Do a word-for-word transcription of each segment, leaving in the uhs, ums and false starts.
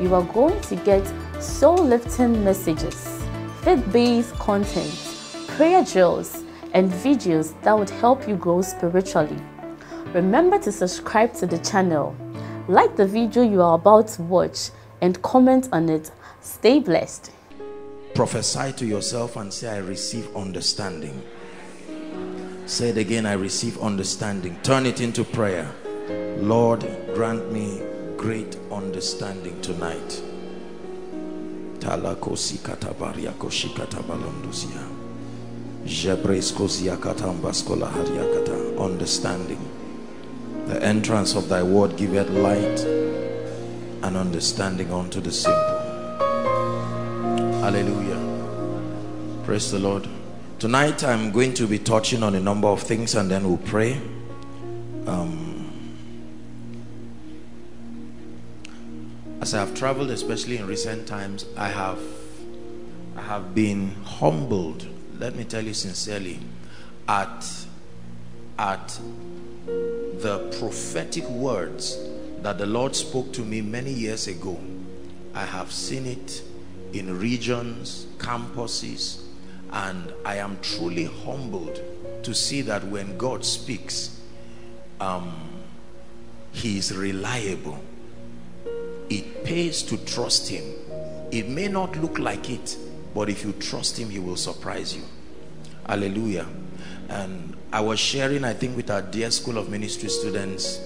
you are going to get soul-lifting messages, faith-based content, prayer drills and videos that would help you grow spiritually. Remember to subscribe to the channel, like the video you are about to watch and comment on it. Stay blessed. Prophesy to yourself and say, I receive understanding. Say it again, I receive understanding. Turn it into prayer. Lord, grant me great understanding tonight. Understanding. The entrance of thy word giveth light and understanding unto the simple. Hallelujah. Praise the Lord. Tonight I'm going to be touching on a number of things and then we'll pray. Um, as I have traveled, especially in recent times, I have, I have been humbled. Let me tell you sincerely, at, at the prophetic words that the Lord spoke to me many years ago. I have seen it in regions, campuses, and I am truly humbled to see that when God speaks, um, He is reliable. It pays to trust Him. It may not look like it, but if you trust Him, He will surprise you. Hallelujah. And I was sharing, I think, with our dear School of Ministry students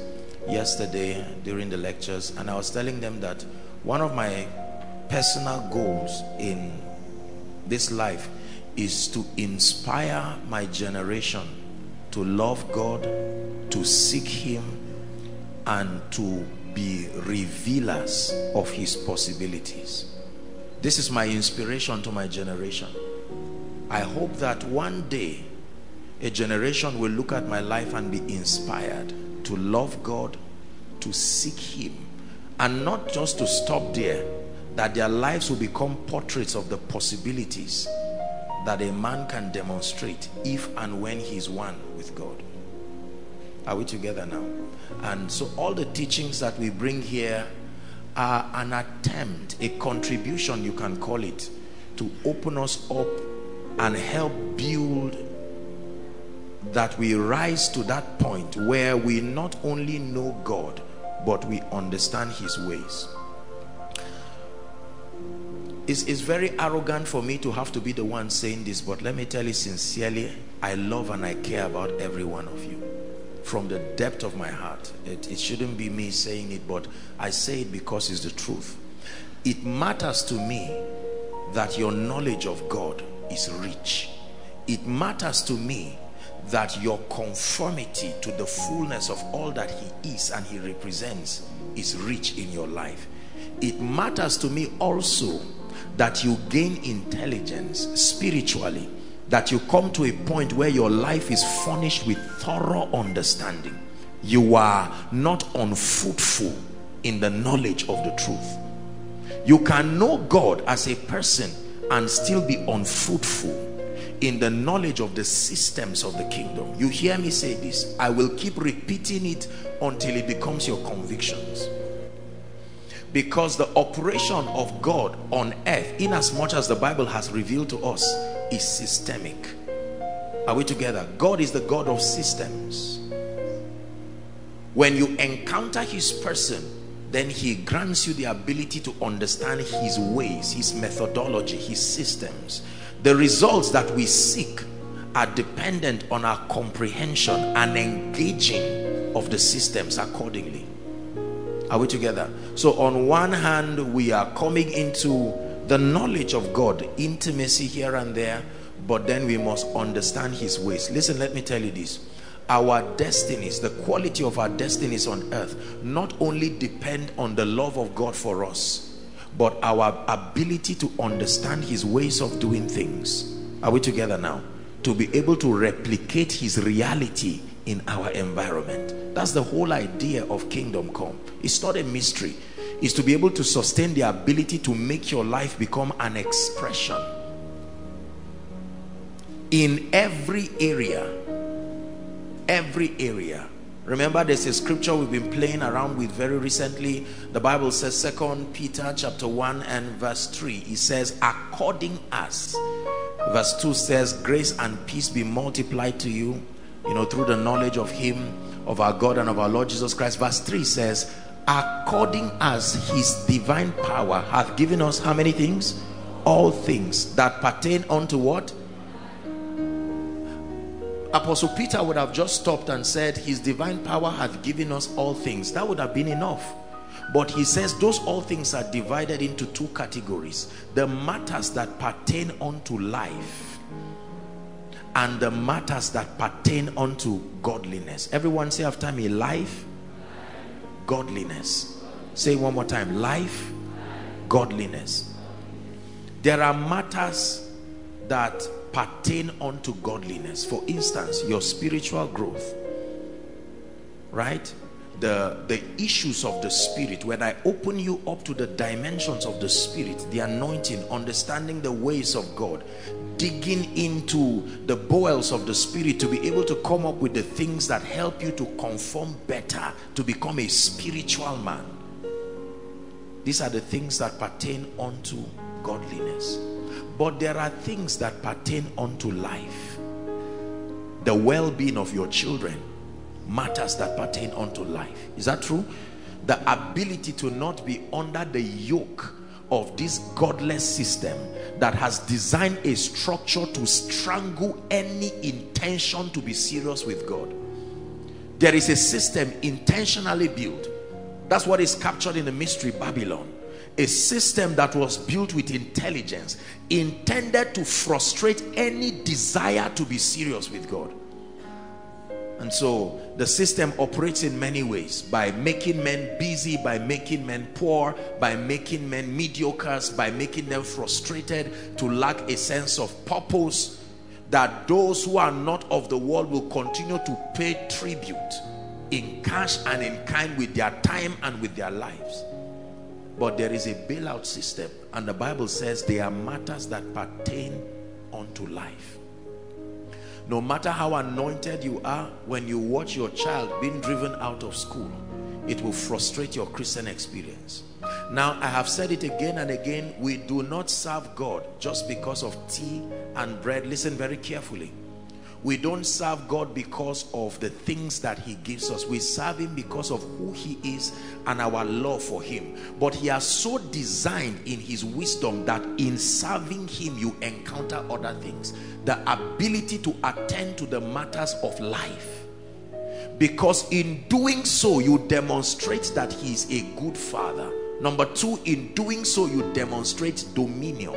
yesterday during the lectures, and I was telling them that one of my personal goals in this life is to inspire my generation to love God, to seek Him, and to be revealers of His possibilities. This is my inspiration to my generation. I hope that one day a generation will look at my life and be inspired to love God, to seek Him, and not just to stop there, that their lives will become portraits of the possibilities that a man can demonstrate if and when he's one with God. Are we together now? And so all the teachings that we bring here are an attempt, a contribution, you can call it, to open us up and help build that we rise to that point where we not only know God, but we understand His ways. It's, it's very arrogant for me to have to be the one saying this, but let me tell you sincerely, I love and I care about every one of you. From the depth of my heart. It, it shouldn't be me saying it, but I say it because it's the truth. It matters to me that your knowledge of God is rich. It matters to me that your conformity to the fullness of all that He is and He represents is rich in your life. It matters to me also that you gain intelligence spiritually, that you come to a point where your life is furnished with thorough understanding. You are not unfruitful in the knowledge of the truth. You can know God as a person and still be unfruitful in the knowledge of the systems of the kingdom. You hear me say this. I will keep repeating it until it becomes your convictions. Because the operation of God on earth, in as much as the Bible has revealed to us, is systemic. Are we together? God is the God of systems. When you encounter His person, then He grants you the ability to understand His ways, His methodology, His systems. The results that we seek are dependent on our comprehension and engaging of the systems accordingly. Are we together? So on one hand, we are coming into the knowledge of God, intimacy here and there, but then we must understand His ways. Listen, let me tell you this. Our destinies, the quality of our destinies on earth, not only depend on the love of God for us, but our ability to understand his ways of doing things. Are we together now? To be able to replicate his reality in our environment. That's the whole idea of kingdom come. It's not a mystery. It's to be able to sustain the ability to make your life become an expression in every area. Every area. Remember, there's a scripture we've been playing around with very recently. The Bible says, Second Peter chapter one and verse three. It says, according as, verse two says, grace and peace be multiplied to you, you know, through the knowledge of him, of our God and of our Lord Jesus Christ. Verse three says, according as his divine power hath given us how many things? All things that pertain unto what? Apostle Peter would have just stopped and said, his divine power hath given us all things. That would have been enough. But he says those all things are divided into two categories: the matters that pertain unto life and the matters that pertain unto godliness. Everyone say after me, life, godliness. Say one more time, life, godliness. There are matters that pertain unto godliness. For instance, your spiritual growth, right? The, the issues of the spirit. When I open you up to the dimensions of the spirit, the anointing, understanding the ways of God, digging into the bowels of the spirit to be able to come up with the things that help you to conform better, to become a spiritual man. These are the things that pertain unto godliness. But there are things that pertain unto life. The well-being of your children, matters that pertain unto life. Is that true? The ability to not be under the yoke of this godless system that has designed a structure to strangle any intention to be serious with God. There is a system intentionally built. That's what is captured in the mystery Babylon. A system that was built with intelligence, intended to frustrate any desire to be serious with God. And so the system operates in many ways, by making men busy, by making men poor, by making men mediocre, by making them frustrated, to lack a sense of purpose, that those who are not of the world will continue to pay tribute in cash and in kind with their time and with their lives. But there is a bailout system, and the Bible says they are matters that pertain unto life. No matter how anointed you are, when you watch your child being driven out of school, it will frustrate your Christian experience. Now, I have said it again and again, we do not serve God just because of tea and bread. Listen very carefully. We don't serve God because of the things that he gives us. We serve him because of who he is and our love for him. But he has so designed in his wisdom that in serving him, you encounter other things. The ability to attend to the matters of life. Because in doing so, you demonstrate that he is a good father. Number two, in doing so, you demonstrate dominion.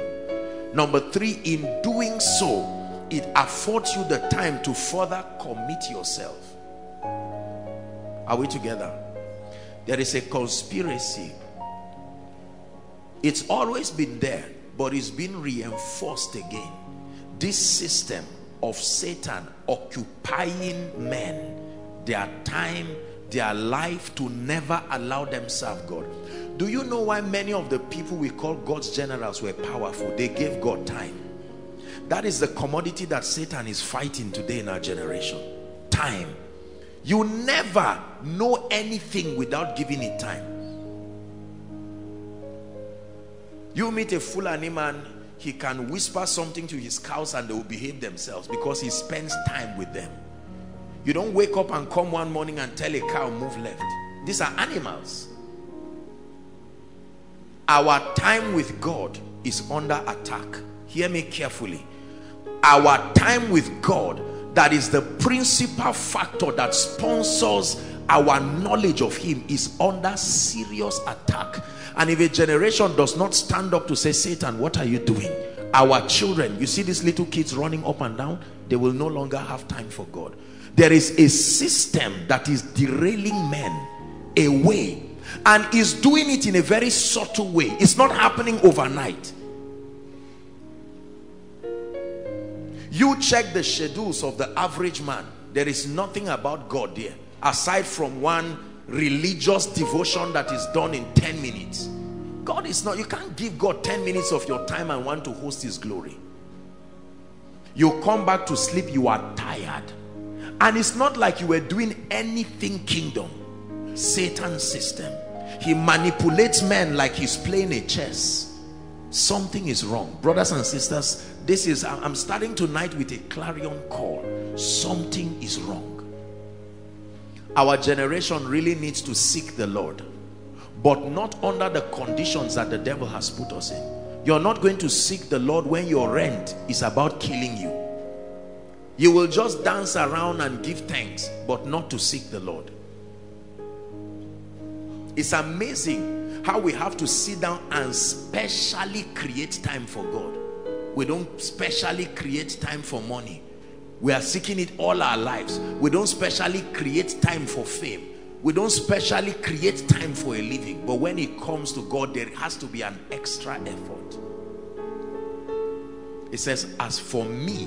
Number three, in doing so, it affords you the time to further commit yourself. Are we together? There is a conspiracy. It's always been there, but it's been reinforced again. This system of Satan occupying men, their time, their life, to never allow them serve God. Do you know why many of the people we call God's generals were powerful? They gave God time. That is the commodity that Satan is fighting today in our generation. Time. You never know anything without giving it time. You meet a Fulani man, he can whisper something to his cows and they will behave themselves because he spends time with them. You don't wake up and come one morning and tell a cow, move left. These are animals. Our time with God is under attack. Hear me carefully. Our time with God, that is the principal factor that sponsors our knowledge of him, is under serious attack. And if a generation does not stand up to say, Satan, what are you doing? Our children, you see these little kids running up and down, they will no longer have time for God. There is a system that is derailing men away and is doing it in a very subtle way. It's not happening overnight. You check the schedules of the average man. There is nothing about God there, aside from one religious devotion that is done in ten minutes. God is not, you can't give God ten minutes of your time and want to host his glory. You come back to sleep, you are tired. And it's not like you were doing anything kingdom. Satan's system. He manipulates men like he's playing a chess. Something is wrong. Brothers and sisters, this is, I'm starting tonight with a clarion call. Something is wrong. Our generation really needs to seek the Lord, but not under the conditions that the devil has put us in. You're not going to seek the Lord when your rent is about killing you. You will just dance around and give thanks, but not to seek the Lord. It's amazing how we have to sit down and specially create time for God. We don't specially create time for money. We are seeking it all our lives. We don't specially create time for fame. We don't specially create time for a living. But when it comes to God, there has to be an extra effort. It says, as for me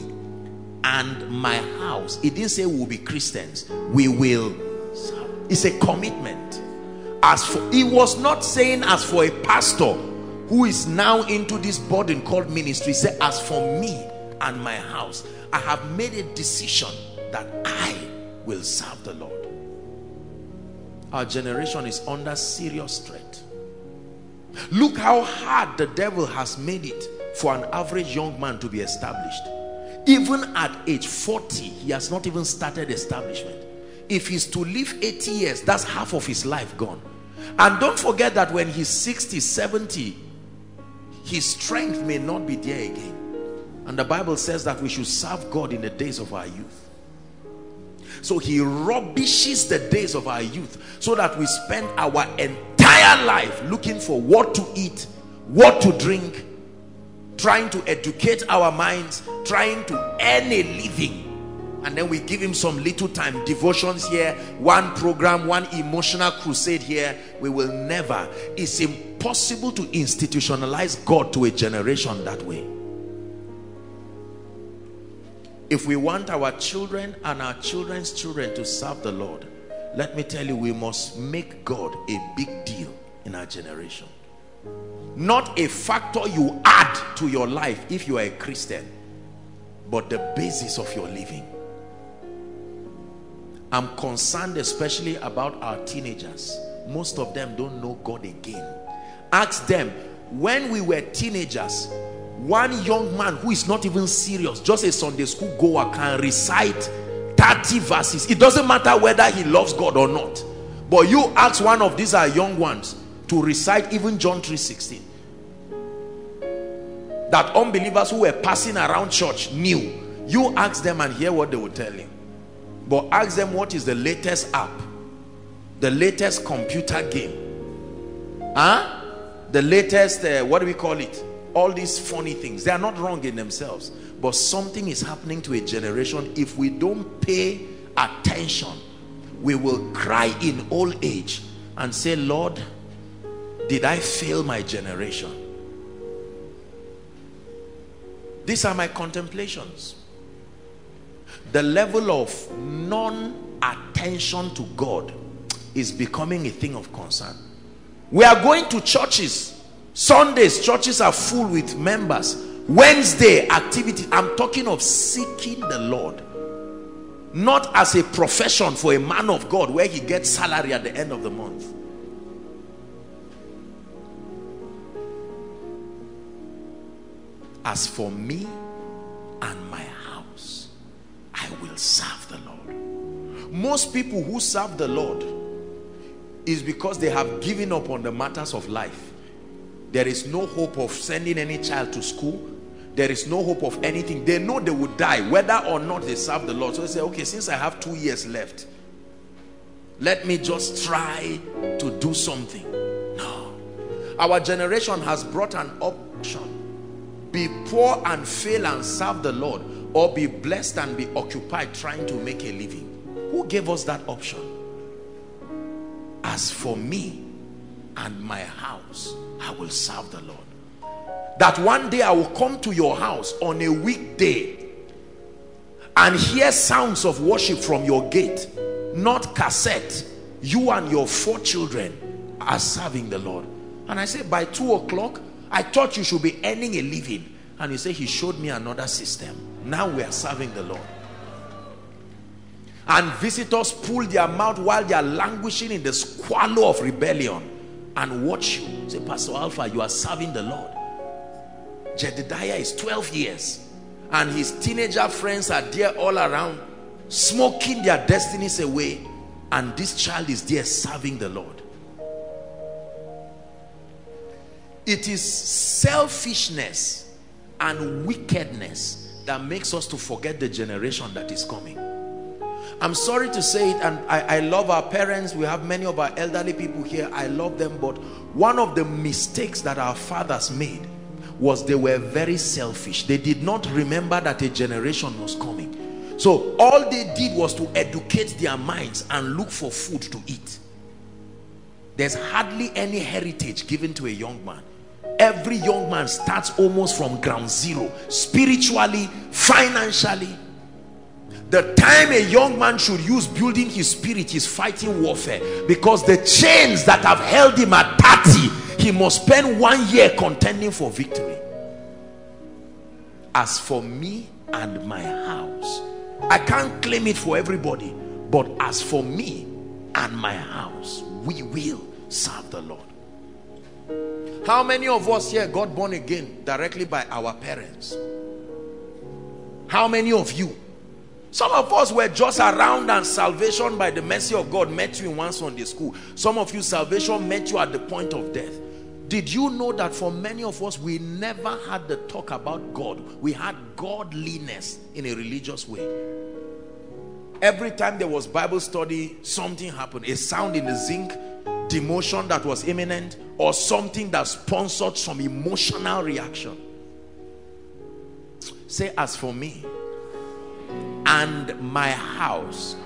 and my house, it didn't say we will be Christians. We will serve. It's a commitment. As for, it was not saying as for a pastor who is now into this burden called ministry. It said, as for me and my house, I have made a decision that I will serve the Lord. Our generation is under serious threat. Look how hard the devil has made it for an average young man to be established. Even at age forty, he has not even started establishment. If he's to live eighty years, that's half of his life gone. And don't forget that when he's sixty, seventy, his strength may not be there again. And the Bible says that we should serve God in the days of our youth. So he rubbishes the days of our youth so that we spend our entire life looking for what to eat, what to drink, trying to educate our minds, trying to earn a living. And then we give him some little time, devotions here, one program, one emotional crusade here. We will never. It's impossible to institutionalize God to a generation that way. If we want our children and our children's children to serve the Lord, let me tell you, we must make God a big deal in our generation. Not a factor you add to your life if you are a Christian, but the basis of your living. I'm concerned especially about our teenagers. Most of them don't know God again. Ask them, when we were teenagers, one young man who is not even serious, just a Sunday school goer, can recite thirty verses. It doesn't matter whether he loves God or not. But you ask one of these our young ones to recite even John three sixteen. That unbelievers who were passing around church knew. You ask them and hear what they will tell you. But ask them what is the latest app, the latest computer game, huh? The latest, uh, what do we call it? All these funny things. They are not wrong in themselves, but something is happening to a generation. If we don't pay attention, we will cry in old age and say, Lord, did I fail my generation? These are my contemplations. The level of non-attention to God is becoming a thing of concern. We are going to churches. Sundays, churches are full with members. Wednesday, activity. I'm talking of seeking the Lord. Not as a profession for a man of God where he gets salary at the end of the month. As for me and my house, I will serve the Lord. Most people who serve the Lord is because they have given up on the matters of life. There is no hope of sending any child to school. There is no hope of anything. They know they would die whether or not they serve the Lord. So they say, okay, since I have two years left, let me just try to do something. No. Our generation has brought an option. Be poor and fail and serve the Lord, or be blessed and be occupied trying to make a living. Who gave us that option? As for me and my house, I will serve the Lord. That one day I will come to your house on a weekday and hear sounds of worship from your gate, not cassette. You and your four children are serving the Lord. And I say, by two o'clock, I thought you should be earning a living. And you say, he showed me another system. Now we are serving the Lord. And visitors pull their mouth while they are languishing in the squalor of rebellion and watch you. Say, Pastor Alpha, you are serving the Lord. Jedediah is twelve years and his teenager friends are there all around smoking their destinies away, and this child is there serving the Lord. It is selfishness and wickedness that makes us to forget the generation that is coming. I'm sorry to say it, and I, I love our parents. We have many of our elderly people here. I love them, but one of the mistakes that our fathers made was they were very selfish. They did not remember that a generation was coming. So all they did was to educate their minds and look for food to eat. There's hardly any heritage given to a young man. Every young man starts almost from ground zero, spiritually, financially. The time a young man should use building his spirit is fighting warfare, because the chains that have held him at thirty, he must spend one year contending for victory. As for me and my house, I can't claim it for everybody, but as for me and my house, we will serve the Lord. How many of us here got born again directly by our parents? How many of you? Some of us were just around, and salvation by the mercy of God met you in one Sunday school. Some of you, salvation met you at the point of death. Did you know that for many of us, we never had the talk about God? We had godliness in a religious way. Every time there was Bible study, something happened. A sound in the zinc, demotion that was imminent, or something that sponsored some emotional reaction. Say, as for me and my house.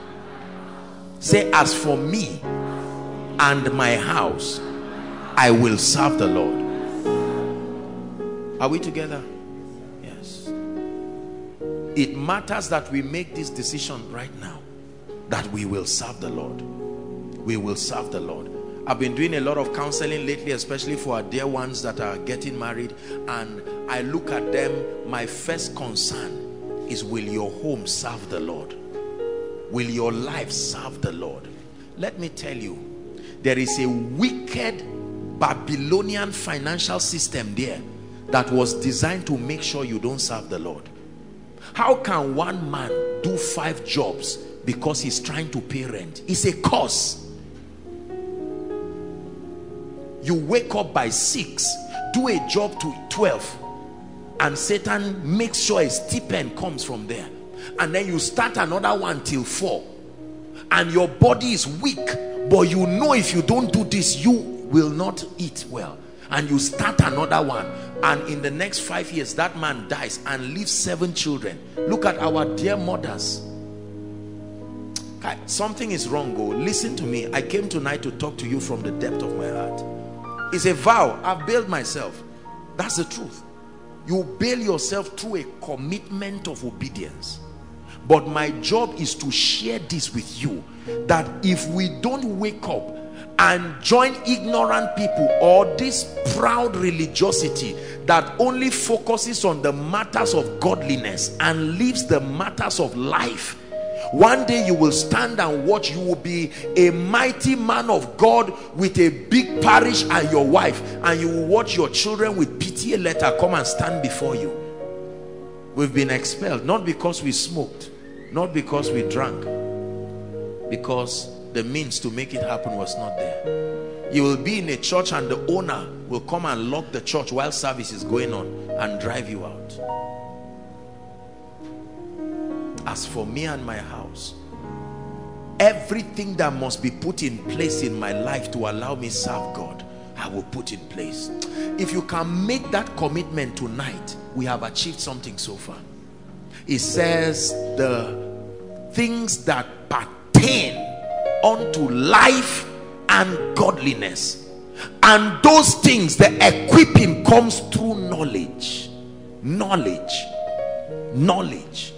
Say, as for me and my house, I will serve the Lord. Are we together? Yes. It matters that we make this decision right now, that we will serve the Lord. We will serve the Lord. I've been doing a lot of counseling lately, especially for our dear ones that are getting married, and I look at them, my first concern is, will your home serve the Lord? Will your life serve the Lord? Let me tell you, there is a wicked Babylonian financial system there that was designed to make sure you don't serve the Lord. How can one man do five jobs because he's trying to pay rent? It's a curse. You wake up by six, do a job to twelve, and Satan makes sure a stipend comes from there, and then you start another one till four, and your body is weak, but you know if you don't do this, you will not eat well, and you start another one, and in the next five years that man dies and leaves seven children. Look at our dear mothers. Something is wrong. Go, listen to me. I came tonight to talk to you from the depth of my heart. It's a vow I've built myself. That's the truth. You bail yourself through a commitment of obedience. But my job is to share this with you, that if we don't wake up and join ignorant people or this proud religiosity that only focuses on the matters of godliness and leaves the matters of life, one day you will stand and watch. You will be a mighty man of God with a big parish and your wife, and you will watch your children with P T A letter come and stand before you. We've been expelled, not because we smoked, not because we drank, because the means to make it happen was not there. You will be in a church and the owner will come and lock the church while service is going on and drive you out. As for me and my house, everything that must be put in place in my life to allow me serve God, I will put in place. If you can make that commitment tonight, we have achieved something so far. It says the things that pertain unto life and godliness. And those things, the equipping comes through knowledge. Knowledge. Knowledge.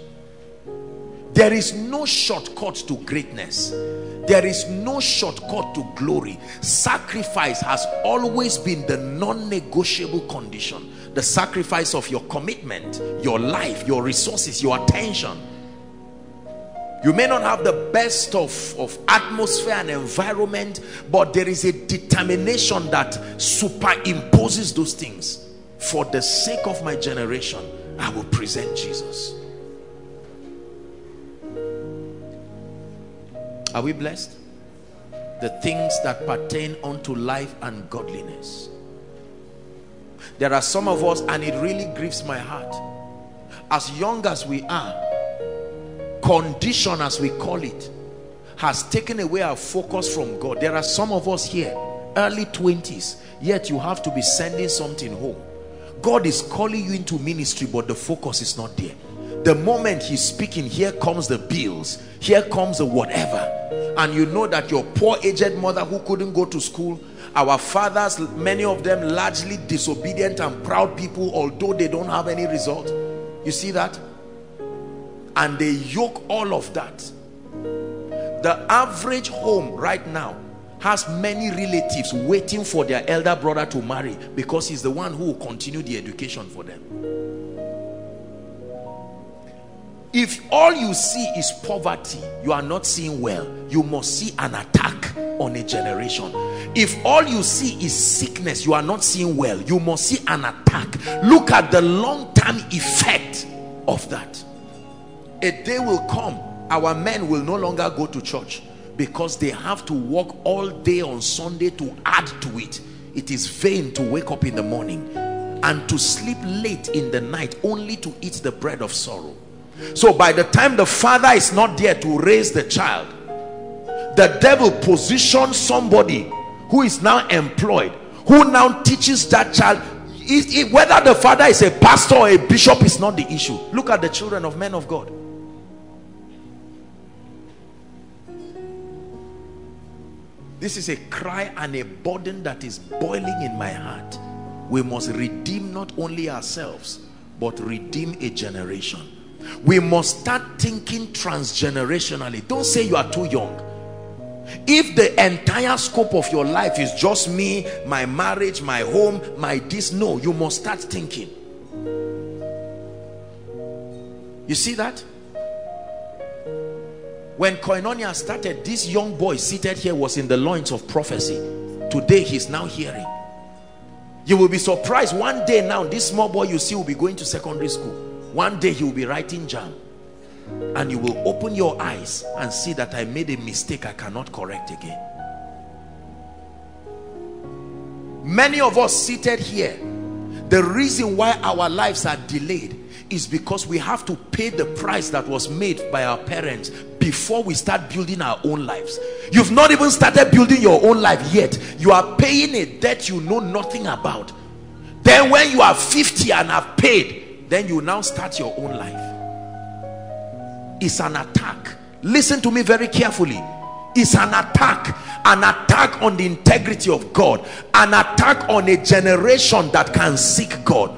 There is no shortcut to greatness. There is no shortcut to glory. Sacrifice has always been the non-negotiable condition. The sacrifice of your commitment, your life, your resources, your attention. You may not have the best of, of atmosphere and environment, but there is a determination that superimposes those things. For the sake of my generation, I will present Jesus. Are we blessed? The things that pertain unto life and godliness. There are some of us, and it really grieves my heart, as young as we are, condition, as we call it, has taken away our focus from God. There are some of us here, early twenties, yet you have to be sending something home. God is calling you into ministry, but the focus is not there. The moment he's speaking, here comes the bills, here comes the whatever. And you know that your poor aged mother who couldn't go to school, our fathers, many of them largely disobedient and proud people, although they don't have any result. You see that? And they yoke all of that. The average home right now has many relatives waiting for their elder brother to marry, because he's the one who will continue the education for them. If all you see is poverty, you are not seeing well. You must see an attack on a generation. If all you see is sickness, you are not seeing well. You must see an attack. Look at the long-term effect of that. A day will come, our men will no longer go to church because they have to work all day on Sunday to add to it. It is vain to wake up in the morning and to sleep late in the night only to eat the bread of sorrow. So by the time the father is not there to raise the child, the devil positions somebody who is now employed, who now teaches that child. Whether the father is a pastor or a bishop is not the issue. Look at the children of men of God. This is a cry and a burden that is boiling in my heart. We must redeem not only ourselves, but redeem a generation. We must start thinking transgenerationally. Don't say you are too young. If the entire scope of your life is just me, my marriage, my home, my this, no, you must start thinking. You see that? When Koinonia started, this young boy seated here was in the loins of prophecy. Today, he's now hearing. You will be surprised. One day now, this small boy you see will be going to secondary school. One day, he will be writing jam. And you will open your eyes and see that I made a mistake I cannot correct again. Many of us seated here, the reason why our lives are delayed is because we have to pay the price that was made by our parents before we start building our own lives. You've not even started building your own life yet. You are paying a debt you know nothing about. Then when you are fifty and have paid, then you now start your own life. It's an attack. Listen to me very carefully. It's an attack. An attack on the integrity of God. An attack on a generation that can seek God.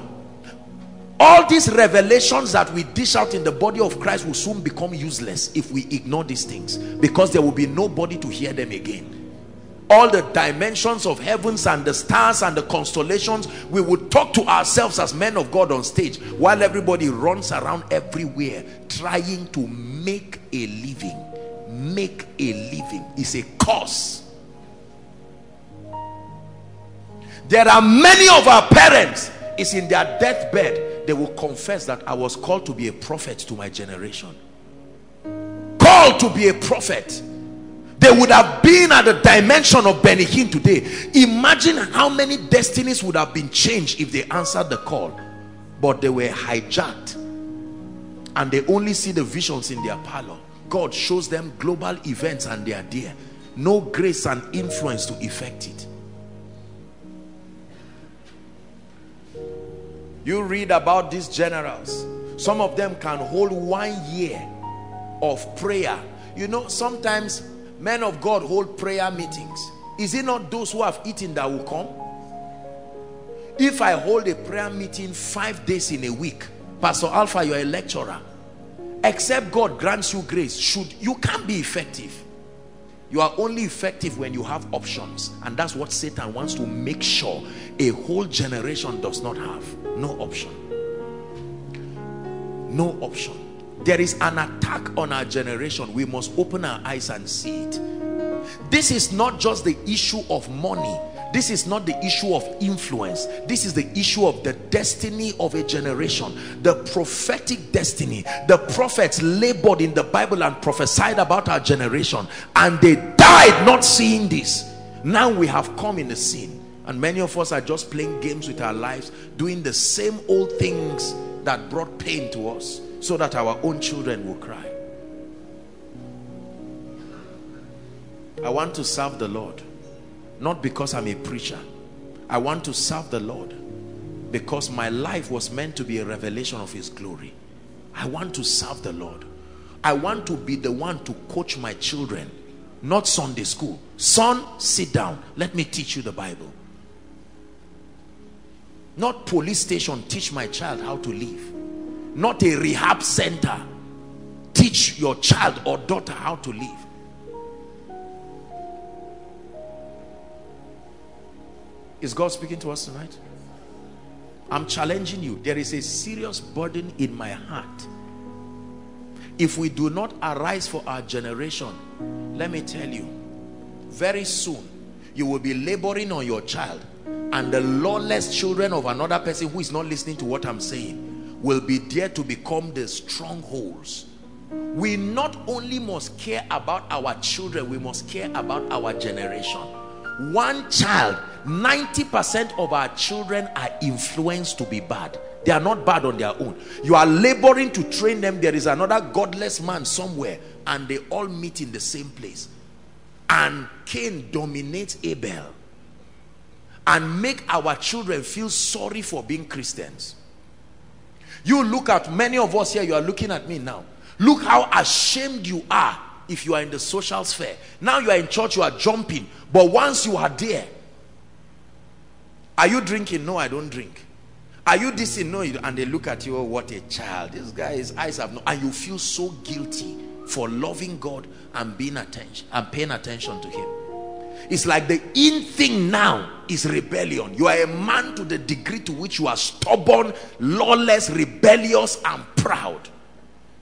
All these revelations that we dish out in the body of Christ will soon become useless if we ignore these things, because there will be nobody to hear them again. All the dimensions of heavens and the stars and the constellations, we would talk to ourselves as men of God on stage while everybody runs around everywhere trying to make a living. Make a living is a curse. There are many of our parents, it's in their deathbed, they will confess that I was called to be a prophet to my generation. Called to be a prophet. They would have been at the dimension of Benny Hinn today. Imagine how many destinies would have been changed if they answered the call. But they were hijacked. And they only see the visions in their parlor. God shows them global events and they are there. No grace and influence to effect it. You read about these generals. Some of them can hold one year of prayer. You know, sometimes men of God hold prayer meetings. Is it not those who have eaten that will come? If I hold a prayer meeting five days in a week, Pastor Alpha, you're a lecturer. Except God grants you grace, should you can't be effective. You are only effective when you have options, and that's what Satan wants to make sure a whole generation does not have. No option. No option. There is an attack on our generation. We must open our eyes and see it. This is not just the issue of money. This is not the issue of influence. This is the issue of the destiny of a generation, the prophetic destiny. The prophets labored in the Bible and prophesied about our generation, and they died not seeing this. Now we have come in the scene, and many of us are just playing games with our lives, doing the same old things that brought pain to us, so that our own children will cry. I want to serve the Lord, not because I'm a preacher. I want to serve the Lord because my life was meant to be a revelation of his glory. I want to serve the Lord. I want to be the one to coach my children, not Sunday school. Son, sit down. Let me teach you the Bible. Not police station, teach my child how to live. Not a rehab center, teach your child or daughter how to live. Is God speaking to us tonight? I'm challenging you. There is a serious burden in my heart. If we do not arise for our generation, let me tell you, very soon you will be laboring on your child, and the lawless children of another person who is not listening to what I'm saying will be there to become the strongholds. We not only must care about our children, we must care about our generation. One child, ninety percent of our children are influenced to be bad. They are not bad on their own. You are laboring to train them. There is another godless man somewhere, and they all meet in the same place. And Cain dominates Abel and make our children feel sorry for being Christians. You look at many of us here, you are looking at me now. Look how ashamed you are if you are in the social sphere. Now you are in church, you are jumping. But once you are there, are you drinking? No, I don't drink. Are you this? No, you don't. And they look at you, oh, what a child. This guy, his eyes have no. And you feel so guilty for loving God and being attention and paying attention to him. It's like the in thing now is rebellion. You are a man to the degree to which you are stubborn, lawless, rebellious, and proud.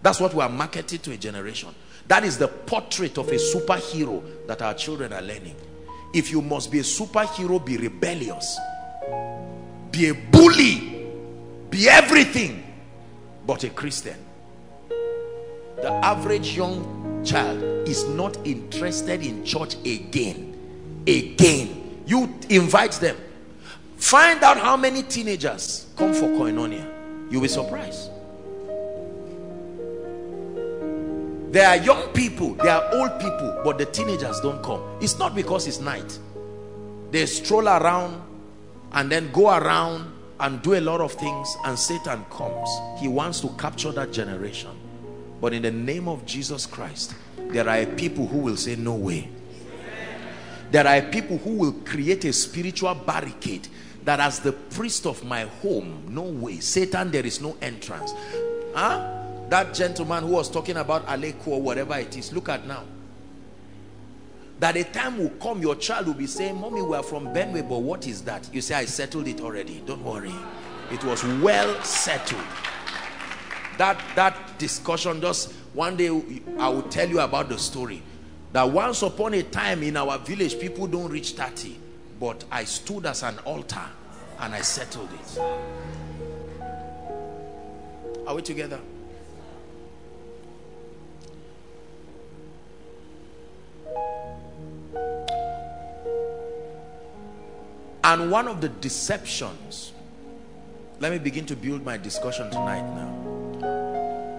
That's what we are marketed to a generation. That is the portrait of a superhero that our children are learning. If you must be a superhero, be rebellious, be a bully, be everything but a Christian. The average young child is not interested in church again. Again, you invite them. Find out how many teenagers come for Koinonia. You'll be surprised. There are young people, there are old people, but the teenagers don't come. It's not because it's night. They stroll around and then go around and do a lot of things, and Satan comes. He wants to capture that generation. But in the name of Jesus Christ, there are people who will say, no way. There are people who will create a spiritual barricade that as the priest of my home, no way. Satan, there is no entrance. Huh? That gentleman who was talking about Aleko or whatever it is, look at now. That a time will come, your child will be saying, Mommy, we are from Benue, but what is that? You say, I settled it already. Don't worry. It was well settled. That, that discussion, just one day I will tell you about the story. That once upon a time in our village, people don't reach thirty, but I stood as an altar and I settled it. Are we together? And one of the deceptions, let me begin to build my discussion tonight now.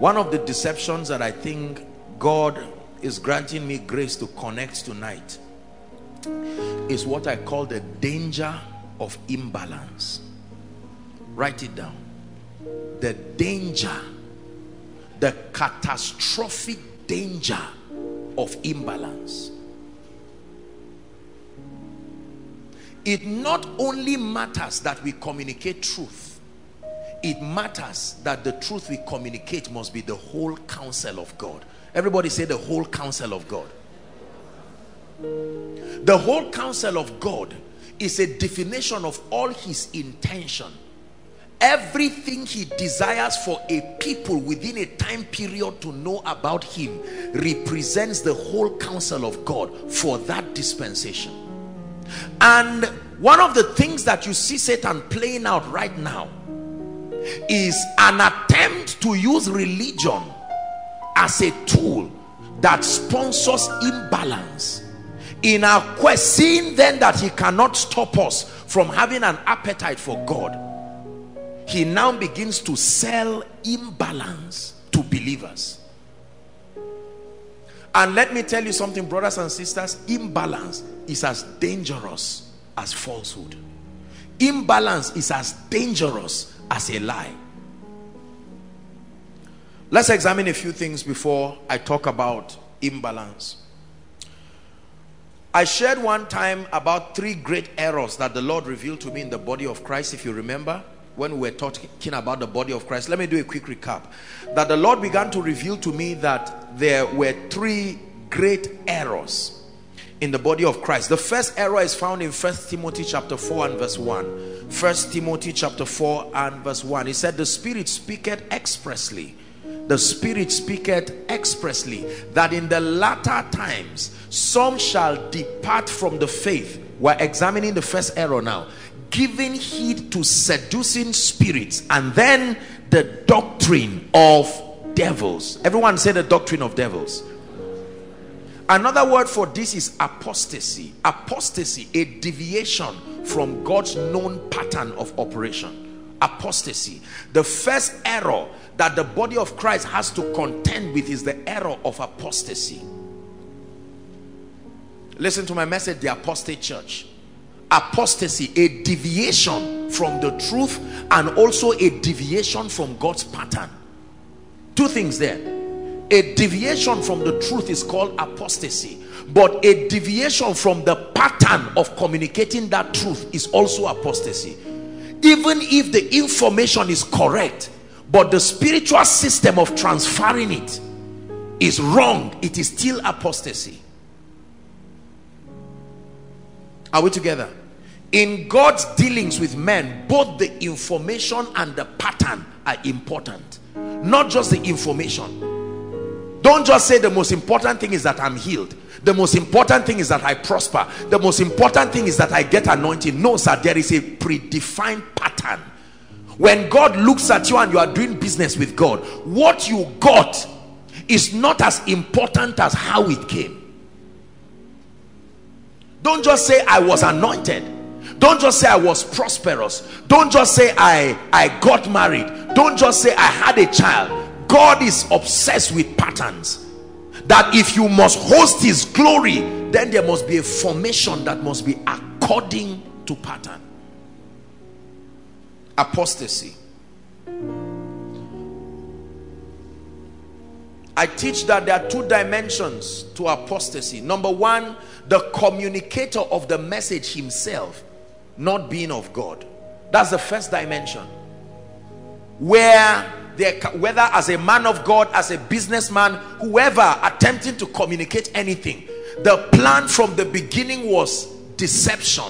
One of the deceptions that I think God is granting me grace to connect tonight is what I call the danger of imbalance. Write it down. The danger, the catastrophic danger of imbalance. It not only matters that we communicate truth, it matters that the truth we communicate must be the whole counsel of God. Everybody say the whole counsel of God. The whole counsel of God is a definition of all his intention. Everything he desires for a people within a time period to know about him represents the whole counsel of God for that dispensation. And one of the things that you see Satan playing out right now is an attempt to use religion as a tool that sponsors imbalance, in our quest, seeing then that he cannot stop us from having an appetite for God. He now begins to sell imbalance to believers. And let me tell you something, brothers and sisters, imbalance is as dangerous as falsehood. Imbalance is as dangerous as a lie. Let's examine a few things before I talk about imbalance. I shared one time about three great errors that the Lord revealed to me in the body of Christ, if you remember. When we were talking about the body of Christ, let me do a quick recap. That the Lord began to reveal to me that there were three great errors in the body of Christ. The first error is found in First Timothy chapter four and verse one. First Timothy chapter four and verse one. He said, the Spirit speaketh expressly. The Spirit speaketh expressly, that in the latter times some shall depart from the faith. We're examining the first error now. Giving heed to seducing spirits, and then the doctrine of devils. Everyone say the doctrine of devils. Another word for this is apostasy. Apostasy, a deviation from God's known pattern of operation. Apostasy. The first error that the body of Christ has to contend with is the error of apostasy. Listen to my message, the apostate church. Apostasy, a deviation from the truth and also a deviation from God's pattern. Two things there. A deviation from the truth is called apostasy, but a deviation from the pattern of communicating that truth is also apostasy. Even if the information is correct, but the spiritual system of transferring it is wrong, it is still apostasy. Are we together? In God's dealings with men, both the information and the pattern are important. Not just the information. Don't just say the most important thing is that I'm healed. The most important thing is that I prosper. The most important thing is that I get anointing. No, sir, there is a predefined pattern. When God looks at you and you are doing business with God, what you got is not as important as how it came. Don't just say I was anointed. Don't just say I was prosperous. Don't just say I, I got married. Don't just say I had a child. God is obsessed with patterns. That if you must host his glory, then there must be a formation that must be according to pattern. Apostasy. I teach that there are two dimensions to apostasy. Number one, the communicator of the message himself not being of God. That's the first dimension. Where there, whether as a man of God, as a businessman, whoever attempting to communicate anything, the plan from the beginning was deception.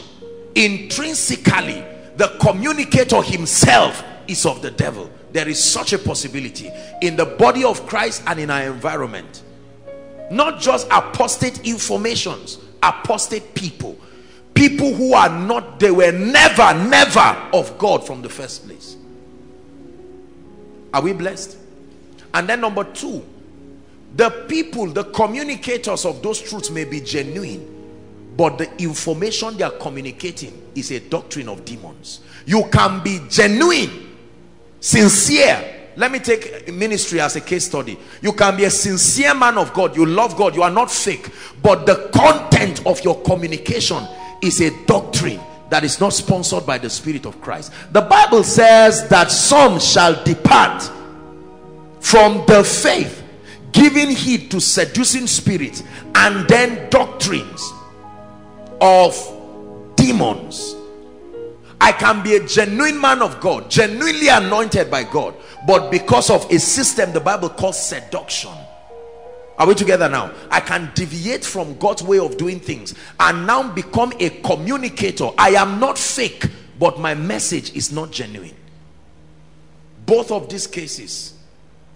Intrinsically, the communicator himself is of the devil. There is such a possibility in the body of Christ and in our environment. Not just apostate informations, apostate people. People who are not, they were never, never of God from the first place. Are we blessed? And then number two, the people, the communicators of those truths may be genuine, but the information they are communicating is a doctrine of demons. You can be genuine, sincere. Let me take ministry as a case study. You can be a sincere man of God. You love God. You are not fake. But the content of your communication is a doctrine that is not sponsored by the Spirit of Christ. The Bible says that some shall depart from the faith, giving heed to seducing spirits and then doctrines of demons. I can be a genuine man of God, genuinely anointed by God, but because of a system the Bible calls seduction. Are we together now? I can deviate from God's way of doing things and now become a communicator. I am not fake, but my message is not genuine. Both of these cases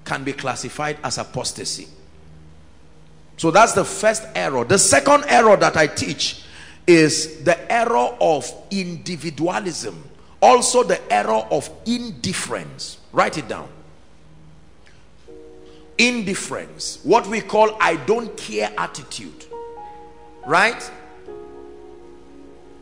can be classified as apostasy. So that's the first error. The second error that I teach is the error of individualism, also the error of indifference. Write it down. Indifference, what we call I don't care attitude, right?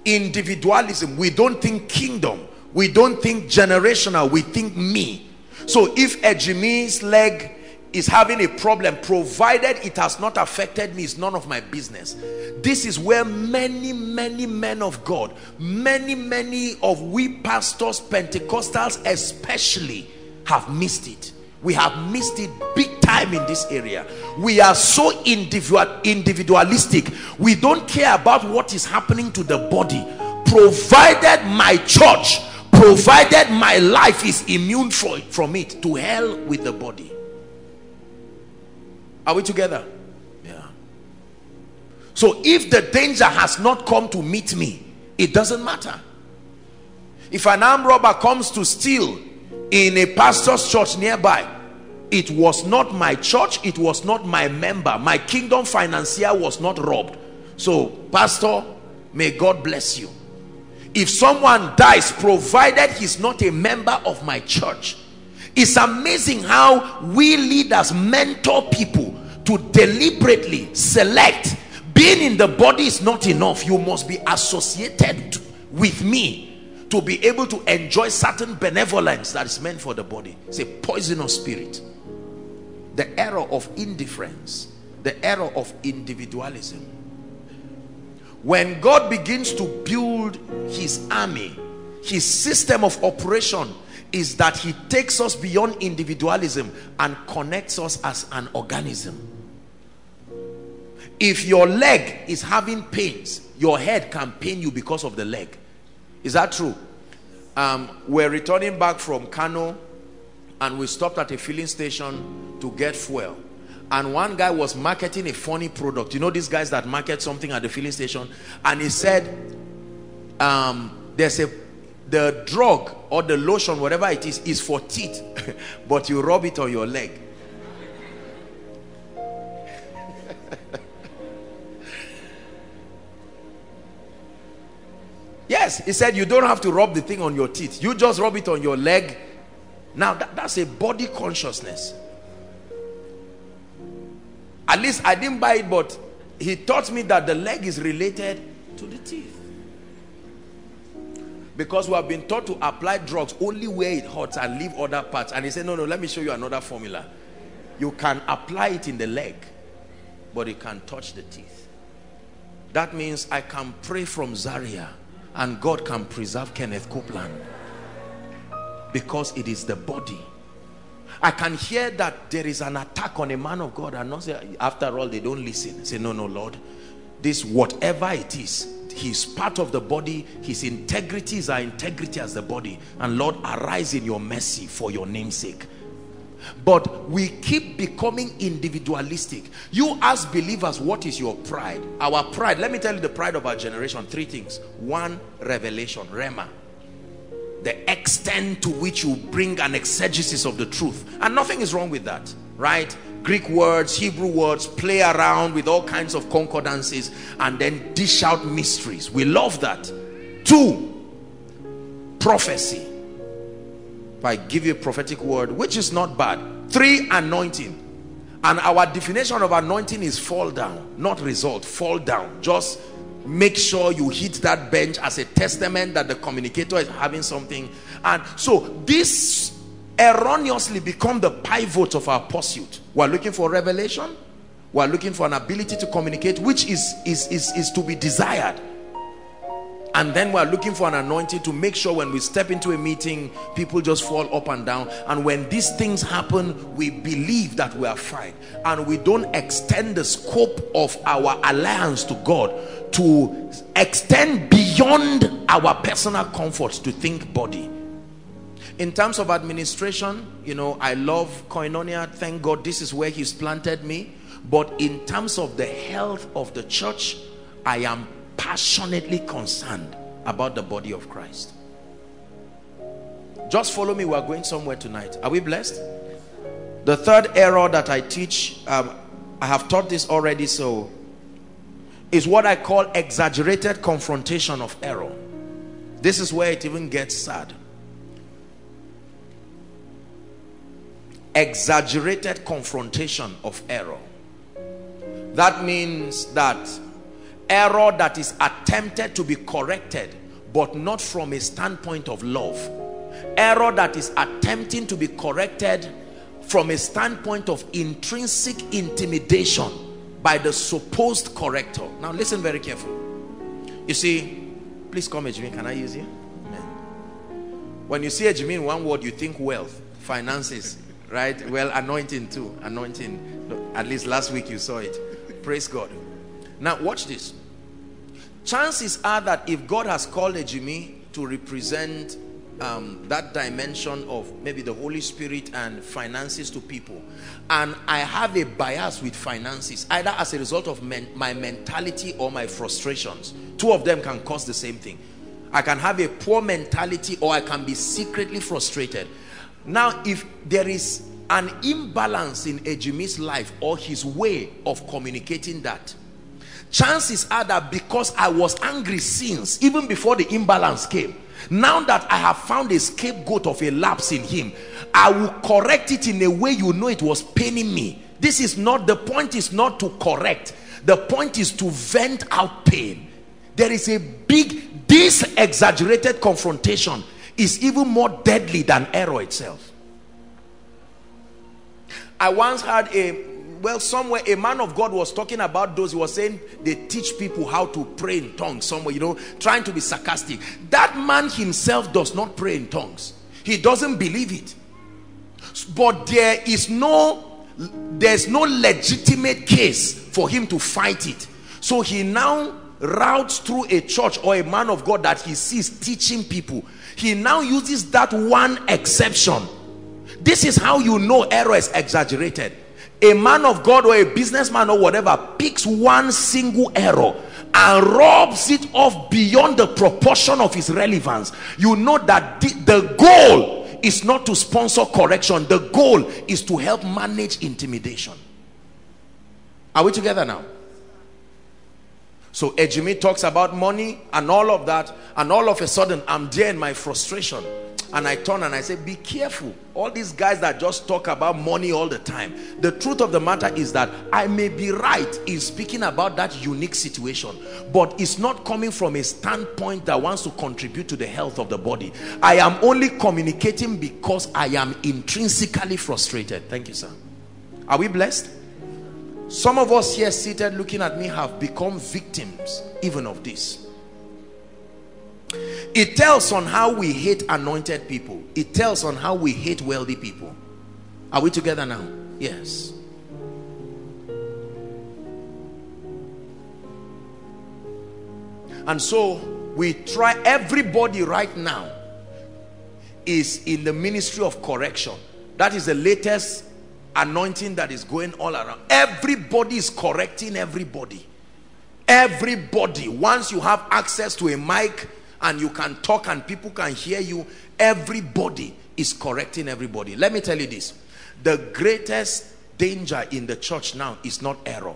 Individualism. We don't think kingdom, we don't think generational, we think me. So if Ejimi's leg is having a problem, provided it has not affected me, it's none of my business. This is where many many men of God, many many of we pastors, Pentecostals especially, have missed it. We have missed it big time in this area. We are so individual individualistic. We don't care about what is happening to the body, provided my church, provided my life is immune from it. To hell with the body. Are we together? Yeah. So if the danger has not come to meet me, it doesn't matter. If an armed robber comes to steal in a pastor's church nearby, it was not my church, it was not my member, my kingdom financier was not robbed. So pastor, may God bless you. If someone dies, provided he's not a member of my church. It's amazing how we leaders mentor people to deliberately select. Being in the body is not enough. You must be associated with me to be able to enjoy certain benevolence that is meant for the body. It's a poisonous spirit. The error of indifference, the error of individualism. When God begins to build his army, his system of operation is that he takes us beyond individualism and connects us as an organism. If your leg is having pains, your head can pain you because of the leg. Is that true? Um, we're returning back from Kano and we stopped at a filling station to get fuel. And one guy was marketing a funny product. You know these guys that market something at the filling station? And he said, um, there's a the drug or the lotion, whatever it is, is for teeth, but you rub it on your leg. Yes, he said you don't have to rub the thing on your teeth, you just rub it on your leg. Now that, that's a body consciousness. At least I didn't buy it, but he taught me that the leg is related to the teeth. Because we have been taught to apply drugs only where it hurts and leave other parts. And he said, no, no, let me show you another formula. You can apply it in the leg, but it can touch the teeth. That means I can pray from Zaria and God can preserve Kenneth Copeland, because it is the body. I can hear that there is an attack on a man of God and not say, after all, they don't listen. Say, no, no, Lord, this whatever it is, he's part of the body. His integrity is our integrity as the body. And Lord, arise in your mercy for your name's sake. But we keep becoming individualistic. You ask believers, what is your pride? Our pride, let me tell you the pride of our generation. Three things. One, revelation, rhema. The extent to which you bring an exegesis of the truth. And nothing is wrong with that, right? Greek words, Hebrew words, play around with all kinds of concordances and then dish out mysteries. We love that. Two, prophecy. If I give you a prophetic word, which is not bad. Three, anointing. And our definition of anointing is fall down, not result. Fall down. Just make sure you hit that bench as a testament that the communicator is having something. And so this erroneously become the pivot of our pursuit. We're looking for revelation, we're looking for an ability to communicate, which is is is, is to be desired, and then we're looking for an anointing to make sure when we step into a meeting, people just fall up and down. And when these things happen, we believe that we are fine, and we don't extend the scope of our alliance to God to extend beyond our personal comforts to think body. In terms of administration, you know, I love Koinonia. Thank God this is where he's planted me. But in terms of the health of the church, I am passionately concerned about the body of Christ. Just follow me. We are going somewhere tonight. Are we blessed? The third error that I teach, um, I have taught this already, so is what I call exaggerated confrontation of error. This is where it even gets sad. Exaggerated confrontation of error. That means that error that is attempted to be corrected, but not from a standpoint of love. Error that is attempting to be corrected from a standpoint of intrinsic intimidation by the supposed corrector. Now listen very carefully. You see, please come, Ejimin. Can I use you? Amen. When you see Ejimin, one word, you think wealth, finances, right? Well, anointing too. Anointing. At least last week you saw it. Praise God. Now watch this. Chances are that if God has called Ejimi to represent um, that dimension of maybe the Holy Spirit and finances to people, and I have a bias with finances, either as a result of men my mentality or my frustrations, two of them can cause the same thing. I can have a poor mentality or I can be secretly frustrated. Now, if there is an imbalance in Ejimi's life or his way of communicating that, chances are that because I was angry since, even before the imbalance came, now that I have found a scapegoat of a lapse in him, I will correct it in a way, you know, it was paining me. This is not, the point is not to correct. The point is to vent out pain. There is a big, this exaggerated confrontation is even more deadly than error itself. I once had a, well, somewhere a man of God was talking about those, he was saying they teach people how to pray in tongues somewhere, you know, trying to be sarcastic. That man himself does not pray in tongues. He doesn't believe it. But there is no, there's no legitimate case for him to fight it. So he now routes through a church or a man of God that he sees teaching people. He now uses that one exception. This is how you know error is exaggerated. A man of God or a businessman or whatever picks one single error and robs it off beyond the proportion of its relevance. You know that the, the goal is not to sponsor correction. The goal is to help manage intimidation. Are we together now? So Ejimi talks about money and all of that, and all of a sudden I'm there in my frustration and I turn and I say, be careful, all these guys that just talk about money all the time. The truth of the matter is that I may be right in speaking about that unique situation, but it's not coming from a standpoint that wants to contribute to the health of the body. I am only communicating because I am intrinsically frustrated. Thank you, sir. Are we blessed? Some of us here seated looking at me have become victims even of this. It tells on how we hate anointed people. It tells on how we hate wealthy people. Are we together now? Yes. And so we try, everybody right now is in the ministry of correction. That is the latest anointing that is going all around. Everybody is correcting everybody. Everybody, once you have access to a mic and you can talk and people can hear you, everybody is correcting everybody. Let me tell you this, the greatest danger in the church now is not error.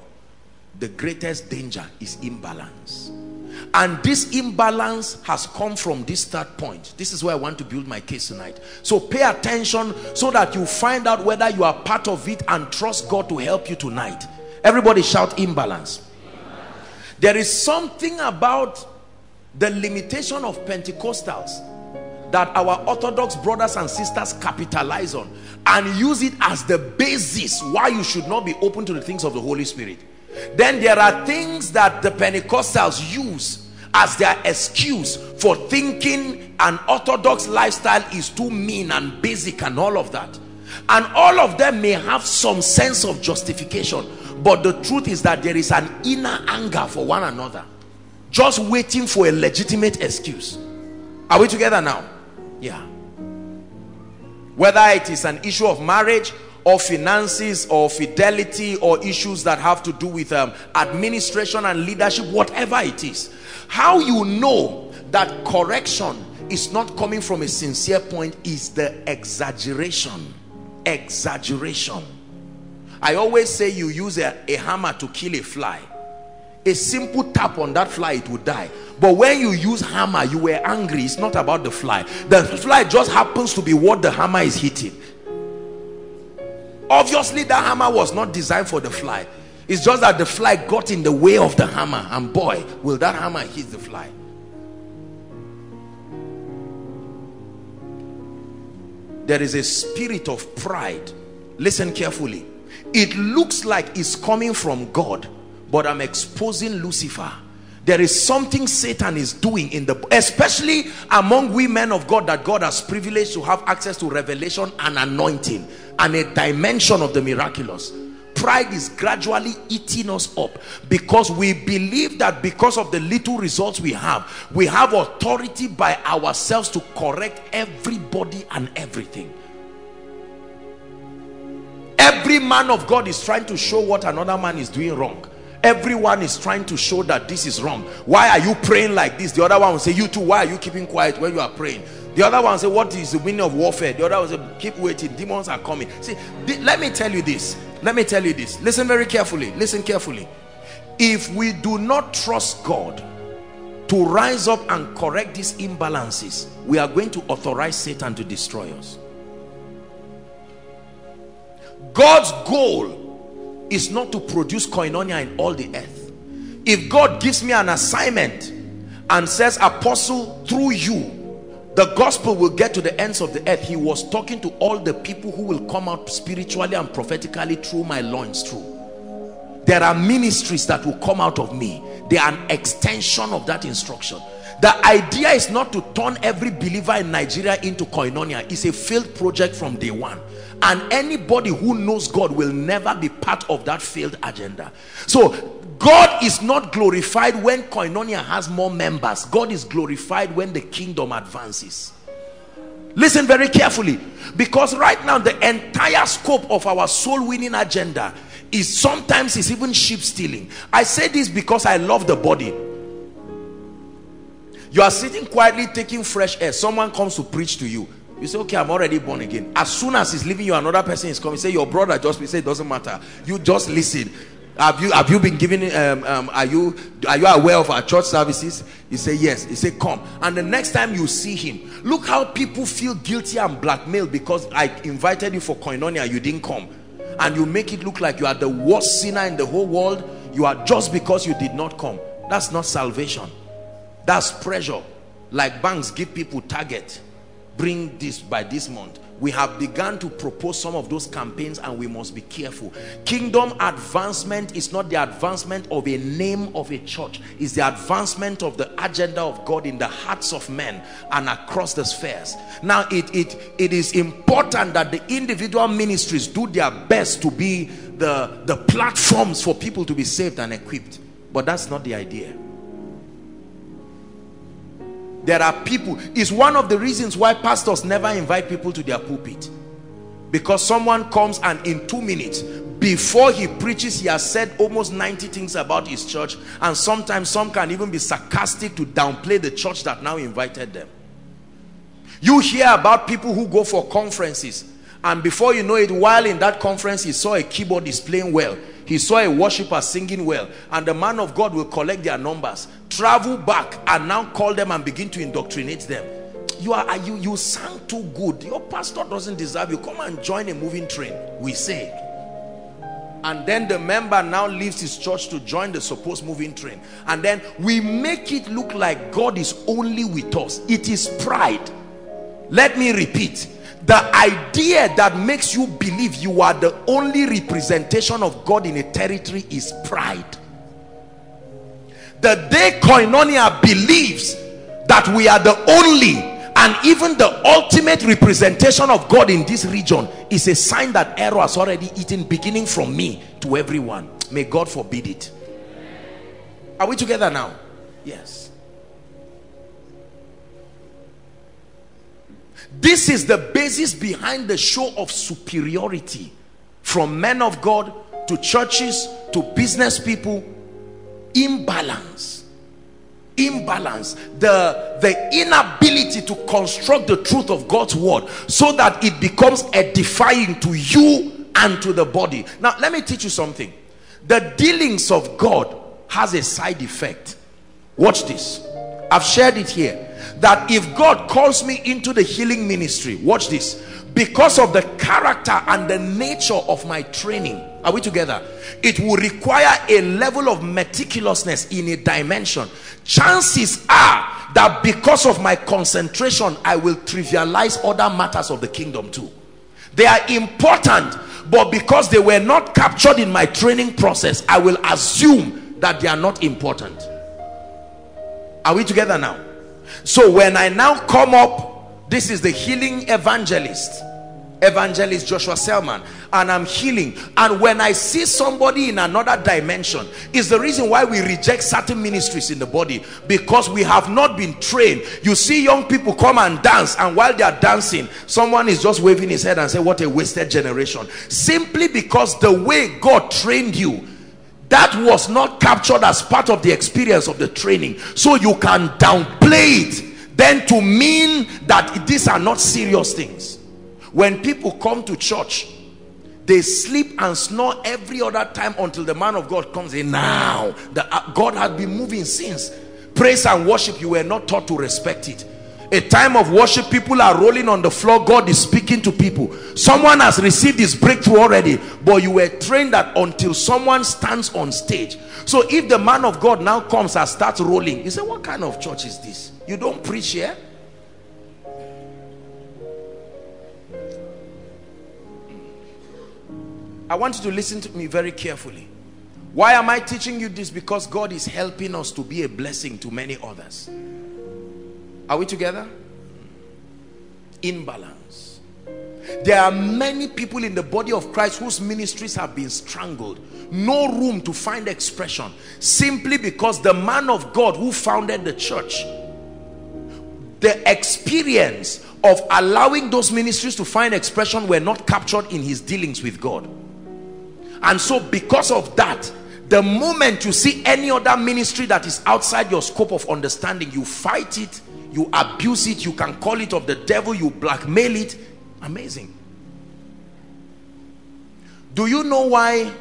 The greatest danger is imbalance. And this imbalance has come from this third point. This is where I want to build my case tonight. So pay attention so that you find out whether you are part of it and trust God to help you tonight. Everybody shout imbalance. There is something about the limitation of Pentecostals that our Orthodox brothers and sisters capitalize on and use it as the basis why you should not be open to the things of the Holy Spirit. Then there are things that the Pentecostals use as their excuse for thinking an Orthodox lifestyle is too mean and basic and all of that. And all of them may have some sense of justification, but the truth is that there is an inner anger for one another. just waiting for a legitimate excuse. Are we together now? Yeah. Whether it is an issue of marriage or finances or fidelity or issues that have to do with um, administration and leadership, whatever it is, how you know that correction is not coming from a sincere point is the exaggeration. Exaggeration. I always say you use a, a hammer to kill a fly. A simple tap on that fly, it would die. But when you use hammer, you were angry. It's not about the fly. The fly just happens to be what the hammer is hitting. Obviously, that hammer was not designed for the fly. It's just that the fly got in the way of the hammer. And boy, will that hammer hit the fly. There is a spirit of pride. Listen carefully. It looks like it's coming from God, but I'm exposing Lucifer. There is something Satan is doing in the, especially among we men of God, that God has privileged to have access to revelation and anointing and a dimension of the miraculous. Pride is gradually eating us up because we believe that because of the little results we have, we have authority by ourselves to correct everybody and everything. Every man of God is trying to show what another man is doing wrong. Everyone is trying to show that this is wrong. Why are you praying like this? The other one will say, you too, why are you keeping quiet when you are praying? The other one will say, what is the meaning of warfare? The other one will say, keep waiting, demons are coming. See, let me tell you this. Let me tell you this. Listen very carefully. Listen carefully. If we do not trust God to rise up and correct these imbalances, we are going to authorize Satan to destroy us. God's goal is not to produce koinonia in all the earth. If God gives me an assignment and says, Apostle, through you, the gospel will get to the ends of the earth, he was talking to all the people who will come out spiritually and prophetically through my loins. Through. There are ministries that will come out of me. They are an extension of that instruction. The idea is not to turn every believer in Nigeria into koinonia. It's a failed project from day one. And anybody who knows God will never be part of that failed agenda. So God is not glorified when koinonia has more members. God is glorified when the kingdom advances. Listen very carefully, because right now the entire scope of our soul winning agenda is sometimes is even sheep stealing. I say this because I love the body. You are sitting quietly taking fresh air. Someone comes to preach to you. You say, okay, I'm already born again. As soon as he's leaving you, another person is coming. Say, your brother just, we say, it doesn't matter. You just listen. Have you have you been given, um, um, are you are you aware of our church services? You say, yes. He say, come. And the next time you see him, look how people feel guilty and blackmailed because I invited you for koinonia, you didn't come. And you make it look like you are the worst sinner in the whole world. You are just because you did not come. That's not salvation. That's pressure. Like banks give people target. Bring this by this month. We have begun to propose some of those campaigns and we must be careful. Kingdom advancement is not the advancement of a name of a church. It's the advancement of the agenda of God in the hearts of men and across the spheres. Now it it it is important that the individual ministries do their best to be the the platforms for people to be saved and equipped, but that's not the idea. There are people, it's one of the reasons why pastors never invite people to their pulpit. Because someone comes and in two minutes, before he preaches, he has said almost ninety things about his church. And sometimes some can even be sarcastic to downplay the church that now invited them. You hear about people who go for conferences. And before you know it, while in that conference, he saw a keyboardist playing well. He saw a worshiper singing well, and the man of God will collect their numbers, travel back, and now call them and begin to indoctrinate them. You are you you sang too good. Your pastor doesn't deserve you. Come and join a moving train, we say. And then the member now leaves his church to join the supposed moving train. And then we make it look like God is only with us. It is pride. Let me repeat. The idea that makes you believe you are the only representation of God in a territory is pride. The day koinonia believes that we are the only and even the ultimate representation of God in this region is a sign that error has already eaten, beginning from me to everyone. May God forbid it. Are we together now? Yes. This is the basis behind the show of superiority from men of God to churches to business people. Imbalance. Imbalance. The, the inability to construct the truth of God's word so that it becomes edifying to you and to the body. Now, let me teach you something. The dealings of God has a side effect. Watch this. I've shared it here. That if God calls me into the healing ministry, watch this, because of the character and the nature of my training, are we together? It will require a level of meticulousness in a dimension. Chances are that because of my concentration, I will trivialize other matters of the kingdom too. They are important, but because they were not captured in my training process, I will assume that they are not important. Are we together now? So when I now come up, this is the healing evangelist, evangelist Joshua Selman, and I'm healing. And when I see somebody in another dimension, is the reason why we reject certain ministries in the body, because we have not been trained. You see young people come and dance, and while they are dancing, someone is just waving his head and say, what a wasted generation. Simply because the way God trained you, that was not captured as part of the experience of the training. So you can downplay it, then to mean that these are not serious things. When people come to church, they sleep and snore every other time until the man of God comes in. Now, the, uh, God had been moving since. Praise and worship, you were not taught to respect it. A time of worship, people are rolling on the floor, God is speaking to people. Someone has received his breakthrough already, but you were trained that until someone stands on stage. So if the man of God now comes and starts rolling, you say, what kind of church is this? You don't preach here? I want you to listen to me very carefully. Why am I teaching you this? Because God is helping us to be a blessing to many others. Are we together? Imbalance. There are many people in the body of Christ whose ministries have been strangled. No room to find expression. Simply because the man of God who founded the church, the experience of allowing those ministries to find expression were not captured in his dealings with God. And so because of that, the moment you see any other ministry that is outside your scope of understanding, you fight it, you abuse it, you can call it of the devil, you blackmail it. Amazing. Do you know why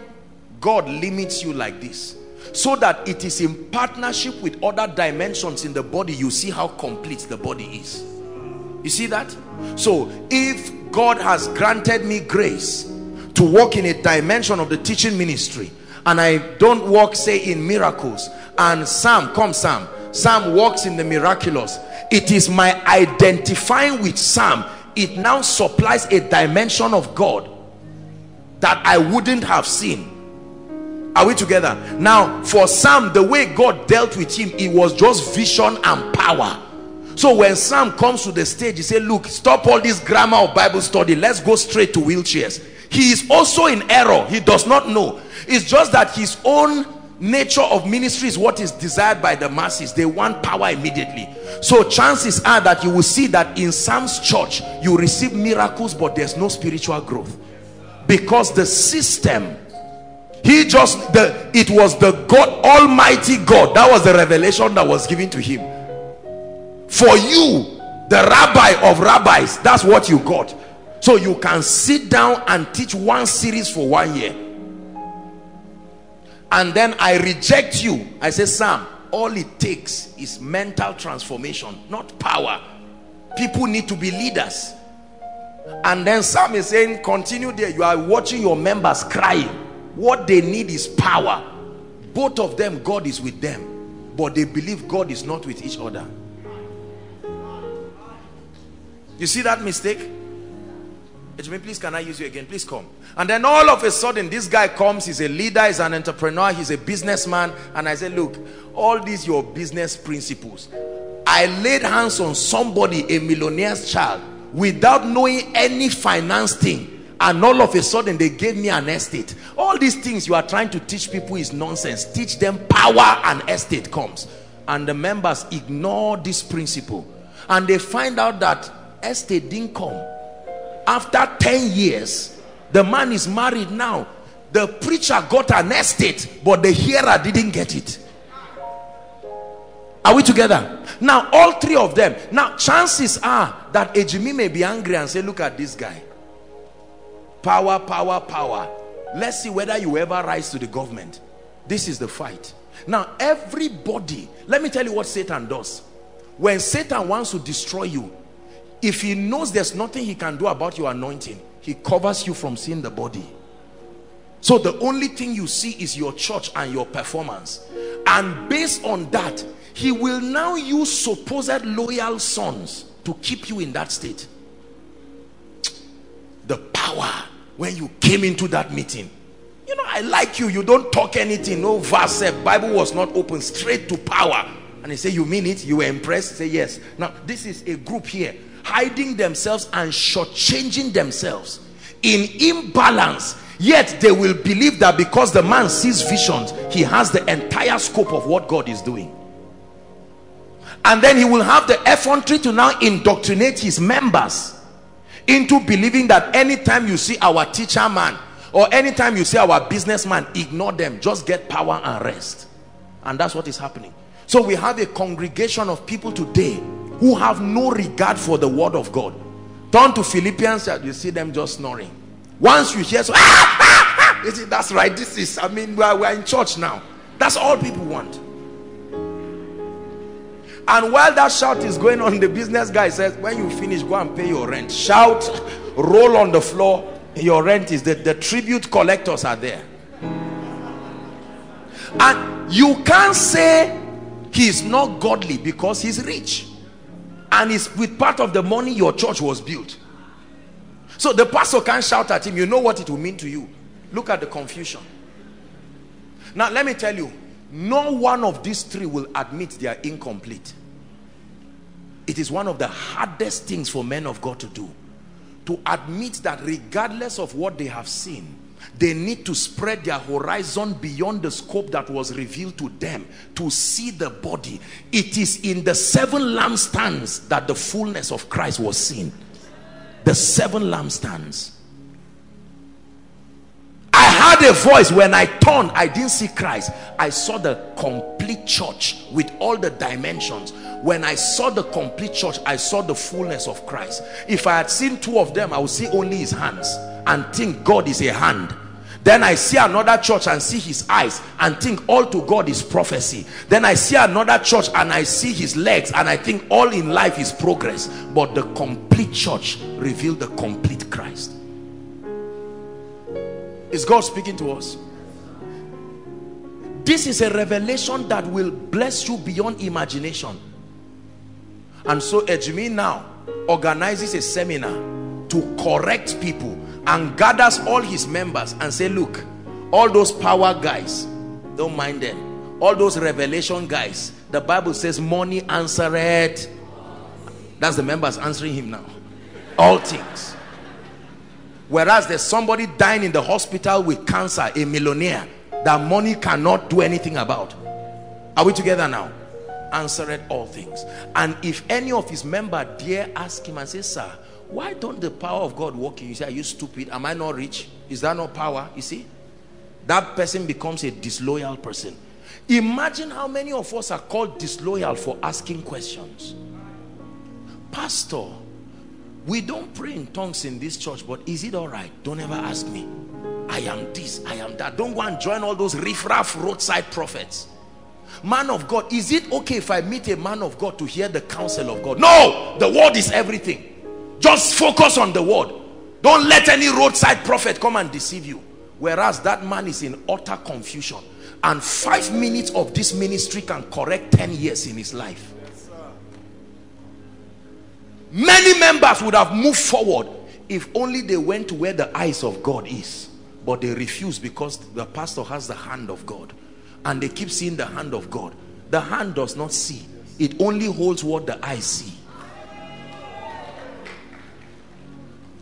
God limits you like this? So that it is in partnership with other dimensions in the body, you see how complete the body is. You see that? So if God has granted me grace to walk in a dimension of the teaching ministry, and I don't walk, say, in miracles, and Sam, come Sam, Sam walks in the miraculous, it is my identifying with Sam. It now supplies a dimension of God that I wouldn't have seen. Are we together? Now, for Sam, the way God dealt with him, it was just vision and power. So when Sam comes to the stage, he says, look, stop all this grammar of Bible study. Let's go straight to wheelchairs. He is also in error. He does not know. It's just that his own nature of ministry is what is desired by the masses. They want power immediately. So chances are that you will see that in Sam's church, you receive miracles, but there's no spiritual growth. Because the system, he just, the, it was the God, Almighty God. That was the revelation that was given to him. For you, the rabbi of rabbis, that's what you got. So you can sit down and teach one series for one year. And then I reject you. I say, Sam, all it takes is mental transformation, not power. People need to be leaders. And then Sam is saying, continue there. You are watching your members crying. What they need is power. Both of them, God is with them. But they believe God is not with each other. You see that mistake? Please, can I use you again? Please come. And then all of a sudden, this guy comes. He's a leader. He's an entrepreneur. He's a businessman. And I say, look, all these your business principles. I laid hands on somebody, a millionaire's child, without knowing any finance thing. And all of a sudden, they gave me an estate. All these things you are trying to teach people is nonsense. Teach them power and estate comes. and the members ignore this principle, and they find out that estate didn't come. After ten years, the man is married now. The preacher got an estate, but the hearer didn't get it. Are we together? Now, all three of them. Now, chances are that Ejimi may be angry and say, look at this guy. Power, power, power. Let's see whether you ever rise to the government. This is the fight. Now, everybody, let me tell you what Satan does. When Satan wants to destroy you, if he knows there's nothing he can do about your anointing, he covers you from seeing the body. So the only thing you see is your church and your performance. And based on that, he will now use supposed loyal sons to keep you in that state. The power when you came into that meeting. You know, I like you. You don't talk anything. No verse. Bible was not open. Straight to power. And he said, you mean it? You were impressed? He said, yes. Now, this is a group here hiding themselves and shortchanging themselves in imbalance. Yet they will believe that because the man sees visions, he has the entire scope of what God is doing. And then he will have the effrontery to now indoctrinate his members into believing that anytime you see our teacher man or anytime you see our businessman, ignore them, just get power and rest. And that's what is happening. So we have a congregation of people today who have no regard for the word of God. Turn to Philippians, you see them just snoring. Once you hear, so, ah, ah, ah, you see, that's right, this is, I mean, we're, we're in church now. That's all people want. And while that shout is going on, the business guy says, when you finish, go and pay your rent. Shout, roll on the floor, your rent is that the tribute collectors are there. And you can't say he's not godly because he's rich. And it's with part of the money your church was built. So the pastor can't shout at him. You know what it will mean to you. Look at the confusion. Now, let me tell you, no one of these three will admit they are incomplete. It is one of the hardest things for men of God to do, to admit that regardless of what they have seen, they need to spread their horizon beyond the scope that was revealed to them to see the body. It is in the seven lampstands that the fullness of Christ was seen. The seven lampstands. I heard a voice. When I turned, I didn't see Christ. I saw the complete church with all the dimensions. When I saw the complete church, I saw the fullness of Christ. If I had seen two of them, I would see only his hands and think God is a hand. Then I see another church and see his eyes and think all to God is prophecy. Then I see another church and I see his legs and I think all in life is progress. But the complete church revealed the complete Christ. Is God speaking to us? This is a revelation that will bless you beyond imagination. And so Ejimi now organizes a seminar to correct people and gathers all his members and say, look, all those power guys, don't mind them. All those revelation guys, the Bible says money answered. That's the members answering him now. All things. Whereas there's somebody dying in the hospital with cancer, a millionaire, that money cannot do anything about. Are we together now? Answered all things. And if any of his members dare ask him and say, sir, why don't the power of God work in you? You say, are you stupid? Am I not rich? Is that not power? You see? That person becomes a disloyal person. Imagine how many of us are called disloyal for asking questions. Pastor, we don't pray in tongues in this church, but is it all right? Don't ever ask me. I am this, I am that. Don't go and join all those riffraff roadside prophets. Man of God, is it okay if I meet a man of God to hear the counsel of God? No! The word is everything. Just focus on the word. Don't let any roadside prophet come and deceive you. Whereas that man is in utter confusion. And five minutes of this ministry can correct ten years in his life. Yes, sir. Many members would have moved forward if only they went to where the eyes of God is. But they refuse because the pastor has the hand of God. And they keep seeing the hand of God. The hand does not see. It only holds what the eyes see.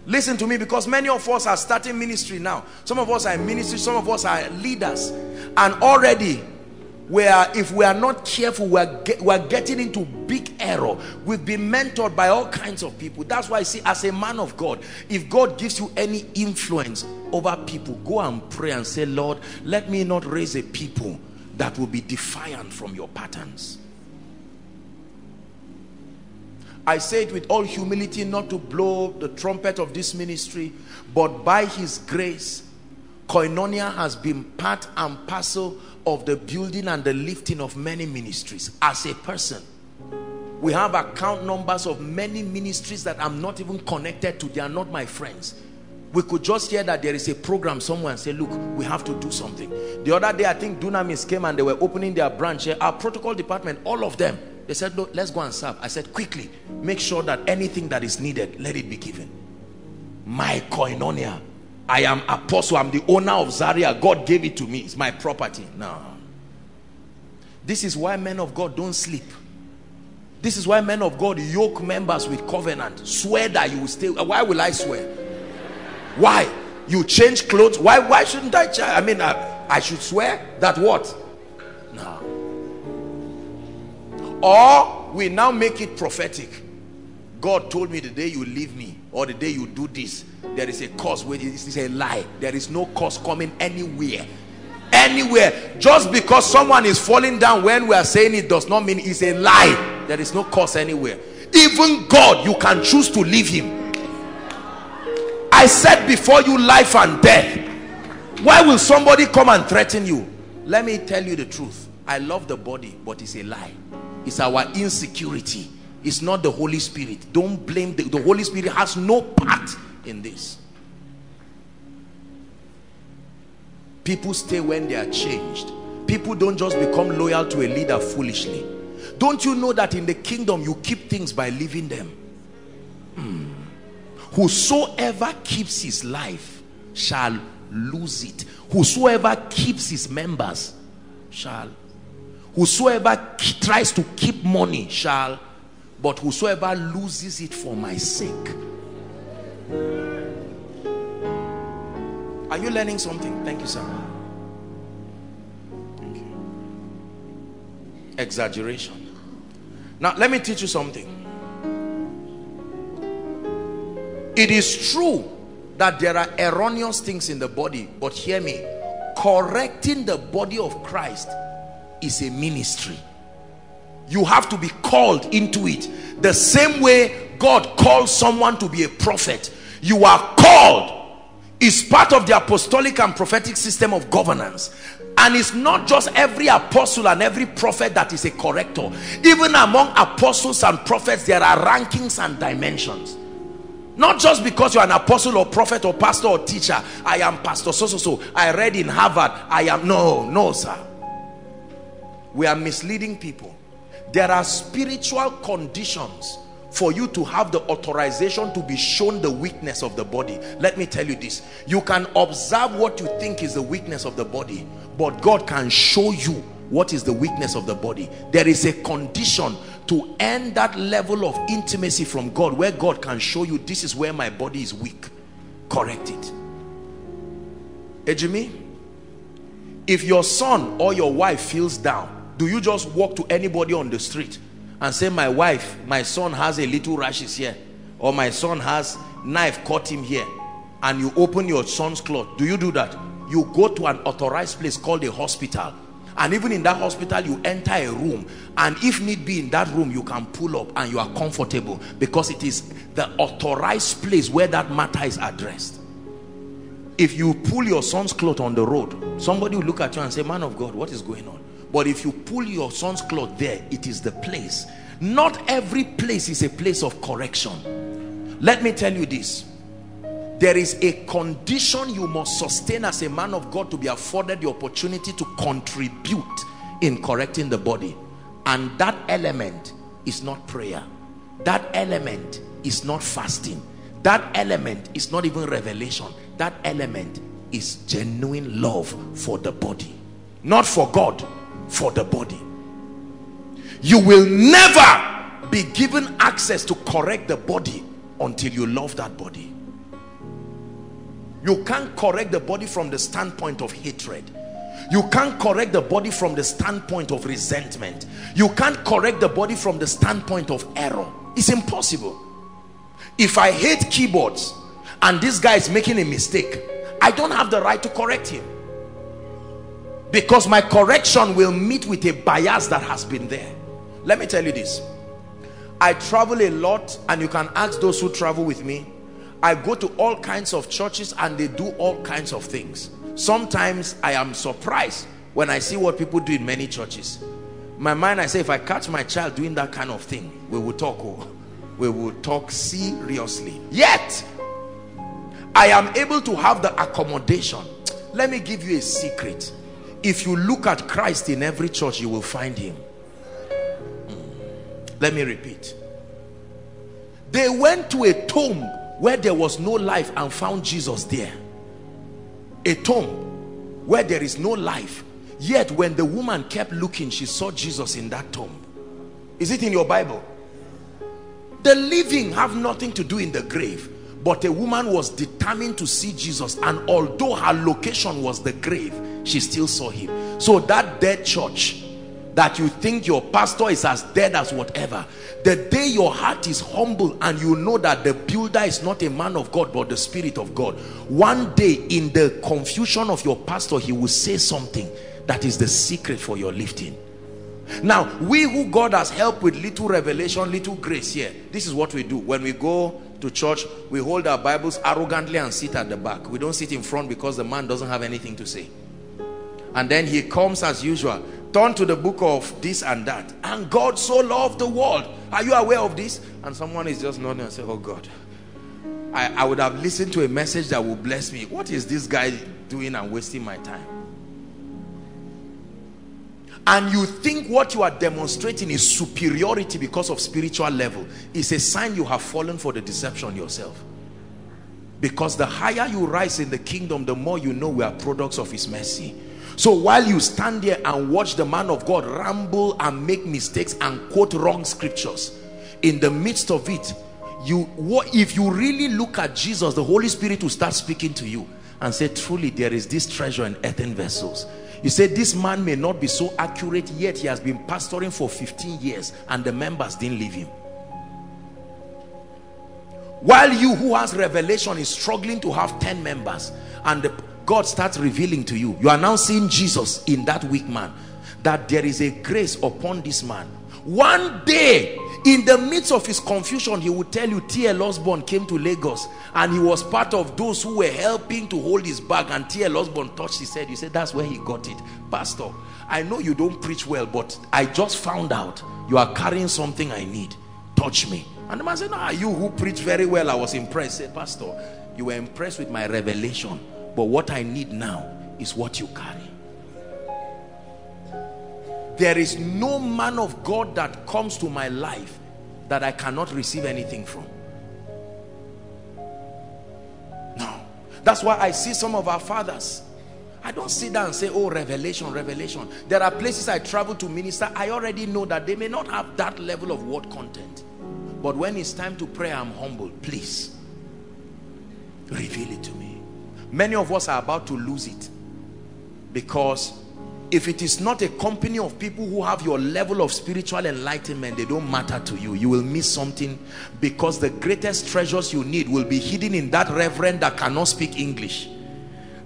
Listen to me, because many of us are starting ministry now. Some of us are in ministry, some of us are leaders, and already where if we are not careful, we are, get, we are getting into big error. We've been mentored by all kinds of people. That's why I say, as a man of God, if God gives you any influence over people, go and pray and say, Lord, let me not raise a people that will be defiant from your patterns. I say it with all humility, not to blow the trumpet of this ministry, but by his grace, Koinonia has been part and parcel of the building and the lifting of many ministries. As a person, we have account numbers of many ministries that I'm not even connected to. They are not my friends. We could just hear that there is a program somewhere and say, look, we have to do something. The other day, I think Dunamis came and they were opening their branch here. Our protocol department, all of them, they said, look, let's go and serve. I said, quickly, make sure that anything that is needed, let it be given. My Koinonia. I am apostle. I'm the owner of Zaria. God gave it to me. It's my property. Now, this is why men of God don't sleep. This is why men of God yoke members with covenant. Swear that you will stay. Why will I swear? Why? You change clothes. Why? Why shouldn't I? I mean, I, I should swear that what? No. Or we now make it prophetic. God told me the day you leave me or the day you do this, there is a cause. Where this is a lie. There is no cause coming anywhere. Anywhere. Just because someone is falling down when we are saying it does not mean it's a lie. There is no cause anywhere. Even God, you can choose to leave him. I said before you, life and death. Why will somebody come and threaten you? Let me tell you the truth. I love the body, but it's a lie. It's our insecurity. It's not the Holy Spirit. Don't blame the, the Holy Spirit has no part in this. People stay when they are changed. People don't just become loyal to a leader foolishly. Don't you know that in the kingdom you keep things by leaving them? Hmm. Whosoever keeps his life shall lose it. Whosoever keeps his members shall. Whosoever tries to keep money shall. But whosoever loses it for my sake. Are you learning something? Thank you, sir. Thank you. Exaggeration. Now, let me teach you something. It is true that there are erroneous things in the body, but hear me, correcting the body of Christ is a ministry. You have to be called into it. The same way God calls someone to be a prophet, you are called. It's part of the apostolic and prophetic system of governance. And it's not just every apostle and every prophet that is a corrector. Even among apostles and prophets, there are rankings and dimensions. Not just because you're an apostle or prophet or pastor or teacher. I am pastor so so so. I read in Harvard. I am. No, no, sir. We are misleading people. There are spiritual conditions for you to have the authorization to be shown the weakness of the body. Let me tell you this. You can observe what you think is the weakness of the body, but God can show you what is the weakness of the body. There is a condition to end that level of intimacy from God where God can show you, this is where my body is weak. Correct it. Ejimi, if your son or your wife feels down, do you just walk to anybody on the street and say, my wife, my son has a little rashes here, or my son has knife cut him here, and you open your son's cloth? Do you do that? You go to an authorized place called a hospital, and even in that hospital you enter a room, and if need be in that room you can pull up and you are comfortable, because it is the authorized place where that matter is addressed. If you pull your son's cloth on the road, somebody will look at you and say, man of God, what is going on? But if you pull your son's cloth there, it is the place. Not every place is a place of correction. Let me tell you this. There is a condition you must sustain as a man of God to be afforded the opportunity to contribute in correcting the body. And that element is not prayer. That element is not fasting. That element is not even revelation. That element is genuine love for the body. Not for God. For the body. You will never be given access to correct the body until you love that body. You can't correct the body from the standpoint of hatred. You can't correct the body from the standpoint of resentment. You can't correct the body from the standpoint of error. It's impossible. If I hate keyboards and this guy is making a mistake, I don't have the right to correct him, because my correction will meet with a bias that has been there. Let me tell you this. I travel a lot, and you can ask those who travel with me. I go to all kinds of churches and they do all kinds of things. Sometimes I am surprised when I see what people do in many churches. My mind, I say, if I catch my child doing that kind of thing, we will talk. Oh, we will talk seriously. Yet, I am able to have the accommodation. Let me give you a secret. If you look at Christ in every church, you will find him. Let me repeat. They went to a tomb where there was no life and found Jesus there. A tomb where there is no life. Yet when the woman kept looking, she saw Jesus in that tomb. Is it in your Bible? The living have nothing to do in the grave. But a woman was determined to see Jesus, and although her location was the grave, she still saw him. So that dead church that you think your pastor is as dead as whatever, the day your heart is humble and you know that the builder is not a man of God but the Spirit of God, one day in the confusion of your pastor, he will say something that is the secret for your lifting. Now, we who God has helped with little revelation, little grace here, this is what we do. When we go to church, we hold our Bibles arrogantly and sit at the back. We don't sit in front because the man doesn't have anything to say. And then he comes as usual. Turn to the book of this and that. And God so loved the world. Are you aware of this? And someone is just nodding and say, oh God, I, I would have listened to a message that will bless me. What is this guy doing and wasting my time? And you think what you are demonstrating is superiority because of spiritual level. It's a sign you have fallen for the deception yourself. Because the higher you rise in the kingdom, the more you know we are products of his mercy. So while you stand there and watch the man of God ramble and make mistakes and quote wrong scriptures, in the midst of it, you, if you really look at Jesus, the Holy Spirit will start speaking to you and say, truly, there is this treasure in earthen vessels. You say, this man may not be so accurate, yet he has been pastoring for fifteen years and the members didn't leave him. While you who has revelation is struggling to have ten members, and the God starts revealing to you, you are now seeing Jesus in that weak man, that there is a grace upon this man. One day, in the midst of his confusion, he would tell you T L Osborne came to Lagos and he was part of those who were helping to hold his bag, and T L Osborne touched his head. You say, that's where he got it. Pastor, I know you don't preach well, but I just found out you are carrying something I need. Touch me. And the man said, nah, you who preach very well, I was impressed. Say, Pastor, you were impressed with my revelation, but what I need now is what you carry. There is no man of God that comes to my life that I cannot receive anything from. No. That's why I see some of our fathers. I don't sit down and say, oh, revelation, revelation. There are places I travel to minister. I already know that they may not have that level of word content. But when it's time to pray, I'm humble. Please, reveal it to me. Many of us are about to lose it, because if it is not a company of people who have your level of spiritual enlightenment, they don't matter to you. You will miss something, because the greatest treasures you need will be hidden in that reverend that cannot speak English.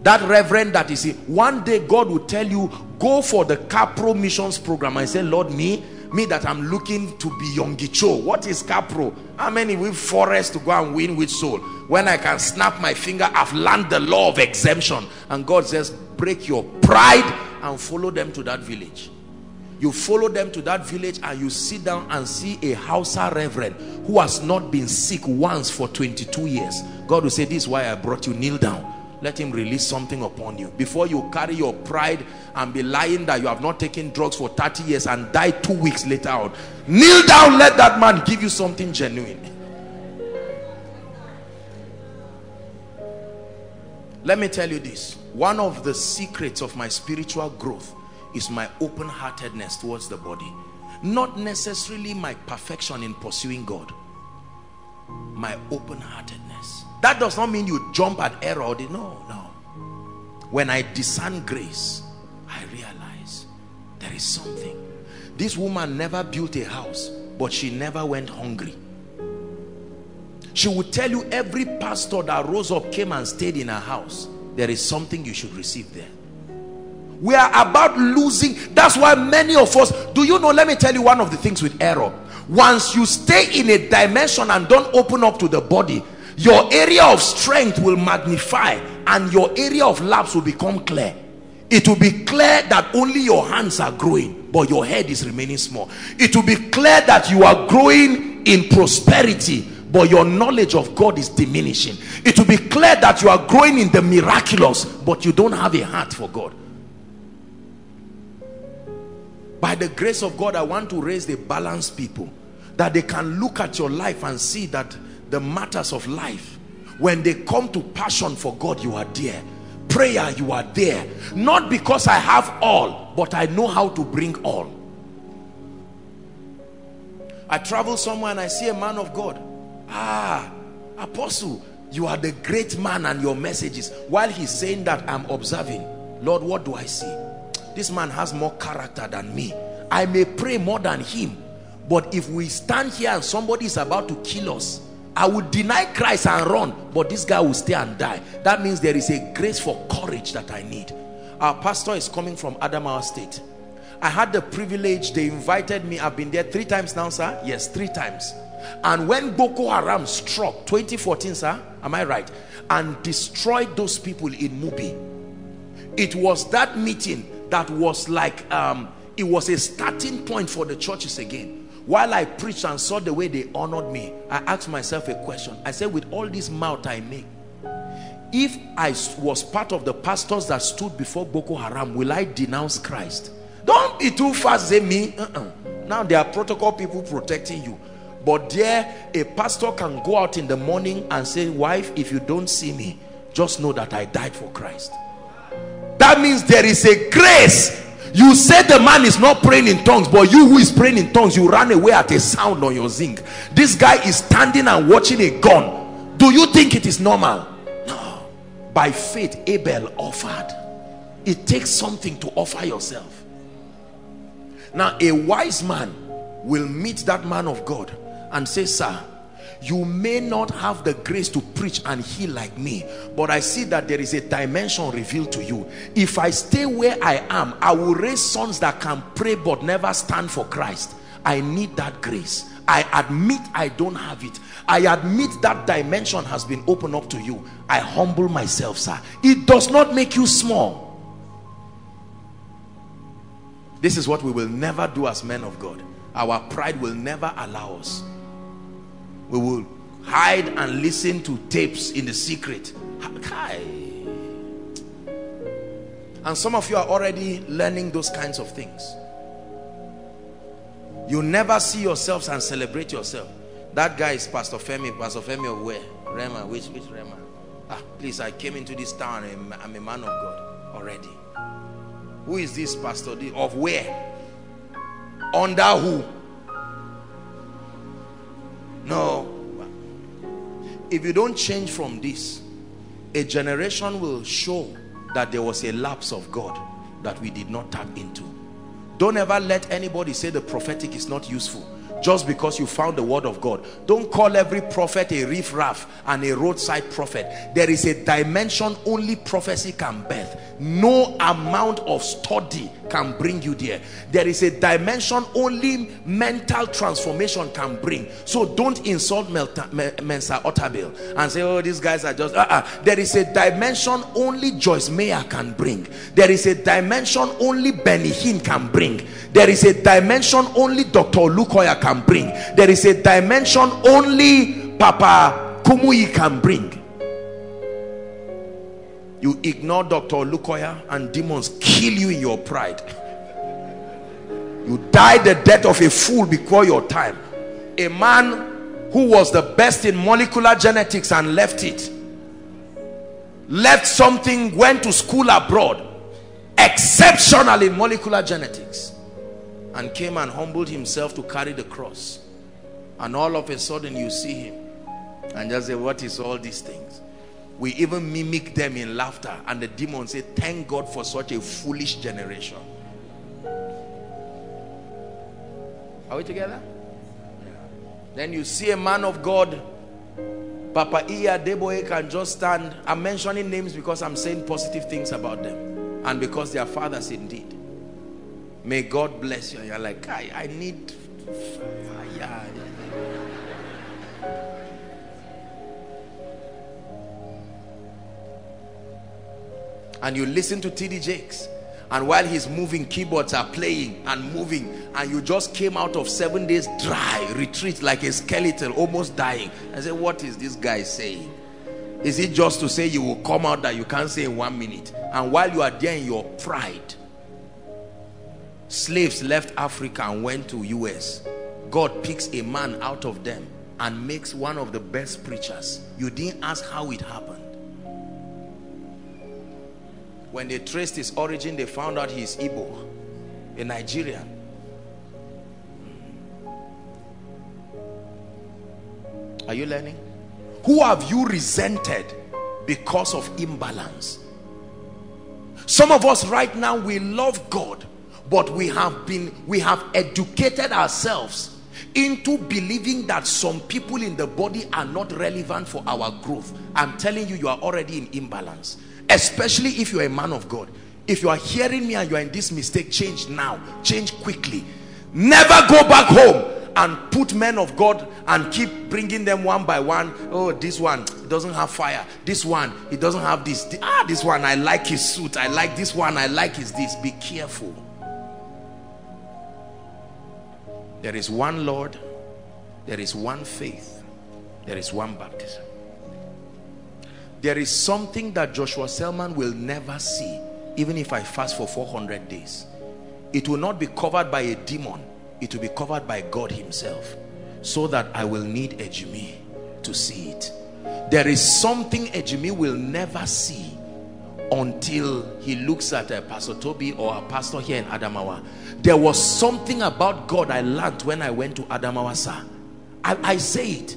That reverend that is, one day God will tell you, go for the Capro missions program. I say, Lord, me, me that I'm looking to be Yonggi Cho. What is Capro? How many will forest to go and win with soul? When I can snap my finger, I've learned the law of exemption. And God says, break your pride and follow them to that village. You follow them to that village and you sit down and see a Hausa reverend who has not been sick once for twenty-two years. God will say, this is why I brought you. Kneel down. Let him release something upon you. Before you carry your pride and be lying that you have not taken drugs for thirty years and die two weeks later on. Kneel down. Let that man give you something genuine. Let me tell you this. One of the secrets of my spiritual growth is my open-heartedness towards the body. Not necessarily my perfection in pursuing God. My open-heartedness. That does not mean you jump at error. No, no. When I discern grace, I realize there is something. This woman never built a house, but she never went hungry. She would tell you every pastor that rose up came and stayed in her house. There is something you should receive there. We are about losing. That's why many of us, do you know, let me tell you one of the things with error. Once you stay in a dimension and don't open up to the body, your area of strength will magnify and your area of lapse will become clear. It will be clear that only your hands are growing, but your head is remaining small. It will be clear that you are growing in prosperity, but your knowledge of God is diminishing. It will be clear that you are growing in the miraculous, but you don't have a heart for God. By the grace of God, I want to raise the balanced people, that they can look at your life and see that the matters of life, when they come to passion for God, you are there. Prayer, you are there. Not because I have all, but I know how to bring all. I travel somewhere and I see a man of God. Ah, Apostle, you are the great man and your messages. While he's saying that, I'm observing. Lord, what do I see? This man has more character than me. I may pray more than him, but if we stand here and somebody is about to kill us, I will deny Christ and run, but this guy will stay and die. That means there is a grace for courage that I need. Our pastor is coming from Adamawa State. I had the privilege, they invited me. I've been there three times now, sir. Yes, three times. And when Boko Haram struck twenty fourteen, sir, am I right? And destroyed those people in Mubi. It was that meeting that was like, um, it was a starting point for the churches again. While I preached and saw the way they honored me, I asked myself a question. I said, with all this mouth I make, if I was part of the pastors that stood before Boko Haram, will I denounce Christ? Don't be too fast, say me. Uh-uh. Now there are protocol people protecting you. But there, a pastor can go out in the morning and say, wife, if you don't see me, just know that I died for Christ. That means there is a grace. You say the man is not praying in tongues, but you who is praying in tongues, you ran away at a sound on your zinc. This guy is standing and watching a gun. Do you think it is normal? No. By faith, Abel offered. It takes something to offer yourself. Now, a wise man will meet that man of God and say, sir, you may not have the grace to preach and heal like me, but I see that there is a dimension revealed to you. If I stay where I am, I will raise sons that can pray but never stand for Christ. I need that grace. I admit I don't have it. I admit that dimension has been opened up to you. I humble myself, sir. It does not make you small. This is what we will never do as men of God. Our pride will never allow us. We will hide and listen to tapes in the secret. And some of you are already learning those kinds of things. You never see yourselves and celebrate yourself. That guy is Pastor Femi. Pastor Femi of where? Rema. Which, which Rema? Ah, please, I came into this town. I'm, I'm a man of God already. Who is this pastor? Of where? Under who? No. If you don't change from this, a generation will show that there was a lapse of God that we did not tap into. Don't ever let anybody say the prophetic is not useful just because you found the word of God. Don't call every prophet a riffraff and a roadside prophet. There is a dimension only prophecy can birth. No amount of study can bring you there. There is a dimension only mental transformation can bring. So don't insult Mensa Otterbill and say, oh, these guys are just uh -uh. There is a dimension only Joyce Meyer can bring. There is a dimension only Benny Hinn can bring. There is a dimension only Doctor Luke Oyakhilome can bring. There is a dimension only Papa Kumuyi can bring. You ignore Doctor Lukoya and demons kill you in your pride. You die the death of a fool before your time. A man who was the best in molecular genetics and left it. Left something, went to school abroad. Exceptional in molecular genetics. And came and humbled himself to carry the cross. And all of a sudden you see him. And just say, what is all these things? We even mimic them in laughter, and the demons say, thank God for such a foolish generation. Are we together? Yeah. Then you see a man of God, Papa Iyadeboye, can just stand. I'm mentioning names because I'm saying positive things about them and because they are fathers indeed. May God bless you. You're like, I, I need... Yeah. And you listen to T D Jakes, and while he's moving, keyboards are playing and moving, and you just came out of seven days dry retreat like a skeleton, almost dying. I said, what is this guy saying? Is it just to say you will come out that you can't say in one minute? And while you are there in your pride, slaves left Africa and went to U S. God picks a man out of them and makes one of the best preachers. You didn't ask how it happened. When they traced his origin, they found out he's Igbo, a Nigerian. Are you learning? Who have you resented because of imbalance? Some of us right now, we love God, but we have been, we have educated ourselves into believing that some people in the body are not relevant for our growth. I'm telling you, you are already in imbalance. Especially if you're a man of God. If you are hearing me and you're in this mistake, change now. Change quickly. Never go back home and put men of God and keep bringing them one by one. Oh, this one doesn't have fire. This one, he doesn't have this. Ah, this one, I like his suit. I like this one. I like his this. Be careful. There is one Lord. There is one faith. There is one baptism. There is something that Joshua Selman will never see, even if I fast for four hundred days. It will not be covered by a demon. It will be covered by God himself, so that I will need Ejimi to see it. There is something Ejimi will never see until he looks at a Pastor Toby or a pastor here in Adamawa. There was something about God I learned when I went to Adamawa, sir. I, I say it.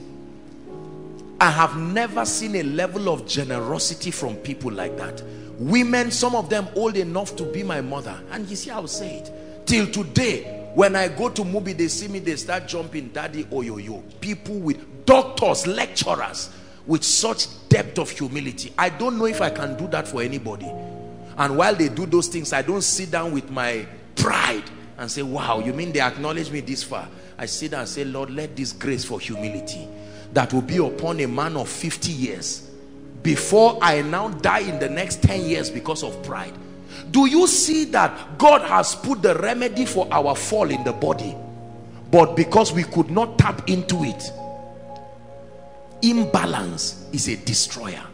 I have never seen a level of generosity from people like that. Women, some of them old enough to be my mother. And you see, I'll say it. Till today, when I go to Mubi, they see me, they start jumping, Daddy, Oyoyo. People with doctors, lecturers, with such depth of humility. I don't know if I can do that for anybody. And while they do those things, I don't sit down with my pride and say, wow, you mean they acknowledge me this far? I sit down and say, Lord, let this grace for humility that will be upon a man of fifty years before I now die in the next ten years because of pride. Do you see that God has put the remedy for our fall in the body, but because we could not tap into it? Imbalance is a destroyer.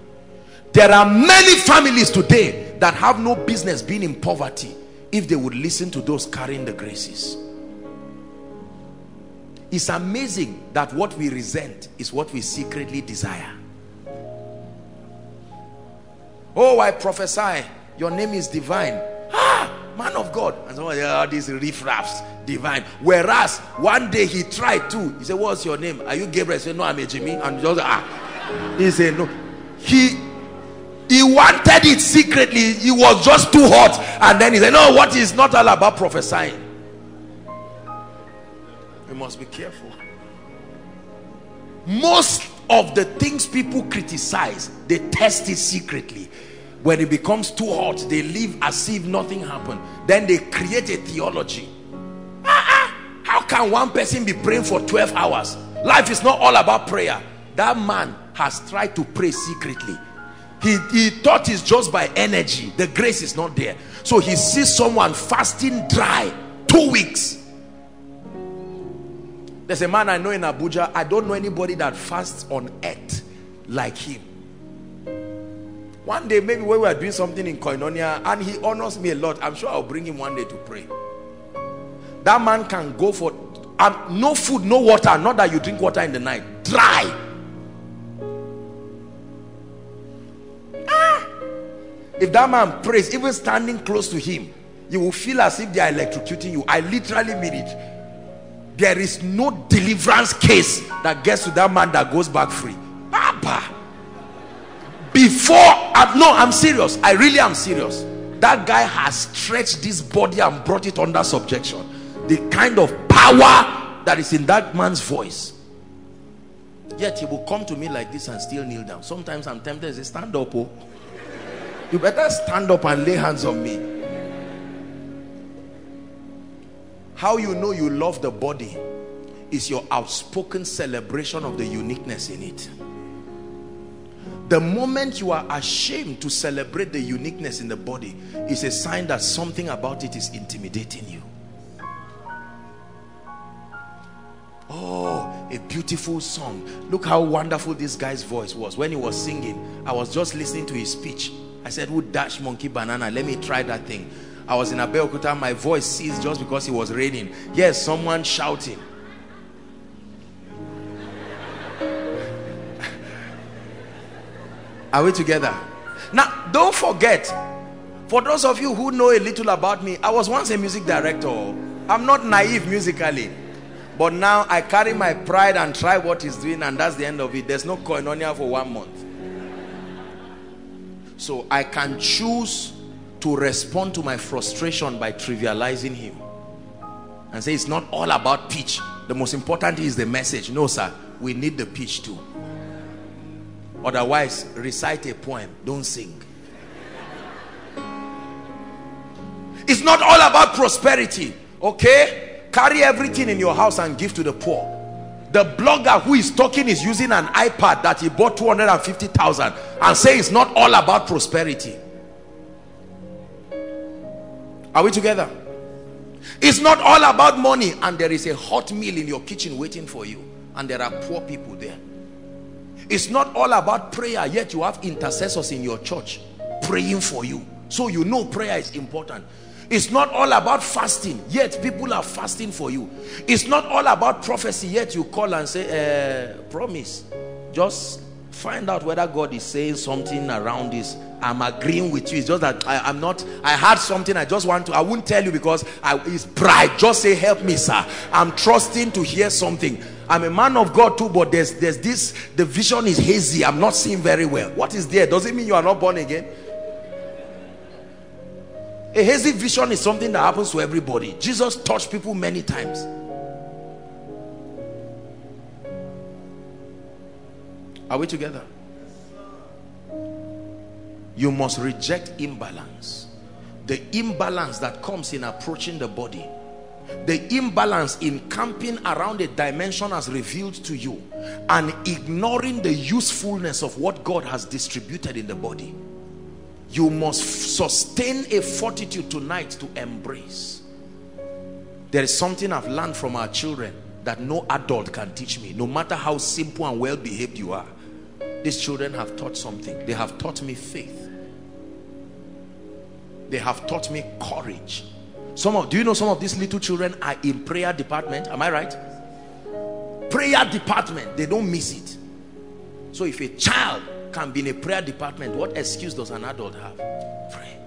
There are many families today that have no business being in poverty if they would listen to those carrying the graces. It's amazing that what we resent is what we secretly desire. Oh, I prophesy, your name is divine. Ah, man of God. And someone, oh, these riffraffs, divine. Whereas, one day he tried to. He said, what's your name? Are you Gabriel? He said, no, I'm Ejimi. And just, ah. He said, no. He, he wanted it secretly. He was just too hot. And then he said, no, what is not all about prophesying? We must be careful. Most of the things people criticize, they test it secretly. When it becomes too hot, they live as if nothing happened. Then they create a theology. Ah, ah, how can one person be praying for twelve hours? Life is not all about prayer. That man has tried to pray secretly. He, he thought it's just by energy. The grace is not there. So he sees someone fasting dry two weeks. There's a man I know in Abuja. I don't know anybody that fasts on earth like him. One day, maybe when we are doing something in Koinonia, and he honors me a lot, I'm sure I'll bring him one day to pray. That man can go for um, no food, no water. Not that you drink water in the night. Dry. Ah! If that man prays, even standing close to him, you will feel as if they are electrocuting you. I literally mean it. There is no deliverance case that gets to that man that goes back free. Papa, Before, I've, no, I'm serious. I really am serious. That guy has stretched this body and brought it under subjection. The kind of power that is in that man's voice. Yet he will come to me like this and still kneel down. Sometimes I'm tempted to say, stand up, oh. You better stand up and lay hands on me. How you know you love the body is your outspoken celebration of the uniqueness in it. The moment you are ashamed to celebrate the uniqueness in the body is a sign that something about it is intimidating you. Oh, a beautiful song. Look how wonderful this guy's voice was. When he was singing, I was just listening to his speech. I said, who dash monkey banana? Let me try that thing. I was in Abeokuta, my voice ceased just because it was raining. Yes, someone shouting. Are we together? Now, don't forget, for those of you who know a little about me, I was once a music director. I'm not naive musically. But now I carry my pride and try what he's doing, and that's the end of it. There's no koinonia for one month. So I can choose to respond to my frustration by trivializing him and say it's not all about pitch, the most important is the message. No sir, we need the pitch too. Otherwise, recite a poem, don't sing. It's not all about prosperity. Okay, carry everything in your house and give to the poor. The blogger who is talking is using an iPad that he bought two hundred fifty thousand and say it's not all about prosperity. Are we together? It's not all about money, and there is a hot meal in your kitchen waiting for you, and there are poor people there. It's not all about prayer, yet you have intercessors in your church praying for you, so you know prayer is important. It's not all about fasting, yet people are fasting for you. It's not all about prophecy, yet you call and say, uh, promise, just find out whether God is saying something around this. I'm agreeing with you. It's just that I, I'm not, I had something I just want to, I won't tell you because I, it's pride. Just say, help me, sir. I'm trusting to hear something. I'm a man of God too, but there's, there's this, the vision is hazy. I'm not seeing very well. What is there? Does it mean you are not born again? A hazy vision is something that happens to everybody. Jesus touched people many times. Are we together? You must reject imbalance. The imbalance that comes in approaching the body. The imbalance in camping around a dimension as revealed to you and ignoring the usefulness of what God has distributed in the body. You must sustain a fortitude tonight to embrace. There is something I've learned from our children that no adult can teach me, no matter how simple and well behaved you are. These children have taught something. They have taught me faith. They have taught me courage. Some of, do you know some of these little children are in prayer department? Am I right? Prayer department. They don't miss it. So if a child can be in a prayer department, what excuse does an adult have? Pray.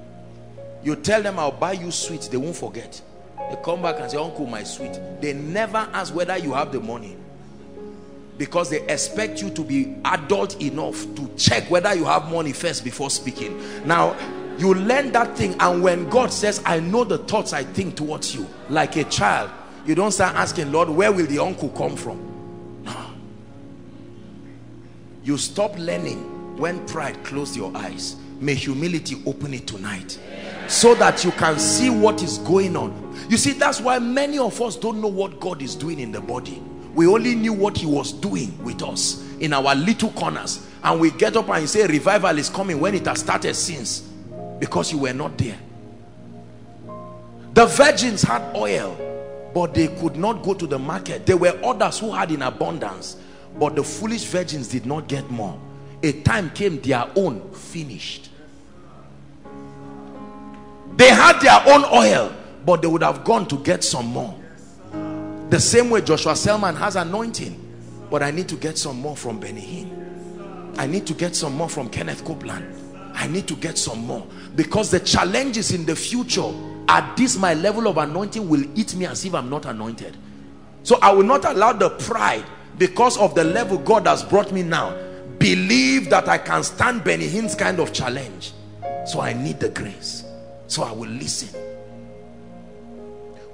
You tell them, I'll buy you sweets. They won't forget. They come back and say, uncle, my sweet. They never ask whether you have the money. Because they expect you to be adult enough to check whether you have money first before speaking. Now, you learn that thing, and when God says, I know the thoughts I think towards you, like a child, you don't start asking, Lord, where will the uncle come from? No. You stop learning when pride closes your eyes. May humility open it tonight, so that you can see what is going on. You see, that's why many of us don't know what God is doing in the body. We only knew what he was doing with us in our little corners, and we get up and say revival is coming when it has started since, because you were not there. The virgins had oil, but they could not go to the market. There were others who had in abundance, but the foolish virgins did not get more. A time came, their own finished. They had their own oil, but they would have gone to get some more. The same way Joshua Selman has anointing, but I need to get some more from Benny Hinn. I need to get some more from Kenneth Copeland. I need to get some more, because the challenges in the future at this my level of anointing will eat me as if I'm not anointed. So I will not allow the pride, because of the level God has brought me now. Believe believe that I can stand Benny Hinn's kind of challenge. So I need the grace. So I will listen.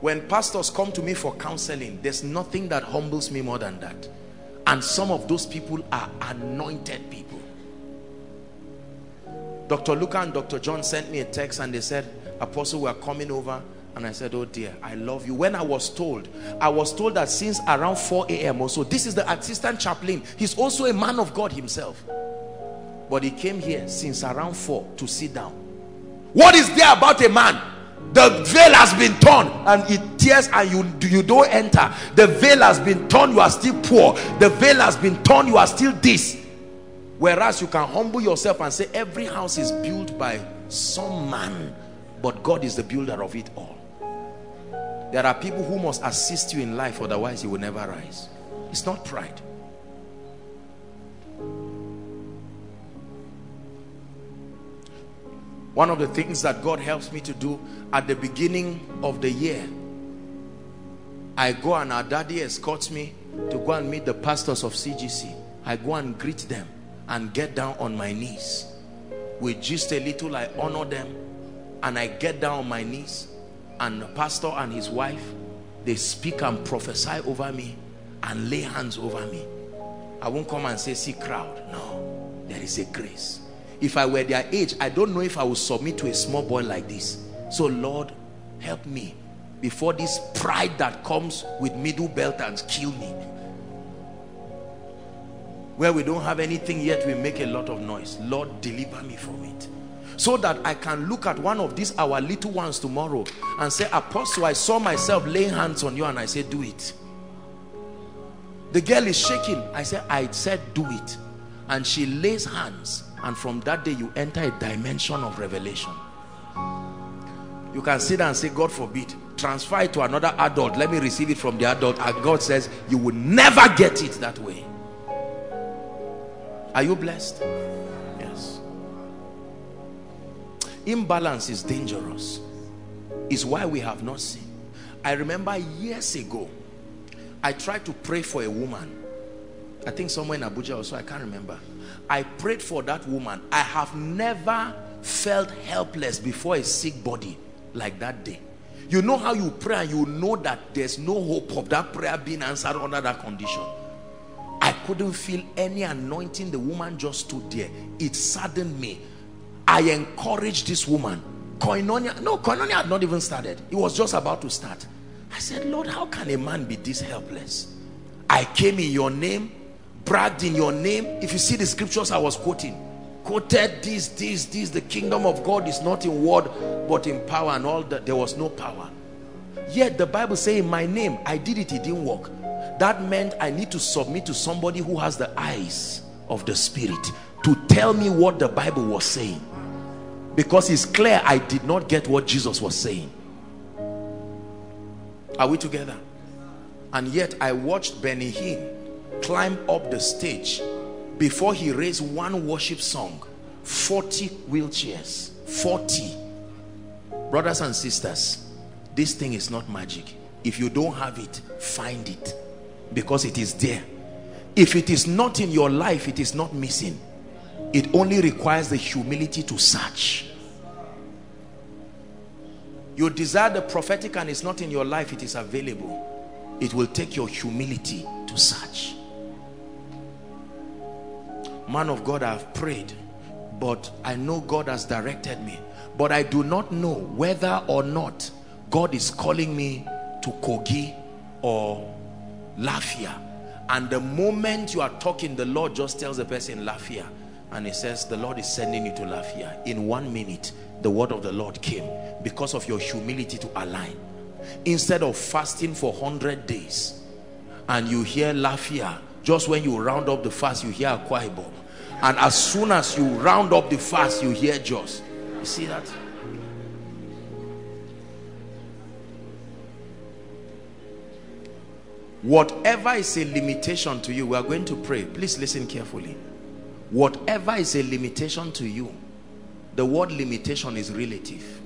When pastors come to me for counseling, there's nothing that humbles me more than that. And some of those people are anointed people. Doctor Luca and Doctor John sent me a text and they said, Apostle, we are coming over. And I said, oh dear, I love you. When I was told, I was told that since around four A M or so, this is the assistant chaplain. He's also a man of God himself. But he came here since around four to sit down. What is there about a man? The veil has been torn and it tears and you, you don't enter. The veil has been torn, you are still poor. The veil has been torn, you are still this. Whereas you can humble yourself and say, every house is built by some man, but God is the builder of it all. There are people who must assist you in life, otherwise you will never rise. It's not pride. One of the things that God helps me to do at the beginning of the year, I go and our daddy escorts me to go and meet the pastors of C G C. I go and greet them and get down on my knees. With just a little, I honor them and I get down on my knees, and the pastor and his wife, they speak and prophesy over me and lay hands over me. I won't come and say, see crowd. No, there is a grace. If I were their age, I don't know if I would submit to a small boy like this. So Lord, help me before this pride that comes with middle belt and kill me. Where we don't have anything yet, we make a lot of noise. Lord, deliver me from it. So that I can look at one of these, our little ones tomorrow and say, Apostle, I saw myself laying hands on you and I said, do it. The girl is shaking. I said, I said, do it. And she lays hands. And from that day, you enter a dimension of revelation. You can sit and say, God forbid, transfer it to another adult. Let me receive it from the adult. And God says, you will never get it that way. Are you blessed? Yes. Imbalance is dangerous. It's why we have not seen. I remember years ago, I tried to pray for a woman. I think somewhere in Abuja also, I can't remember. I prayed for that woman. I have never felt helpless before a sick body like that day. You know how you pray and you know that there's no hope of that prayer being answered under that condition. I couldn't feel any anointing. The woman just stood there. It saddened me. I encouraged this woman. Koinonia, no, Koinonia had not even started. It was just about to start. I said, Lord, how can a man be this helpless? I came in your name, bragged in your name. If you see the scriptures I was quoting, quoted this, this, this, the kingdom of God is not in word, but in power, and all that. There was no power. Yet the Bible says, in my name, I did it, it didn't work. That meant I need to submit to somebody who has the eyes of the Spirit to tell me what the Bible was saying. Because it's clear I did not get what Jesus was saying. Are we together? And yet I watched Benny Hinn climb up the stage before he raised one worship song. forty wheelchairs. forty. Brothers and sisters, this thing is not magic. If you don't have it, find it. Because it is there. If it is not in your life, it is not missing. It only requires the humility to search. You desire the prophetic and it's not in your life, it is available. It will take your humility to search. Man of God, I have prayed, but I know God has directed me. But I do not know whether or not God is calling me to Kogi or Lafia. And the moment you are talking, the Lord just tells the person Lafia. And he says, the Lord is sending you to Lafia. In one minute, the word of the Lord came because of your humility to align. Instead of fasting for one hundred days and you hear Lafia, just when you round up the fast, you hear Akwa Ibom. And as soon as you round up the fast, you hear Joss. You see that? Whatever is a limitation to you, we are going to pray. Please listen carefully. Whatever is a limitation to you, the word limitation is relative.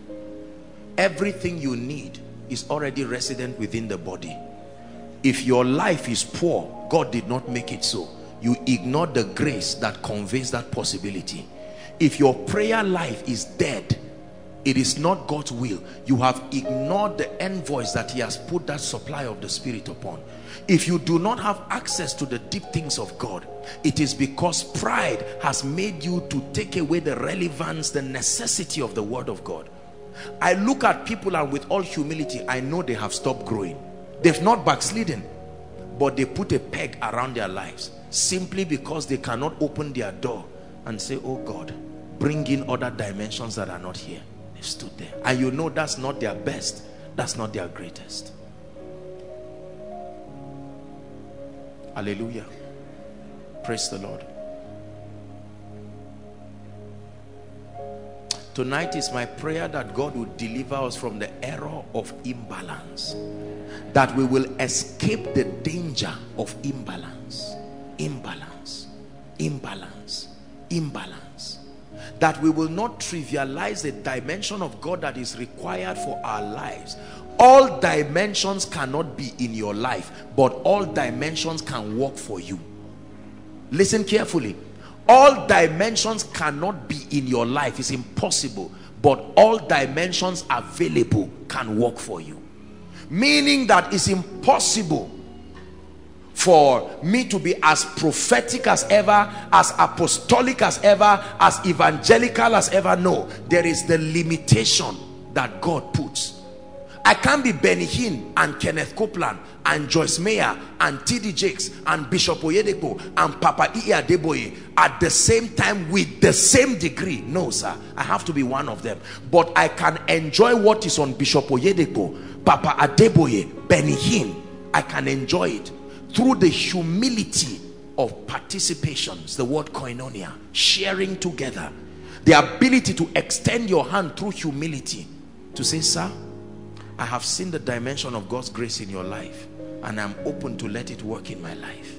Everything you need is already resident within the body. If your life is poor, God did not make it so. you ignore the grace that conveys that possibility. If your prayer life is dead, it is not God's will. You have ignored the envoys that he has put that supply of the Spirit upon. If you do not have access to the deep things of God, it is because pride has made you to take away the relevance, the necessity of the word of God. I look at people and with all humility, I know they have stopped growing. They've not backslidden, but they put a peg around their lives simply because they cannot open their door and say, oh God, bring in other dimensions that are not here. They've stood there. And you know that's not their best. That's not their greatest. Hallelujah. Praise the Lord. Tonight is my prayer that God will deliver us from the error of imbalance. That we will escape the danger of imbalance. Imbalance. Imbalance. Imbalance. That we will not trivialize the dimension of God that is required for our lives. All dimensions cannot be in your life, but all dimensions can work for you. Listen carefully. All dimensions cannot be in your life. It's impossible. But all dimensions available can work for you. Meaning that it's impossible for me to be as prophetic as ever, as apostolic as ever, as evangelical as ever. No, there is the limitation that God puts. I can't be Benny Hinn and Kenneth Copeland and Joyce Meyer and T D Jakes and Bishop Oyedepo and Papa Iyadeboye at the same time with the same degree. No, sir. I have to be one of them. But I can enjoy what is on Bishop Oyedepo, Papa Adeboye, Benny Hinn. I can enjoy it through the humility of participations, the word koinonia, sharing together, the ability to extend your hand through humility to say, sir, I have seen the dimension of God's grace in your life and I'm open to let it work in my life.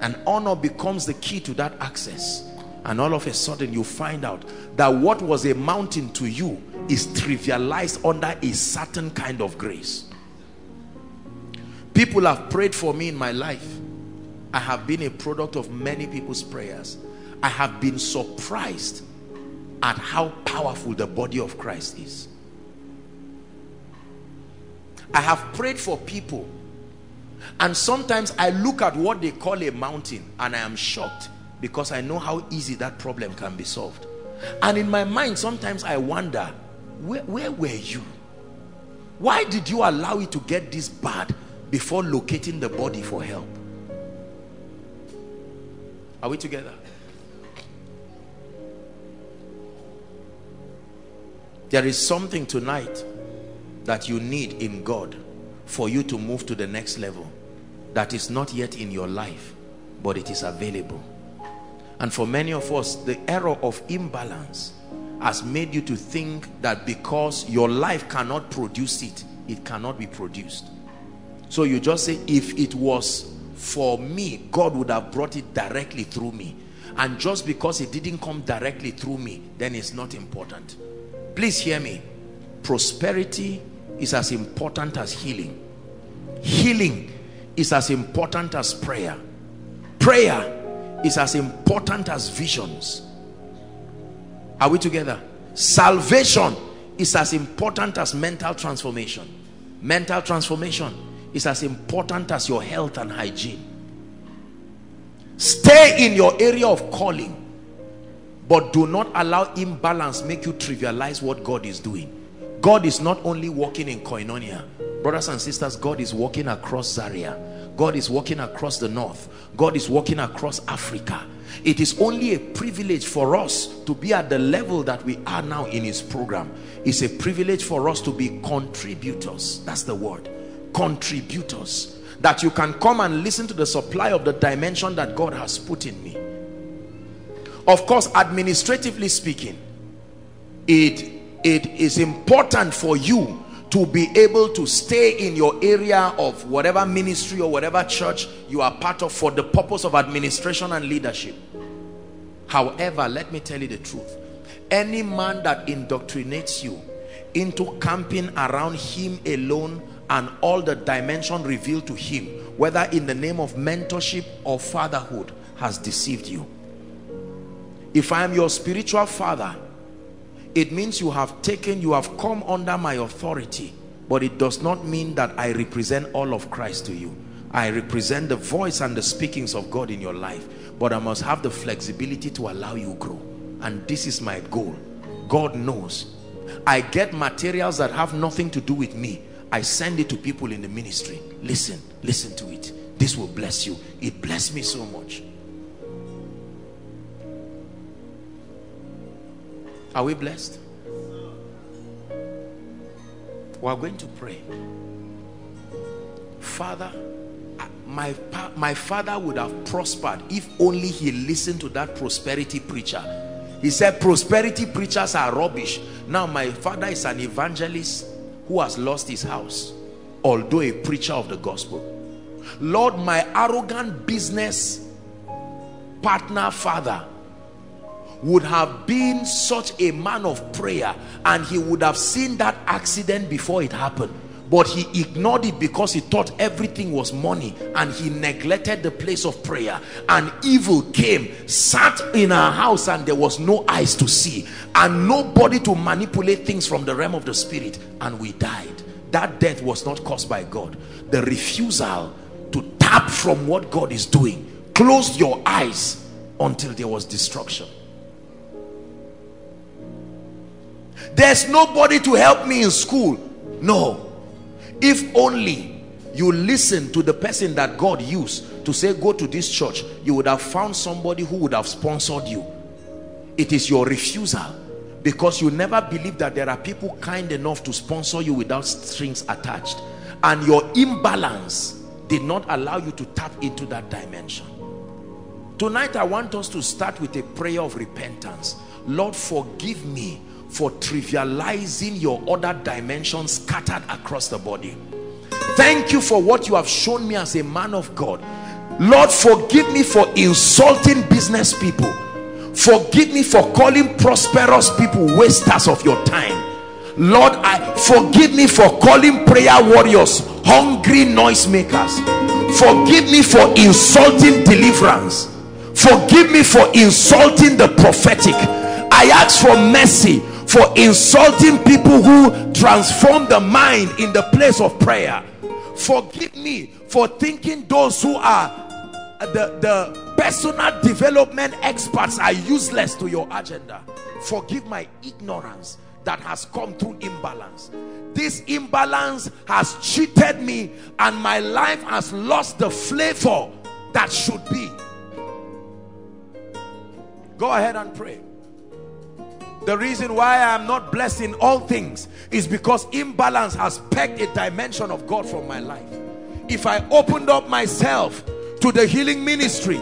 And honor becomes the key to that access. And all of a sudden you find out that what was a mountain to you is trivialized under a certain kind of grace. People have prayed for me in my life. I have been a product of many people's prayers. I have been surprised at how powerful the body of Christ is. I have prayed for people, and sometimes I look at what they call a mountain and I am shocked because I know how easy that problem can be solved. And in my mind, sometimes I wonder, where, where were you? Why did you allow it to get this bad before locating the body for help? Are we together? There is something tonight that you need in God for you to move to the next level that is not yet in your life, but it is available. And for many of us, the error of imbalance has made you to think that because your life cannot produce it, it cannot be produced. So you just say, if it was for me, God would have brought it directly through me. And just because it didn't come directly through me, then it's not important. Please hear me. Prosperity is as important as healing. Healing is as important as prayer. Prayer is as important as visions. Are we together? Salvation is as important as mental transformation. Mental transformation is as important as your health and hygiene. Stay in your area of calling, but do not allow imbalance make you trivialize what God is doing. God is not only working in Koinonia. Brothers and sisters, God is working across Zaria. God is working across the north. God is working across Africa. It is only a privilege for us to be at the level that we are now in his program. It's a privilege for us to be contributors. That's the word. Contributors, that you can come and listen to the supply of the dimension that God has put in me. Of course, administratively speaking, it it is important for you to be able to stay in your area of whatever ministry or whatever church you are part of for the purpose of administration and leadership. However, let me tell you the truth. Any man that indoctrinates you into camping around him alone and all the dimension revealed to him, whether in the name of mentorship or fatherhood, has deceived you. If I am your spiritual father, it means you have taken, you have come under my authority, but it does not mean that I represent all of Christ to you. I represent the voice and the speakings of God in your life, but I must have the flexibility to allow you grow. And this is my goal. God knows. I get materials that have nothing to do with me. I send it to people in the ministry. Listen, listen to it. This will bless you. It blessed me so much. Are we blessed? We are going to pray. Father, my, my father would have prospered if only he listened to that prosperity preacher. He said, prosperity preachers are rubbish. Now my father is an evangelist who has lost his house, although a preacher of the gospel. Lord, my arrogant business partner father would have been such a man of prayer, and he would have seen that accident before it happened, but he ignored it because he thought everything was money, and he neglected the place of prayer, and evil came, sat in our house, and there was no eyes to see and nobody to manipulate things from the realm of the spirit, and we died. That death was not caused by God. The refusal to tap from what God is doing closed your eyes until there was destruction. There's nobody to help me in school. No. If only you listen to the person that God used to say, go to this church, you would have found somebody who would have sponsored you. It is your refusal, because you never believe that there are people kind enough to sponsor you without strings attached, and your imbalance did not allow you to tap into that dimension. Tonight I want us to start with a prayer of repentance. Lord, forgive me for trivializing your other dimensions scattered across the body. Thank you for what you have shown me as a man of God. Lord, forgive me for insulting business people. Forgive me for calling prosperous people wasters of your time. Lord, I forgive me for calling prayer warriors hungry noisemakers. Forgive me for insulting deliverance. Forgive me for insulting the prophetic. I ask for mercy for insulting people who transform the mind in the place of prayer. Forgive me for thinking those who are the, the personal development experts are useless to your agenda. Forgive my ignorance that has come through imbalance. This imbalance has cheated me, and my life has lost the flavor that should be. Go ahead and pray. The reason why I am not blessed in all things is because imbalance has pegged a dimension of God from my life. If I opened up myself to the healing ministry,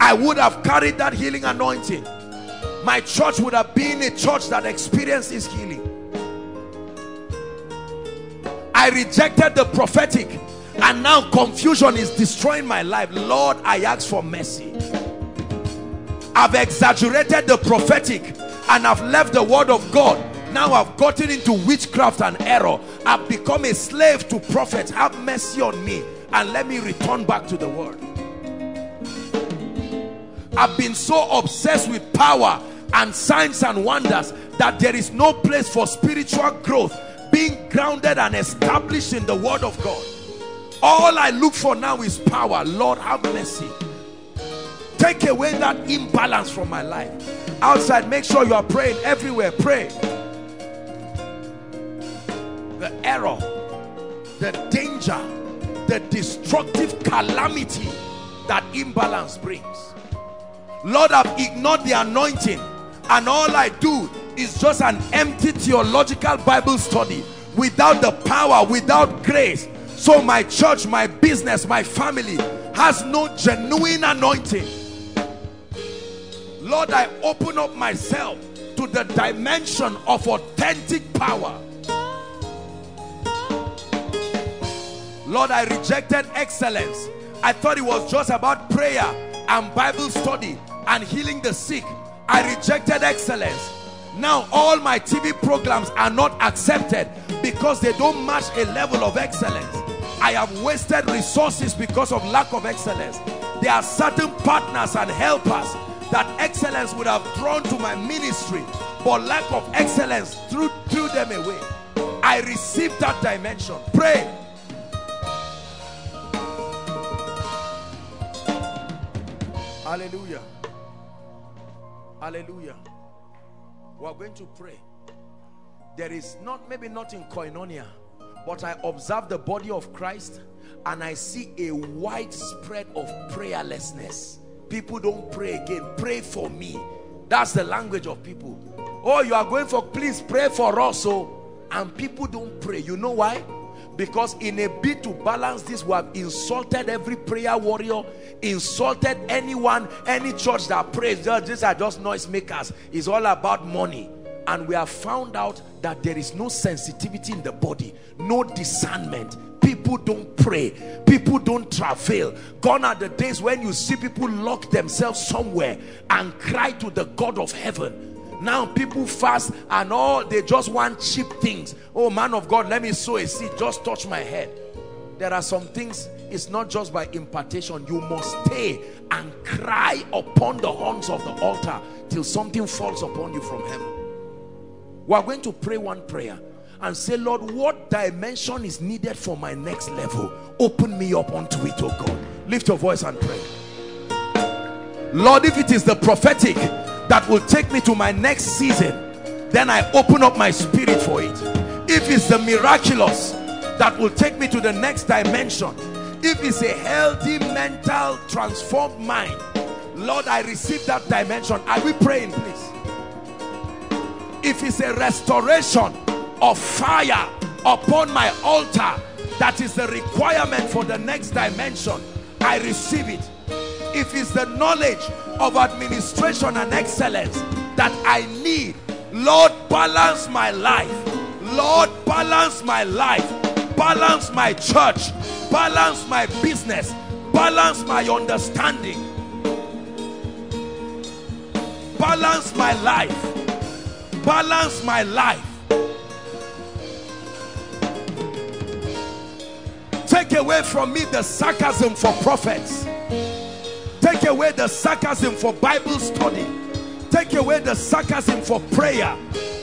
I would have carried that healing anointing. My church would have been a church that experiences healing. I rejected the prophetic, and now confusion is destroying my life. Lord, I ask for mercy. I've exaggerated the prophetic, and I've left the word of God. Now I've gotten into witchcraft and error. I've become a slave to prophets. Have mercy on me and let me return back to the word. I've been so obsessed with power and signs and wonders that there is no place for spiritual growth, being grounded and established in the word of God. All I look for now is power. Lord, have mercy. Take away that imbalance from my life. Outside, make sure you are praying. Everywhere, pray. The error, the danger, the destructive calamity that imbalance brings. Lord, I've ignored the anointing, and all I do is just an empty theological Bible study without the power, without grace. So my church, my business, my family has no genuine anointing. Lord, I open up myself to the dimension of authentic power. Lord, I rejected excellence. I thought it was just about prayer and Bible study and healing the sick. I rejected excellence. Now all my T V programs are not accepted because they don't match a level of excellence. I have wasted resources because of lack of excellence. There are certain partners and helpers that excellence would have drawn to my ministry, but lack of excellence threw, threw them away. I received that dimension. Pray. Hallelujah. Hallelujah. We are going to pray. There is not, maybe not in Koinonia, but I observe the body of Christ and I see a widespread of prayerlessness. People don't pray again. Pray for me. That's the language of people. Oh, you are going for, please pray for us. Oh, and people don't pray. You know why? Because in a bid to balance this, we have insulted every prayer warrior, insulted anyone, any church that prays. These are just noisemakers. It's all about money. And we have found out that there is no sensitivity in the body, no discernment. People don't pray. People don't travail. Gone are the days when you see people lock themselves somewhere and cry to the God of heaven. Now people fast and all, they just want cheap things. Oh, man of God, let me sow a seed. Just touch my head. There are some things, it's not just by impartation. You must stay and cry upon the horns of the altar till something falls upon you from heaven. We are going to pray one prayer and say, Lord, what dimension is needed for my next level? Open me up unto it, oh God. Lift your voice and pray. Lord, if it is the prophetic that will take me to my next season, then I open up my spirit for it. If it's the miraculous that will take me to the next dimension, if it's a healthy, mental, transformed mind, Lord, I receive that dimension. Are we praying, please? If it's a restoration of fire upon my altar, that is the requirement for the next dimension, I receive it. If it's the knowledge of administration and excellence that I need, Lord, balance my life. Lord, balance my life. Balance my church. Balance my business. Balance my understanding. Balance my life. Balance my life. Take away from me the sarcasm for prophets. Take away the sarcasm for Bible study. Take away the sarcasm for prayer.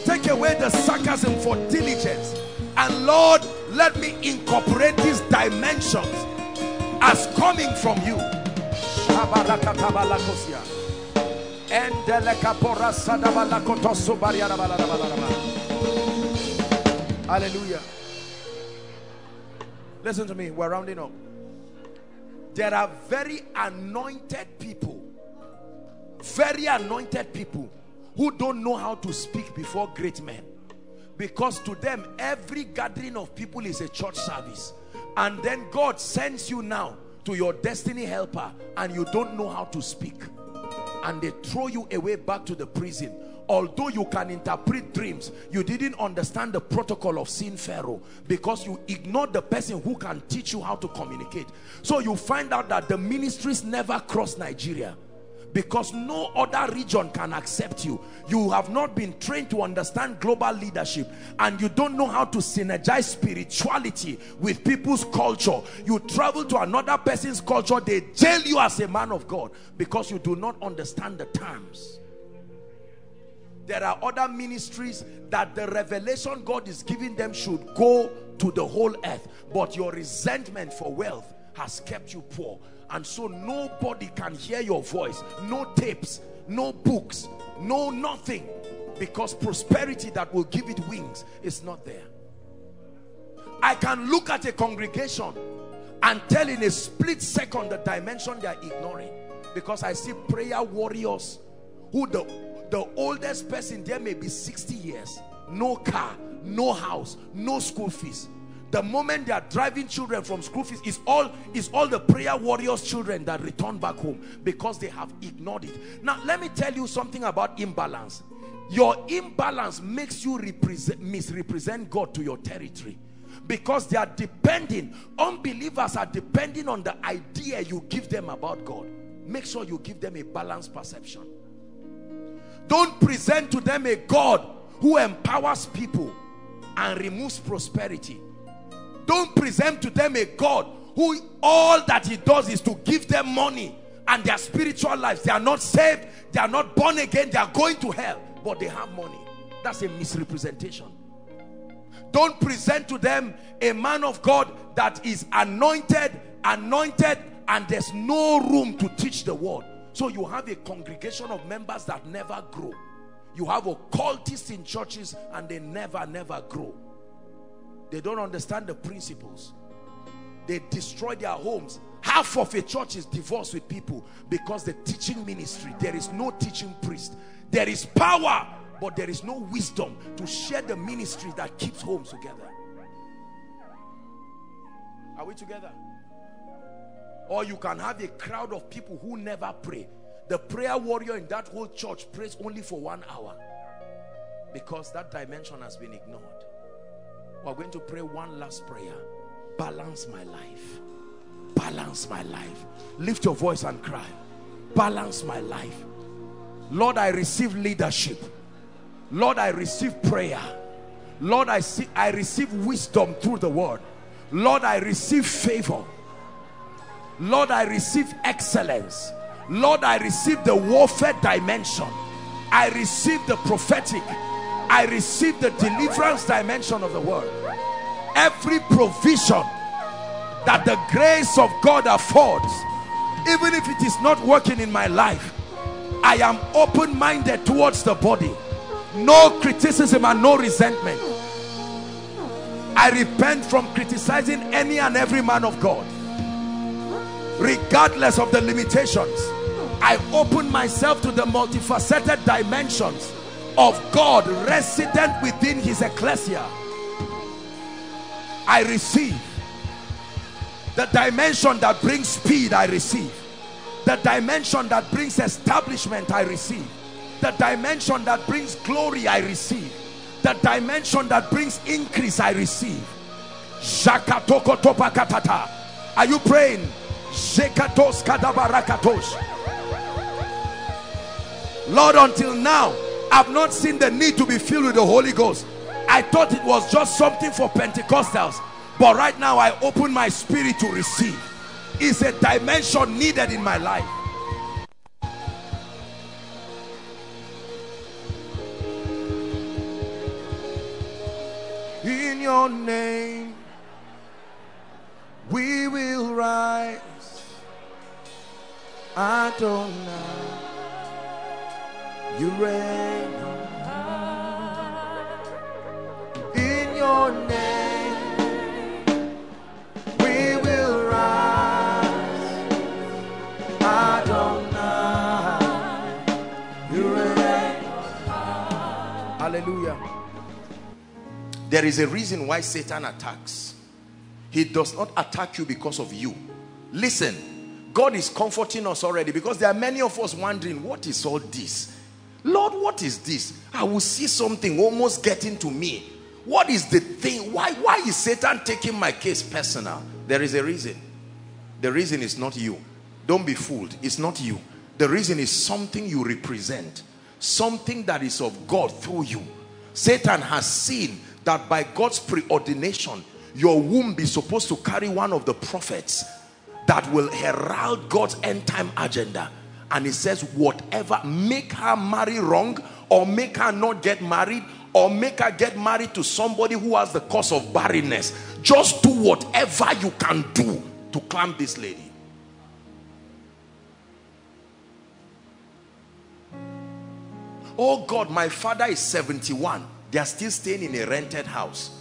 Take away the sarcasm for diligence. And Lord, let me incorporate these dimensions as coming from you. Hallelujah. Listen to me, we're rounding up. There are very anointed people, very anointed people who don't know how to speak before great men, because to them every gathering of people is a church service. And then God sends you now to your destiny helper and you don't know how to speak, and they throw you away back to the prison. Although you can interpret dreams, you didn't understand the protocol of sin pharaoh because you ignored the person who can teach you how to communicate. So you find out that the ministries never cross Nigeria because no other region can accept you. You have not been trained to understand global leadership, and you don't know how to synergize spirituality with people's culture. You travel to another person's culture, they jail you as a man of God because you do not understand the terms. There are other ministries that the revelation God is giving them should go to the whole earth, but your resentment for wealth has kept you poor. And so nobody can hear your voice. No tapes, no books, no nothing, because prosperity that will give it wings is not there. I can look at a congregation and tell in a split second the dimension they are ignoring, because I see prayer warriors who the The oldest person there may be sixty years, no car, no house, no school fees. The moment they are driving children from school fees, it's all, it's all the prayer warriors' children that return back home because they have ignored it. Now, let me tell you something about imbalance. Your imbalance makes you represent, misrepresent God to your territory, because they are depending, unbelievers are depending on the idea you give them about God. Make sure you give them a balanced perception. Don't present to them a God who empowers people and removes prosperity. Don't present to them a God who all that he does is to give them money and their spiritual lives. They are not saved, they are not born again, they are going to hell, but they have money. That's a misrepresentation. Don't present to them a man of God that is anointed, anointed, and there's no room to teach the word. So you have a congregation of members that never grow. You have occultists in churches and they never, never grow. They don't understand the principles. They destroy their homes. Half of a church is divorced with people because the teaching ministry, there is no teaching priest. There is power, but there is no wisdom to share the ministry that keeps homes together. Are we together? Or you can have a crowd of people who never pray. The prayer warrior in that whole church prays only for one hour because that dimension has been ignored. We're going to pray one last prayer. Balance my life. Balance my life. Lift your voice and cry. Balance my life. Lord, I receive leadership. Lord, I receive prayer. Lord, I see I receive wisdom through the word. Lord, I receive favor. Lord, I receive excellence. Lord, I receive the warfare dimension. I receive the prophetic. I receive the deliverance dimension of the word. Every provision that the grace of God affords, even if it is not working in my life, I am open-minded towards the body. No criticism and no resentment. I repent from criticizing any and every man of God. Regardless of the limitations, I open myself to the multifaceted dimensions of God resident within his ecclesia. I receive the dimension that brings speed. I receive the dimension that brings establishment. I receive the dimension that brings glory. I receive the dimension that brings increase. I receive. Are you praying? Lord, until now I've not seen the need to be filled with the Holy Ghost. I thought it was just something for Pentecostals, but right now I open my spirit to receive. It's a dimension needed in my life. In your name we will rise, Adonai. You reign on high. In your name we will rise, Adonai. You reign on high. Hallelujah. There is a reason why Satan attacks. He does not attack you because of you. Listen, God is comforting us already, because there are many of us wondering, what is all this? Lord, what is this? I will see something almost getting to me. What is the thing? Why, why is Satan taking my case personal? There is a reason. The reason is not you. Don't be fooled. It's not you. The reason is something you represent. Something that is of God through you. Satan has seen that by God's preordination, your womb is supposed to carry one of the prophets that will herald God's end-time agenda. And he says, whatever, make her marry wrong, or make her not get married, or make her get married to somebody who has the cause of barrenness. Just do whatever you can do to clamp this lady. Oh God, my father is seventy-one. They are still staying in a rented house.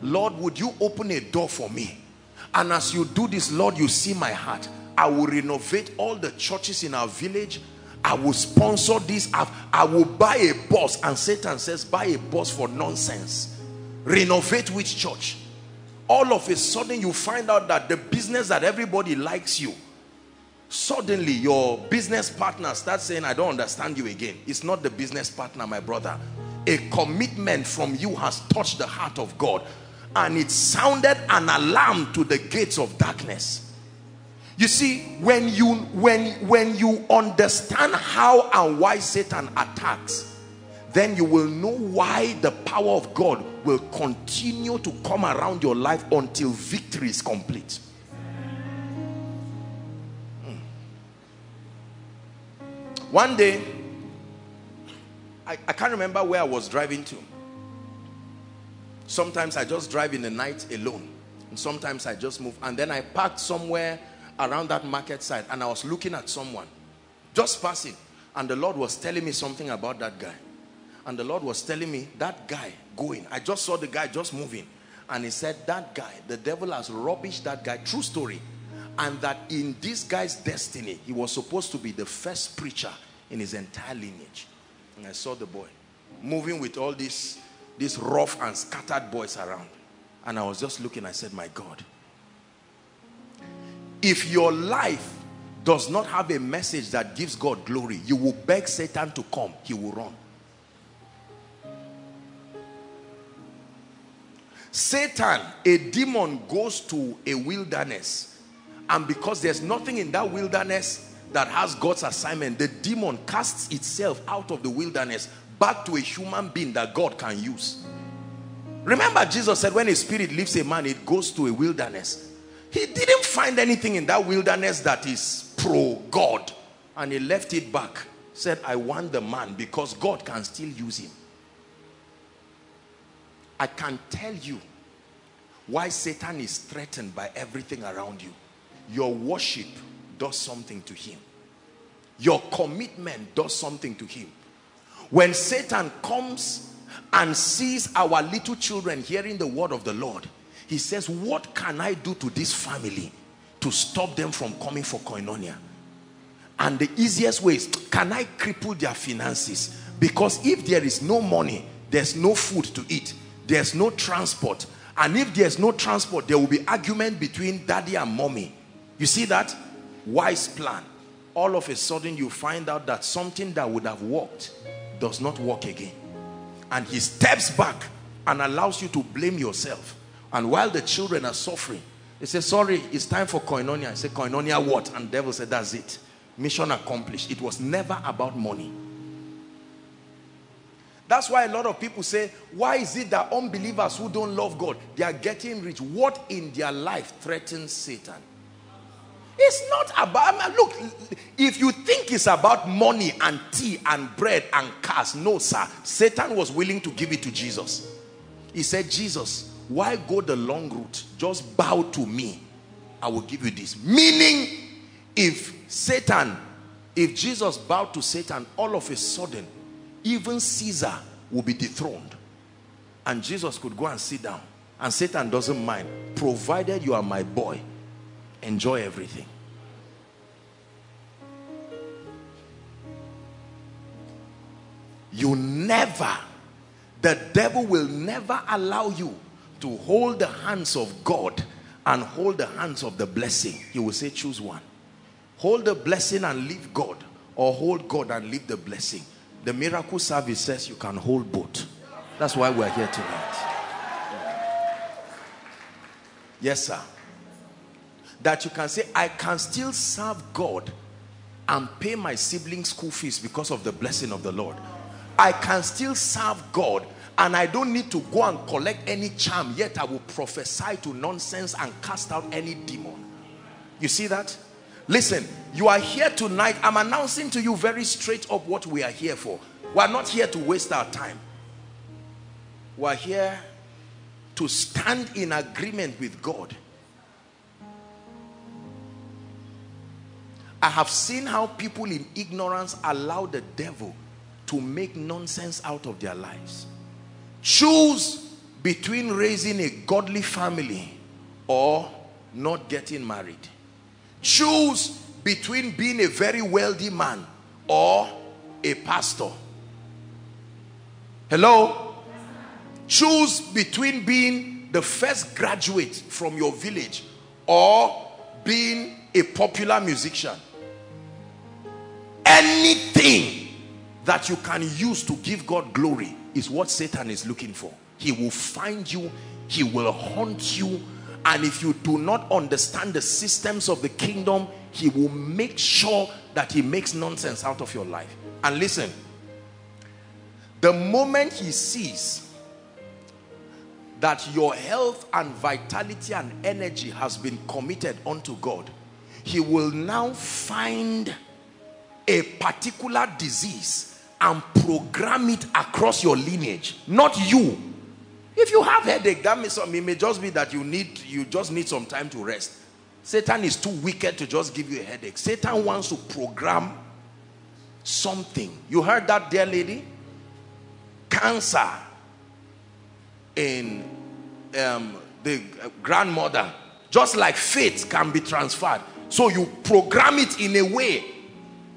Lord, would you open a door for me? And as you do this, Lord, you see my heart. I will renovate all the churches in our village. I will sponsor this. I, I will buy a bus. And Satan says, buy a bus for nonsense. Renovate which church? All of a sudden, you find out that the business that everybody likes you, suddenly your business partner starts saying, I don't understand you again. It's not the business partner, my brother. A commitment from you has touched the heart of God. And it sounded an alarm to the gates of darkness. You see, when you when when you understand how and why Satan attacks, then you will know why the power of God will continue to come around your life until victory is complete. Mm. One day, I, I can't remember where I was driving to. Sometimes I just drive in the night alone. And sometimes I just move. And then I parked somewhere around that market side. And I was looking at someone. Just passing. And the Lord was telling me something about that guy. And the Lord was telling me, that guy going. I just saw the guy just moving. And he said, that guy, the devil has rubbished that guy. True story. And that in this guy's destiny, he was supposed to be the first preacher in his entire lineage. And I saw the boy moving with all these, these rough and scattered boys around. And I was just looking. I said, my God, if your life does not have a message that gives God glory, you will beg Satan to come. He will run. Satan, a demon, goes to a wilderness. And because there's nothing in that wilderness that has God's assignment, the demon casts itself out of the wilderness back to a human being that God can use. Remember, Jesus said when a spirit leaves a man, it goes to a wilderness. He didn't find anything in that wilderness that is pro-God. And he left it back. Said, I want the man because God can still use him. I can tell you why Satan is threatened by everything around you. Your worship does something to him. Your commitment does something to him. When Satan comes and sees our little children hearing the word of the Lord, he says, what can I do to this family to stop them from coming for Koinonia? And the easiest way is, can I cripple their finances? Because if there is no money, there's no food to eat, there's no transport. And if there's no transport, there will be argument between daddy and mommy. You see that? Wise plan. All of a sudden you find out that something that would have worked does not work again. And he steps back and allows you to blame yourself. And while the children are suffering, they say, sorry, it's time for Koinonia. I say, Koinonia what? And the devil said, that's it. Mission accomplished. It was never about money. That's why a lot of people say, why is it that unbelievers who don't love God, they are getting rich? What in their life threatens Satan? It's not about, I mean, look, if you think it's about money and tea and bread and cars, no, sir. Satan was willing to give it to Jesus. He said, Jesus, why go the long route? Just bow to me. I will give you this. Meaning, if Satan, if Jesus bowed to Satan, all of a sudden, even Caesar will be dethroned. And Jesus could go and sit down. And Satan doesn't mind. Provided you are my boy, enjoy everything. You never, the devil will never allow you to hold the hands of God and hold the hands of the blessing. He will say, choose one. Hold the blessing and leave God, or hold God and leave the blessing. The miracle service says you can hold both. That's why we're here tonight. Yes, sir. That you can say, I can still serve God and pay my siblings' school fees because of the blessing of the Lord. I can still serve God and I don't need to go and collect any charm, yet I will prophesy to nonsense and cast out any demon. You see that? Listen, you are here tonight. I'm announcing to you very straight up what we are here for. We are not here to waste our time. We are here to stand in agreement with God. I have seen how people in ignorance allow the devil to make nonsense out of their lives. Choose between raising a godly family or not getting married. Choose between being a very wealthy man or a pastor. Hello? Choose between being the first graduate from your village or being a popular musician. Anything that you can use to give God glory is what Satan is looking for. He will find you, he will hunt you. And if you do not understand the systems of the kingdom, he will make sure that he makes nonsense out of your life. And listen, the moment he sees that your health and vitality and energy has been committed unto God, he will now find a particular disease and program it across your lineage, not you. If you have headache, that may, some, it may just be that you need, you just need some time to rest. Satan is too wicked to just give you a headache. Satan wants to program something. You heard that, dear lady? Cancer in um, the grandmother. Just like faith can be transferred. So you program it in a way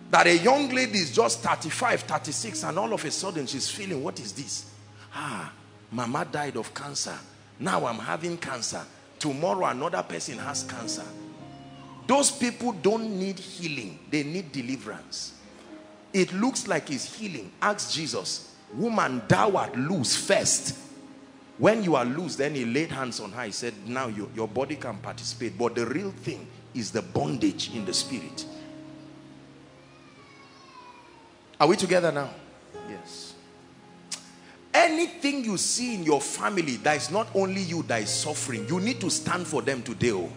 that a young lady is just thirty-five, thirty-six, and all of a sudden she's feeling, what is this? Ah, mama died of cancer. Now I'm having cancer. Tomorrow another person has cancer. Those people don't need healing. They need deliverance. It looks like it's healing. Ask Jesus, woman, thou art loose first. When you are loose, then he laid hands on her. He said, now you, your body can participate. But the real thing is the bondage in the spirit. Are we together now? Yes. Anything you see in your family that is not only you that is suffering, you need to stand for them today.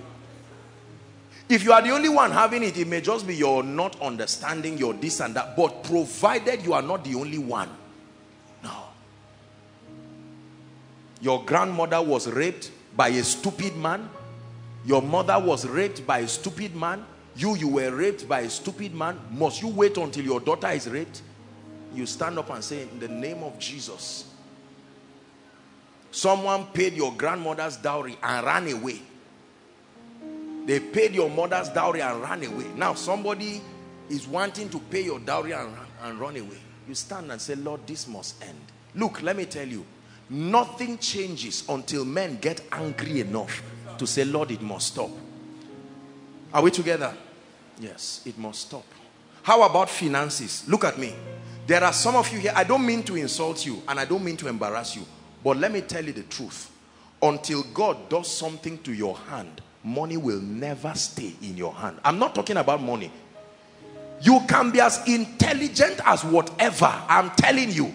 If you are the only one having it, it may just be you're not understanding, your this and that. But provided you are not the only one. No. Your grandmother was raped by a stupid man. Your mother was raped by a stupid man. You, you were raped by a stupid man. Must you wait until your daughter is raped? You stand up and say, in the name of Jesus, someone paid your grandmother's dowry and ran away. They paid your mother's dowry and ran away. Now somebody is wanting to pay your dowry and, and run away. You stand and say, Lord, this must end. Look, let me tell you, nothing changes until men get angry enough to say, Lord, it must stop. Are we together? Yes, it must stop. How about finances? Look at me. There are some of you here, I don't mean to insult you and I don't mean to embarrass you, but let me tell you the truth. Until God does something to your hand, money will never stay in your hand. I'm not talking about money. You can be as intelligent as whatever. I'm telling you,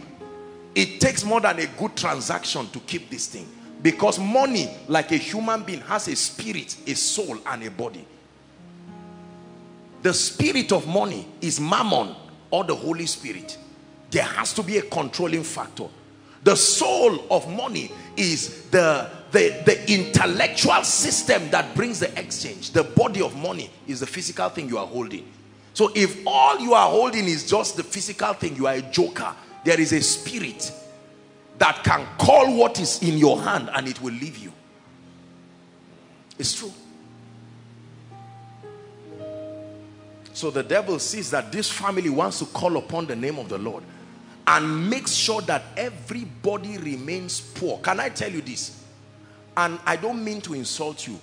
it takes more than a good transaction to keep this thing. Because money, like a human being, has a spirit, a soul, and a body. The spirit of money is Mammon or the Holy Spirit. There has to be a controlling factor. The soul of money is the The, the intellectual system that brings the exchange. The body of money is the physical thing you are holding. So if all you are holding is just the physical thing, you are a joker. There is a spirit that can call what is in your hand and it will leave you. It's true. So the devil sees that this family wants to call upon the name of the Lord and make sure that everybody remains poor. Can I tell you this? And I don't mean to insult you,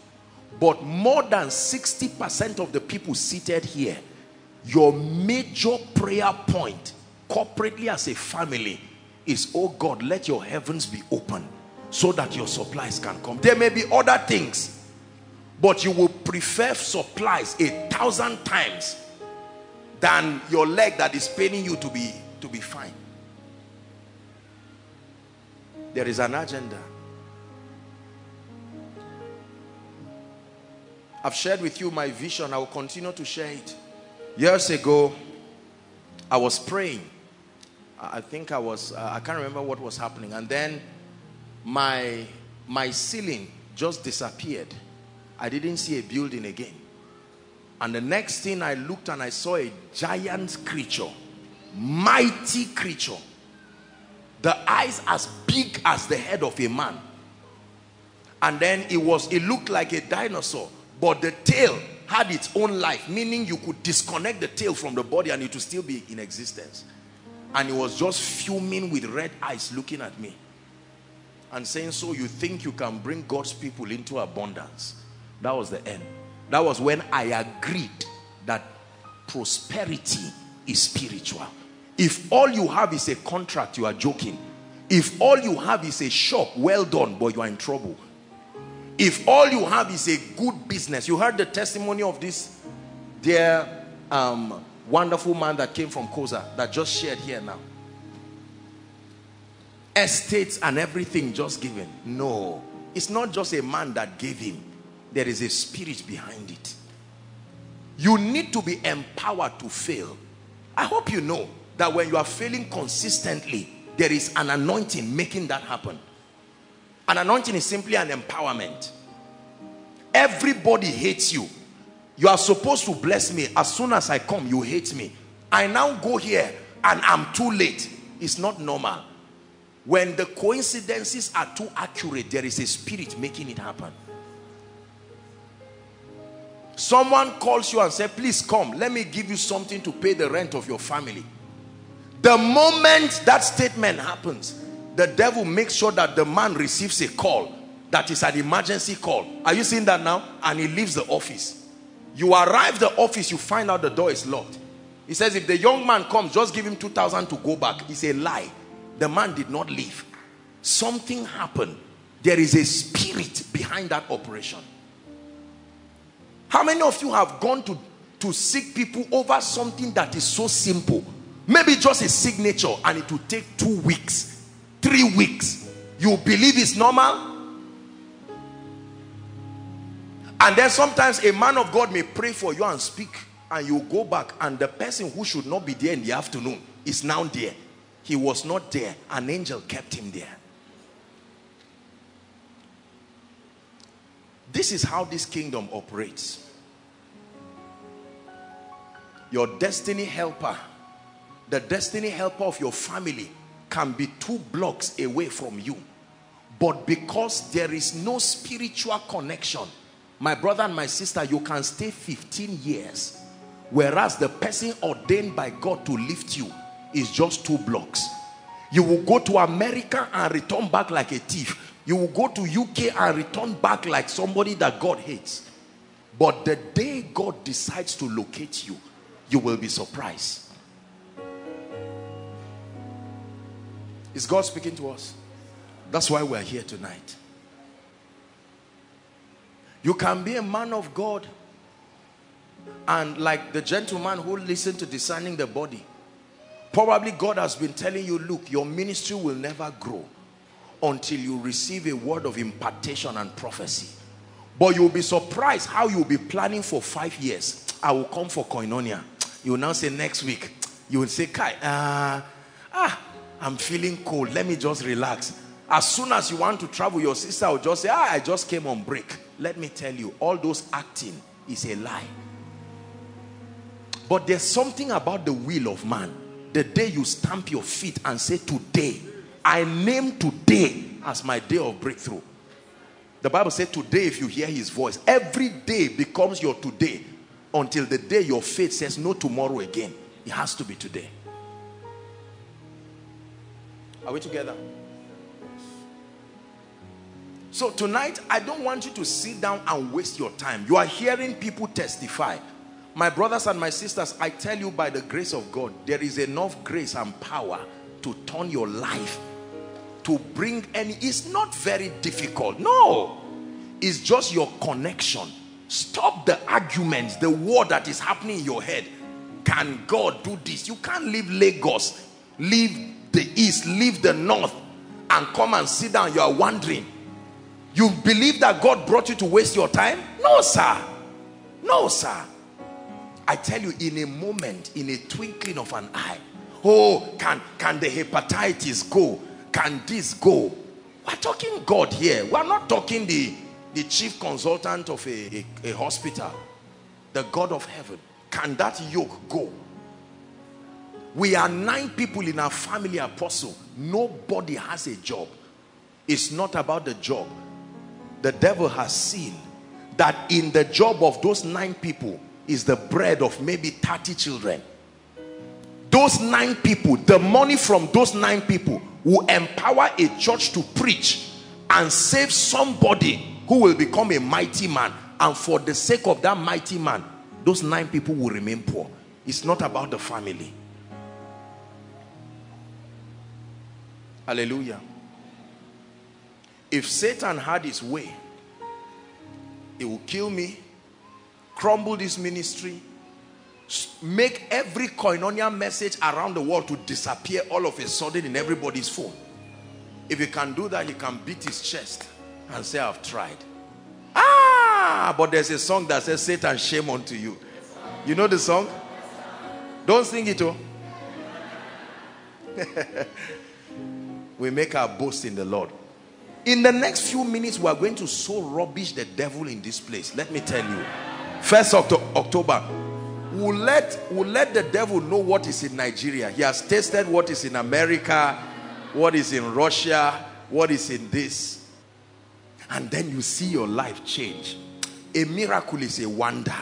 but more than sixty percent of the people seated here, your major prayer point, corporately as a family, is, oh God, let your heavens be open so that your supplies can come. There may be other things, but you will prefer supplies a thousand times than your leg that is paining you to be, to be fine. There is an agenda. I've shared with you my vision. I will continue to share it. Years ago, I was praying. I think I was, uh, I can't remember what was happening. And then my, my ceiling just disappeared. I didn't see a building again. And the next thing I looked and I saw a giant creature, mighty creature. The eyes as big as the head of a man. And then it was, it looked like a dinosaur. But the tail had its own life, meaning you could disconnect the tail from the body and it would still be in existence. And it was just fuming with red eyes looking at me and saying, so you think you can bring God's people into abundance? That was the end. That was when I agreed that prosperity is spiritual. If all you have is a contract, you are joking. If all you have is a shop, well done, but you are in trouble. If all you have is a good business, you heard the testimony of this dear um, wonderful man that came from Koza that just shared here now. Estates and everything just given. No, it's not just a man that gave him. There is a spirit behind it. You need to be empowered to fail. I hope you know that when you are failing consistently, there is an anointing making that happen. An anointing is simply an empowerment. Everybody hates you. You are supposed to bless me. As soon as I come, you hate me. I now go here and I'm too late. It's not normal. When the coincidences are too accurate, there is a spirit making it happen. Someone calls you and says, please come, let me give you something to pay the rent of your family. The moment that statement happens, the devil makes sure that the man receives a call that is an emergency call. Are you seeing that now? And he leaves the office. You arrive the office, you find out the door is locked. He says, if the young man comes, just give him two thousand to go back. It's a lie. The man did not leave. Something happened. There is a spirit behind that operation. How many of you have gone to, to seek people over something that is so simple? Maybe just a signature, and it will take two weeks, three weeks. You believe it's normal? And then sometimes a man of God may pray for you and speak, and you go back, and the person who should not be there in the afternoon is now there. He was not there. An angel kept him there. This is how this kingdom operates. Your destiny helper, the destiny helper of your family, can be two blocks away from you. But because there is no spiritual connection, my brother and my sister, you can stay fifteen years. Whereas the person ordained by God to lift you is just two blocks. You will go to America and return back like a thief. You will go to U K and return back like somebody that God hates. But the day God decides to locate you, you will be surprised. Is God speaking to us? That's why we're here tonight. You can be a man of God, and like the gentleman who listened to Discerning the Body, probably God has been telling you, look, your ministry will never grow until you receive a word of impartation and prophecy. But you'll be surprised how you'll be planning for five years. I will come for Koinonia. You will now say next week. You will say, Kai, uh, ah, I'm feeling cold. Let me just relax. As soon as you want to travel, your sister will just say, ah, I just came on break. Let me tell you, all those acting is a lie. But there's something about the will of man. The day you stamp your feet and say, today, I name today as my day of breakthrough. The Bible said, today if you hear his voice, every day becomes your today until the day your faith says no tomorrow again. It has to be today. Are we together? So tonight, I don't want you to sit down and waste your time. You are hearing people testify. My brothers and my sisters, I tell you, by the grace of God, there is enough grace and power to turn your life, to bring any, it's not very difficult. No, it's just your connection. Stop the arguments, the war that is happening in your head. Can God do this? You can't leave Lagos, leave the east, leave the north, and come and sit down. You are wondering. You believe that God brought you to waste your time? No, sir. No, sir. I tell you, in a moment, in a twinkling of an eye, oh, can, can the hepatitis go? Can this go? We're talking God here. We're not talking the, the chief consultant of a, a, a hospital. The God of heaven. Can that yoke go? We are nine people in our family, Apostle. Nobody has a job. It's not about the job. The devil has seen that in the job of those nine people is the bread of maybe thirty children. Those nine people, the money from those nine people will empower a church to preach and save somebody who will become a mighty man. And for the sake of that mighty man, those nine people will remain poor. It's not about the family. Hallelujah. If Satan had his way, he will kill me, crumble this ministry, make every Koinonia message around the world to disappear all of a sudden in everybody's phone. If he can do that, he can beat his chest and say, I've tried. Ah, but there's a song that says, Satan, shame unto you. You know the song? Don't sing it, oh. We make our boast in the Lord. In the next few minutes, we are going to so rubbish the devil in this place. Let me tell you. First of October, we'll let, we'll let the devil know what is in Nigeria. He has tasted what is in America, what is in Russia, what is in this. And then you see your life change. A miracle is a wonder.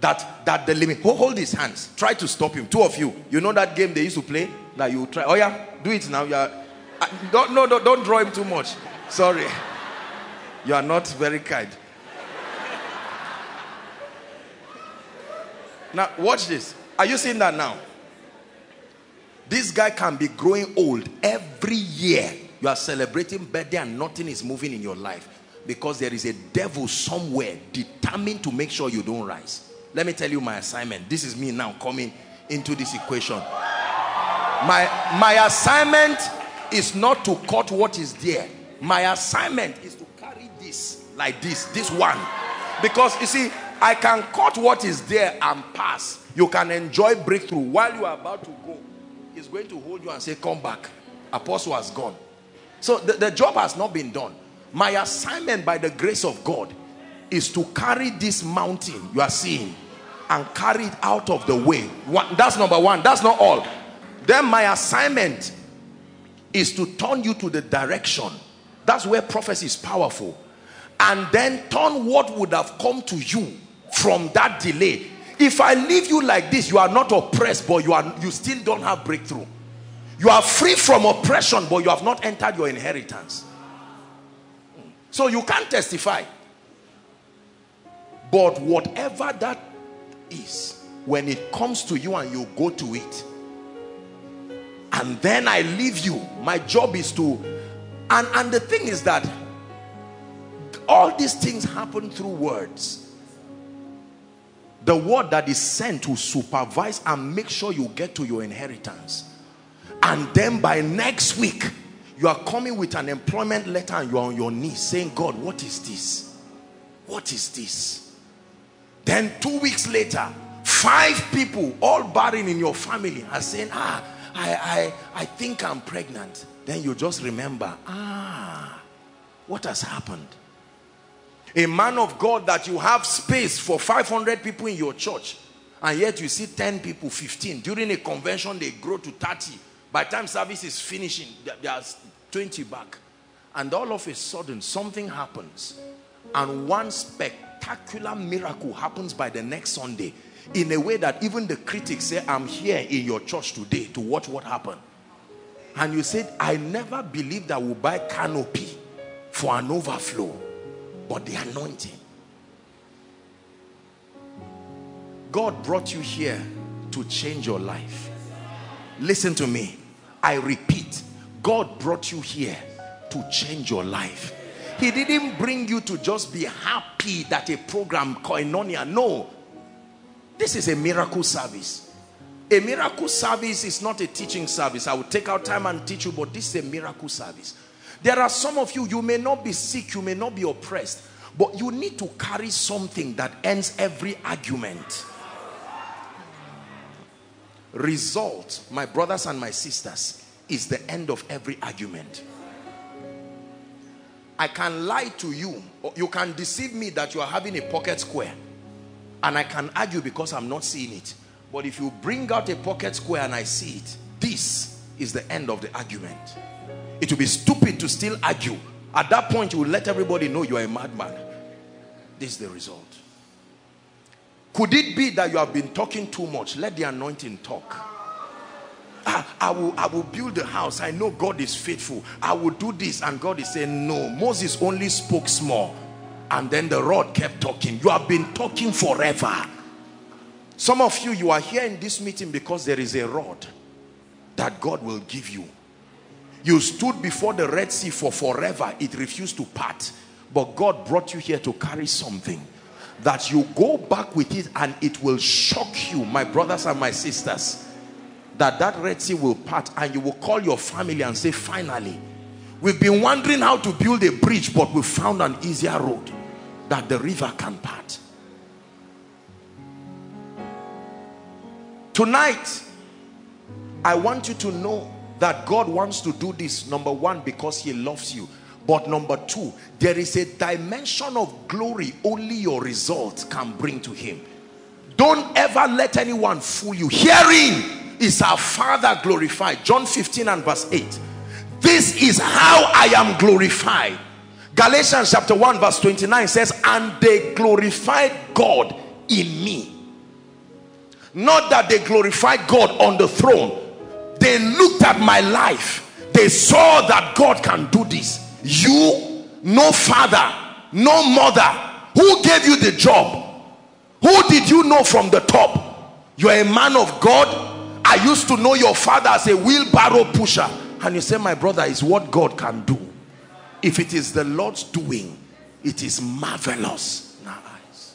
That, that the limit. Hold his hands. Try to stop him. Two of you. You know that game they used to play? That you try. Oh yeah, do it now. You are, uh, don't, no, don't, don't draw him too much. Sorry. You are not very kind. Now, watch this. Are you seeing that now? This guy can be growing old every year. You are celebrating birthday and nothing is moving in your life. Because there is a devil somewhere determined to make sure you don't rise. Let me tell you my assignment. This is me now coming into this equation. My, my assignment is not to cut what is there. My assignment is to carry this like this, this one. Because you see, I can cut what is there and pass. You can enjoy breakthrough while you are about to go. It's going to hold you and say, come back. Apostle has gone. So the, the job has not been done. My assignment by the grace of God is to carry this mountain you are seeing and carry it out of the way. One, that's number one. That's not all. Then my assignment is to turn you to the direction. That's where prophecy is powerful. And then turn what would have come to you from that delay. If I leave you like this, you are not oppressed, but you, are, you still don't have breakthrough. You are free from oppression, but you have not entered your inheritance. So you can't testify. But whatever that is, when it comes to you and you go to it, and then I leave you, my job is to... And, and the thing is that all these things happen through words. The word that is sent to supervise and make sure you get to your inheritance. And then by next week, you are coming with an employment letter and you are on your knees saying, God, what is this? What is this? Then two weeks later, five people, all barren in your family, are saying, ah, I, I, I think I'm pregnant. Then you just remember, ah, what has happened? A man of God that you have space for five hundred people in your church, and yet you see ten people, fifteen. During a convention, they grow to thirty. By the time service is finishing, there's twenty back. And all of a sudden, something happens. And one spectacular miracle happens by the next Sunday. In a way that even the critics say, I'm here in your church today to watch what happened. And you said, I never believed I would buy canopy for an overflow. But the anointing. God brought you here to change your life. Listen to me. I repeat, God brought you here to change your life. He didn't bring you to just be happy that a program, Koinonia, no. This is a miracle service. A miracle service is not a teaching service. I will take out time and teach you, but this is a miracle service. There are some of you, you may not be sick, you may not be oppressed, but you need to carry something that ends every argument. Result, my brothers and my sisters, is the end of every argument. I can lie to you, or you can deceive me that you are having a pocket square, and I can argue because I'm not seeing it. But if you bring out a pocket square and I see it, this is the end of the argument. It will be stupid to still argue. At that point, you will let everybody know you are a madman. This is the result. Could it be that you have been talking too much? Let the anointing talk. I, I, will, I will build a house. I know God is faithful. I will do this. And God is saying, no. Moses only spoke small. And then the rod kept talking. You have been talking forever. Some of you, you are here in this meeting because there is a rod that God will give you. You stood before the Red Sea for forever. It refused to part. But God brought you here to carry something. That you go back with it and it will shock you, my brothers and my sisters, that that Red Sea will part and you will call your family and say, finally, we've been wondering how to build a bridge, but we found an easier road that the river can part. Tonight, I want you to know that God wants to do this, number one, because he loves you. But number two, there is a dimension of glory only your results can bring to him. Don't ever let anyone fool you. Herein is our Father glorified. John fifteen and verse eight. This is how I am glorified. Galatians chapter one verse twenty-nine says, and they glorified God in me. Not that they glorified God on the throne. They looked at my life. They saw that God can do this. You, no father, no mother. Who gave you the job? Who did you know from the top? You're a man of God. I used to know your father as a wheelbarrow pusher. And you say, my brother, is what God can do. If it is the Lord's doing, it is marvelous in our eyes.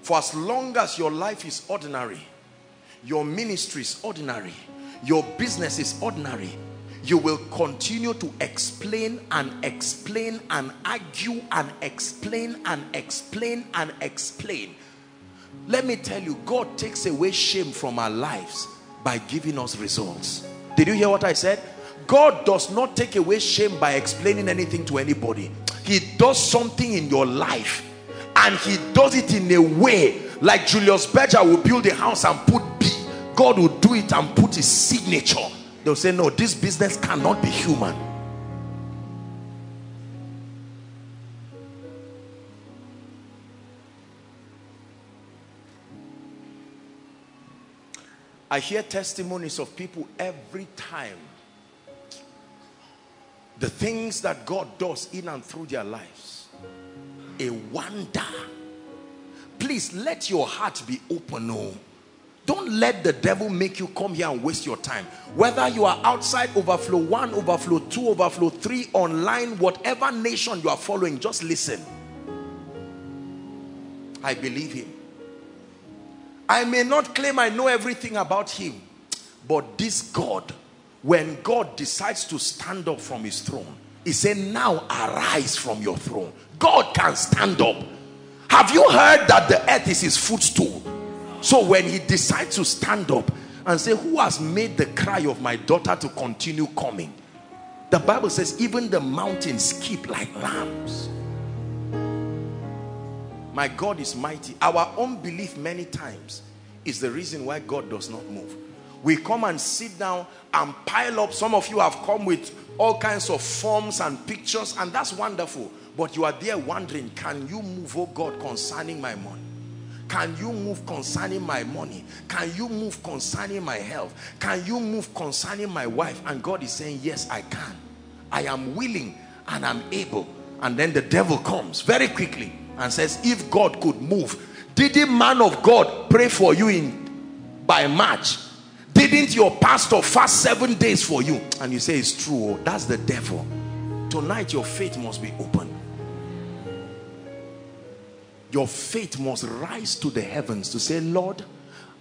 For as long as your life is ordinary, your ministry is ordinary, your business is ordinary, you will continue to explain and explain and argue and explain and explain and explain. Let me tell you, God takes away shame from our lives by giving us results. Did you hear what I said? God does not take away shame by explaining anything to anybody. He does something in your life, and he does it in a way like Julius Berger will build a house and put B. God will do it and put his signature. They'll say, no, this business cannot be human. I hear testimonies of people every time. The things that God does in and through their lives. A wonder. Please let your heart be open. Oh. Don't let the devil make you come here and waste your time. Whether you are outside overflow one, overflow two, overflow three, online, whatever nation you are following, just listen. I believe him. I may not claim I know everything about him, but this God, when God decides to stand up from his throne, he said, now arise from your throne. God can stand up. Have you heard that the earth is his footstool? So when he decides to stand up and say, who has made the cry of my daughter to continue coming? The Bible says, even the mountains skip like lambs. My God is mighty. Our unbelief many times is the reason why God does not move. We come and sit down and pile up. Some of you have come with all kinds of forms and pictures, and that's wonderful. But you are there wondering, can you move, oh God, concerning my money? Can you move concerning my money? Can you move concerning my health? Can you move concerning my wife? And God is saying, yes, I can. I am willing and I'm able. And then the devil comes very quickly and says, if God could move, didn't man of God pray for you in by March? Didn't your pastor fast seven days for you? And you say, it's true. That's the devil. Tonight your faith must be open. Your faith must rise to the heavens to say, Lord,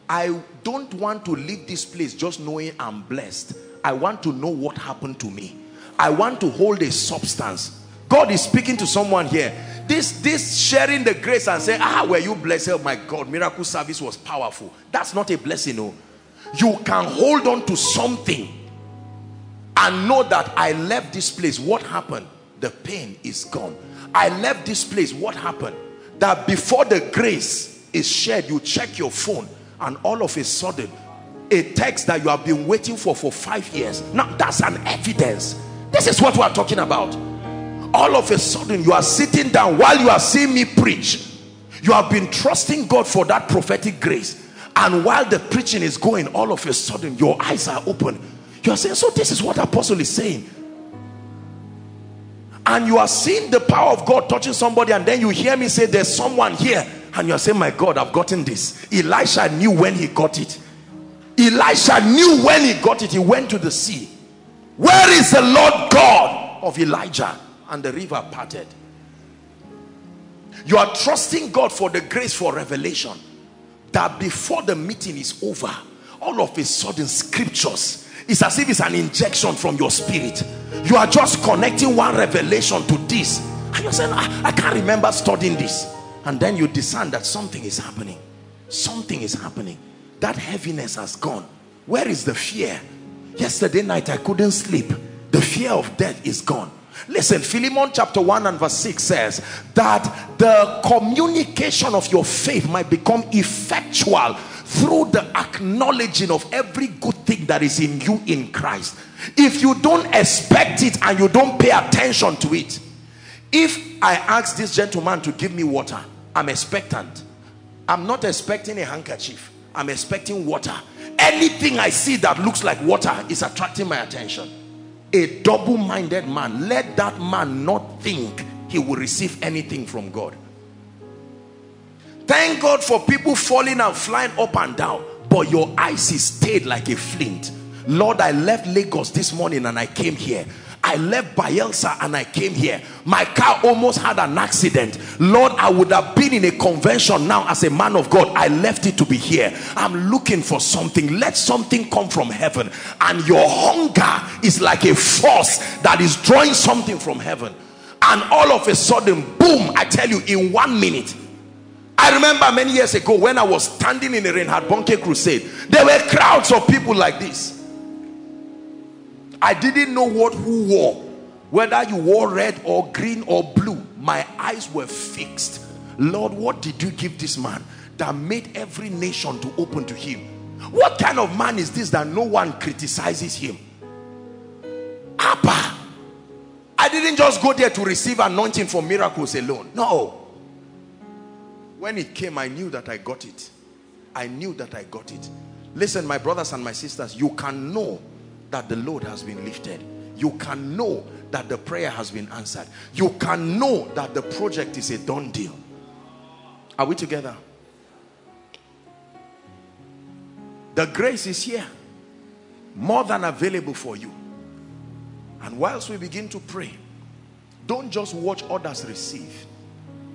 I don't want to leave this place just knowing I'm blessed. I want to know what happened to me. I want to hold a substance. God is speaking to someone here. This, this sharing the grace and saying, ah, were you blessed? Oh my God, miracle service was powerful. That's not a blessing, no. You can hold on to something and know that I left this place. What happened? The pain is gone. I left this place. What happened? That before the grace is shared, you check your phone and all of a sudden, a text that you have been waiting for for five years. Now, that's an evidence. This is what we are talking about. All of a sudden, you are sitting down while you are seeing me preach. You have been trusting God for that prophetic grace. And while the preaching is going, all of a sudden, your eyes are open. You are saying, so this is what Apostle is saying. And you are seeing the power of God touching somebody, and then you hear me say, there's someone here. And you are saying, my God, I've gotten this. Elisha knew when he got it. Elisha knew when he got it. He went to the sea. Where is the Lord God of Elijah? And the river parted. You are trusting God for the grace for revelation. That before the meeting is over, all of a sudden scriptures, it's as if it's an injection from your spirit. You are just connecting one revelation to this. And you're saying, I, I can't remember studying this. And then you discern that something is happening. Something is happening. That heaviness has gone. Where is the fear? Yesterday night I couldn't sleep. The fear of death is gone. Listen, Philemon chapter one and verse six says that the communication of your faith might become effectual through the acknowledging of every good thing that is in you in Christ. If you don't expect it and you don't pay attention to it, if I ask this gentleman to give me water, I'm expectant. I'm not expecting a handkerchief. I'm expecting water. Anything I see that looks like water is attracting my attention. A double-minded man, let that man not think he will receive anything from God. Thank God for people falling and flying up and down, but your eyes is stayed like a flint. Lord, I left Lagos this morning and I came here. I left Bayelsa and I came here. My car almost had an accident. Lord, I would have been in a convention now as a man of God. I left it to be here. I'm looking for something. Let something come from heaven. And your hunger is like a force that is drawing something from heaven. And all of a sudden, boom, I tell you, in one minute. I remember many years ago when I was standing in the Reinhard Bonnke crusade, there were crowds of people like this. I didn't know what who wore, whether you wore red or green or blue. My eyes were fixed. Lord, what did you give this man that made every nation to open to him? What kind of man is this that no one criticizes him? Abba, I didn't just go there to receive anointing for miracles alone. No. When it came, I knew that I got it. I knew that I got it. Listen, my brothers and my sisters, you can know that the load has been lifted. You can know that the prayer has been answered. You can know that the project is a done deal. Are we together? The grace is here, more than available for you. And whilst we begin to pray, don't just watch others receive.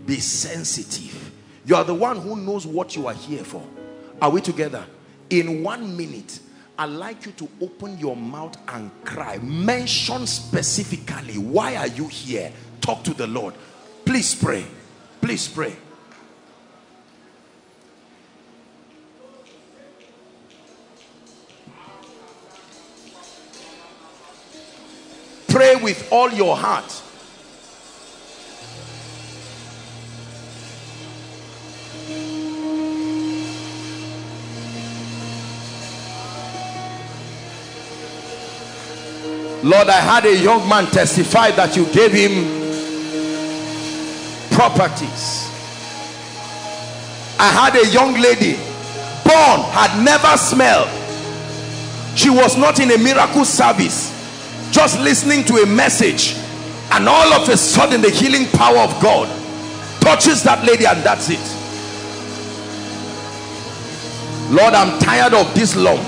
Be sensitive. You are the one who knows what you are here for. Are we together? In one minute, I'd like you to open your mouth and cry. Mention specifically, why are you here? Talk to the Lord. Please pray. Please pray. Pray with all your heart. Lord, I had a young man testify that you gave him properties. I had a young lady, born, had never smelled. She was not in a miracle service, just listening to a message. And all of a sudden, the healing power of God touches that lady, and that's it. Lord, I'm tired of this lump.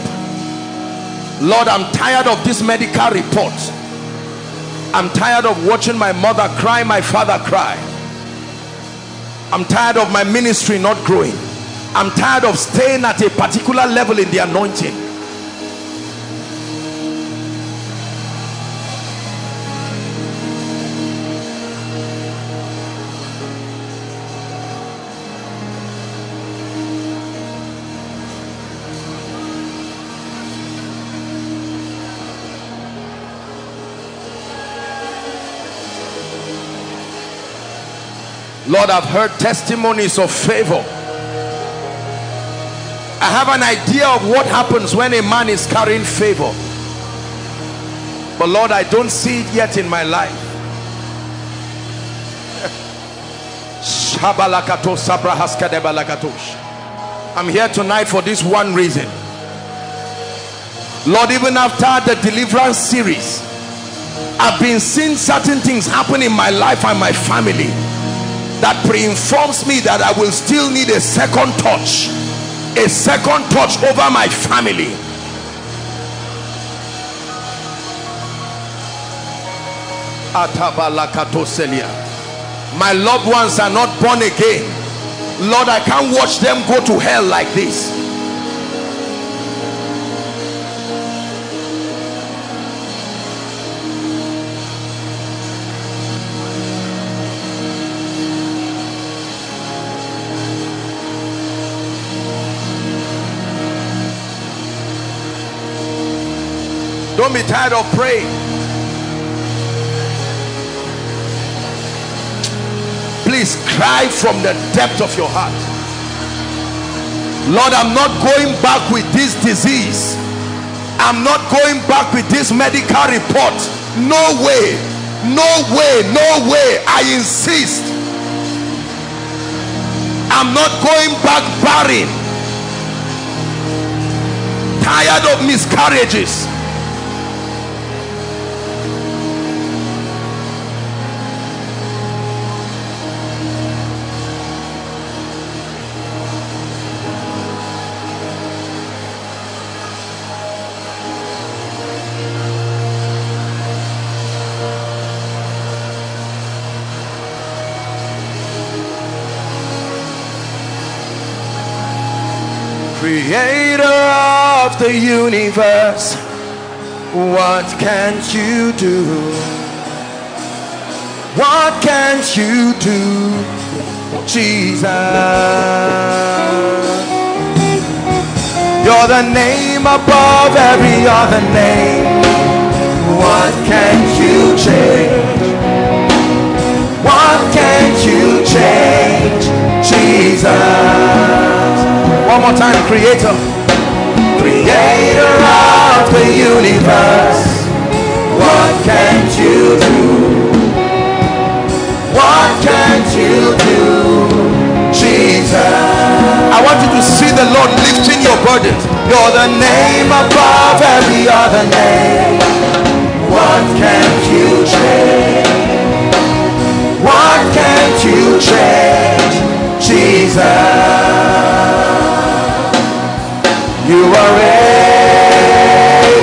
Lord, I'm tired of this medical report. I'm tired of watching my mother cry, my father cry. I'm tired of my ministry not growing. I'm tired of staying at a particular level in the anointing. Lord, I've heard testimonies of favor. I have an idea of what happens when a man is carrying favor. But Lord, I don't see it yet in my life. I'm here tonight for this one reason. Lord, even after the deliverance series, I've been seeing certain things happen in my life and my family that pre-informs me that I will still need a second touch, a second touch over my family. My loved ones are not born again. Lord, I can't watch them go to hell like this. Don't be tired of praying. Please cry from the depth of your heart. Lord, I'm not going back with this disease. I'm not going back with this medical report. No way. No way. No way. I insist. I'm not going back barren. Tired of miscarriages. Creator of the universe, what can't you do? What can't you do, Jesus? You're the name above every other name. What can't you change? What can't you change, Jesus? One more time, Creator. Creator of the universe, what can't you do? What can't you do, Jesus? I want you to see the Lord lifting your burdens. You're the name above every other name. What can't you change? What can't you change, Jesus? You are able,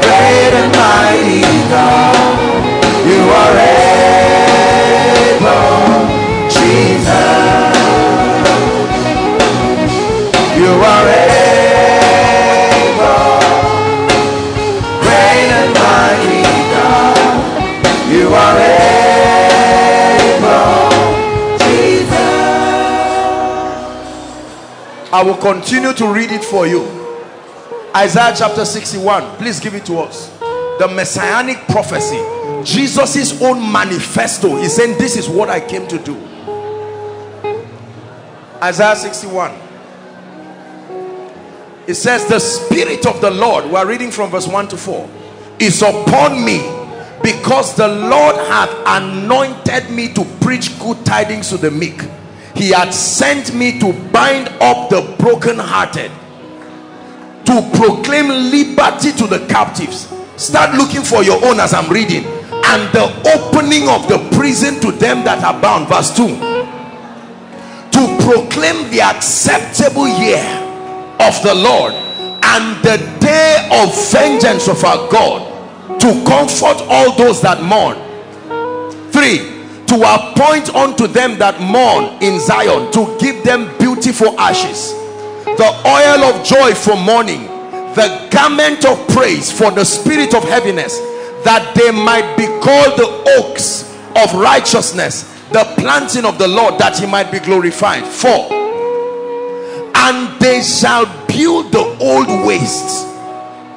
great and mighty God. You are able, Jesus. You are able, great and mighty God. You are able, Jesus. I will continue to read it for you. Isaiah chapter sixty-one. Please give it to us. The messianic prophecy. Jesus' own manifesto. He's saying, this is what I came to do. Isaiah sixty-one. It says, the Spirit of the Lord, we are reading from verse one to four, is upon me, because the Lord hath anointed me to preach good tidings to the meek. He had sent me to bind up the brokenhearted, to proclaim liberty to the captives. Start looking for your own as I'm reading. And the opening of the prison to them that are bound. Verse two. To proclaim the acceptable year of the Lord, and the day of vengeance of our God, to comfort all those that mourn. Three. To appoint unto them that mourn in Zion, to give them beautiful ashes, the oil of joy for mourning, the garment of praise for the spirit of heaviness, that they might be called the oaks of righteousness, the planting of the Lord, that he might be glorified. Four. And they shall build the old wastes,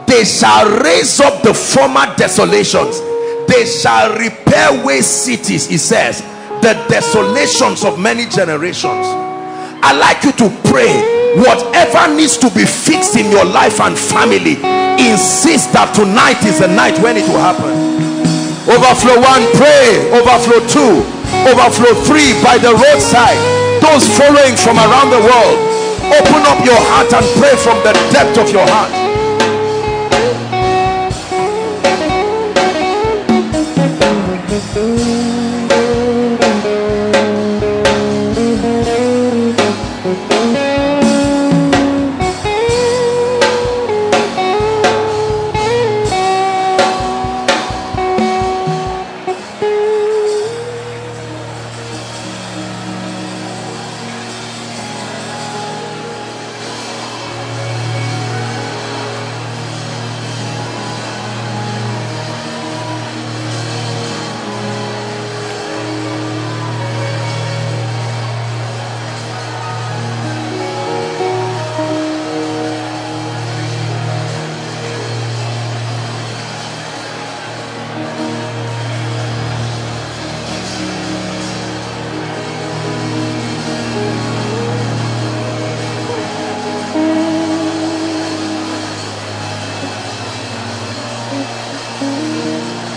they shall raise up the former desolations, they shall repair waste cities, he says, the desolations of many generations. I'd like you to pray, whatever needs to be fixed in your life and family, insist that tonight is the night when it will happen. Overflow one, pray. Overflow two, overflow three, by the roadside, those following from around the world, open up your heart and pray from the depth of your heart.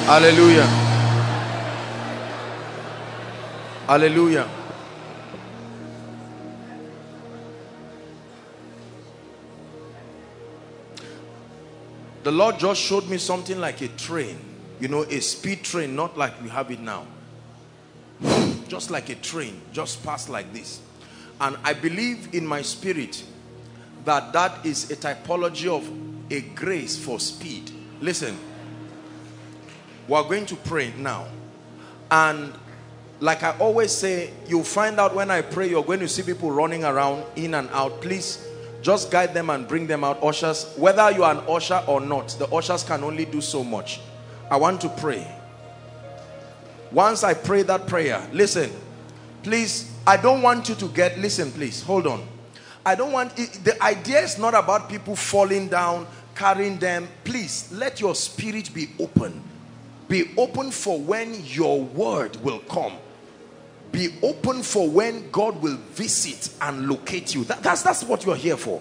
Hallelujah. Hallelujah. The Lord just showed me something like a train, you know, a speed train, not like we have it now. Just like a train, just passed like this. And I believe in my spirit that that is a typology of a grace for speed. Listen, we're going to pray now. And like I always say, you'll find out when I pray, you're going to see people running around, in and out. Please, just guide them and bring them out. Ushers, whether you are an usher or not, the ushers can only do so much. I want to pray. Once I pray that prayer, listen, please, I don't want you to get, listen, please, hold on. I don't want, the idea is not about people falling down, carrying them. Please, let your spirit be open. Be open for when your word will come. Be open for when God will visit and locate you. That, that's, that's what you're here for.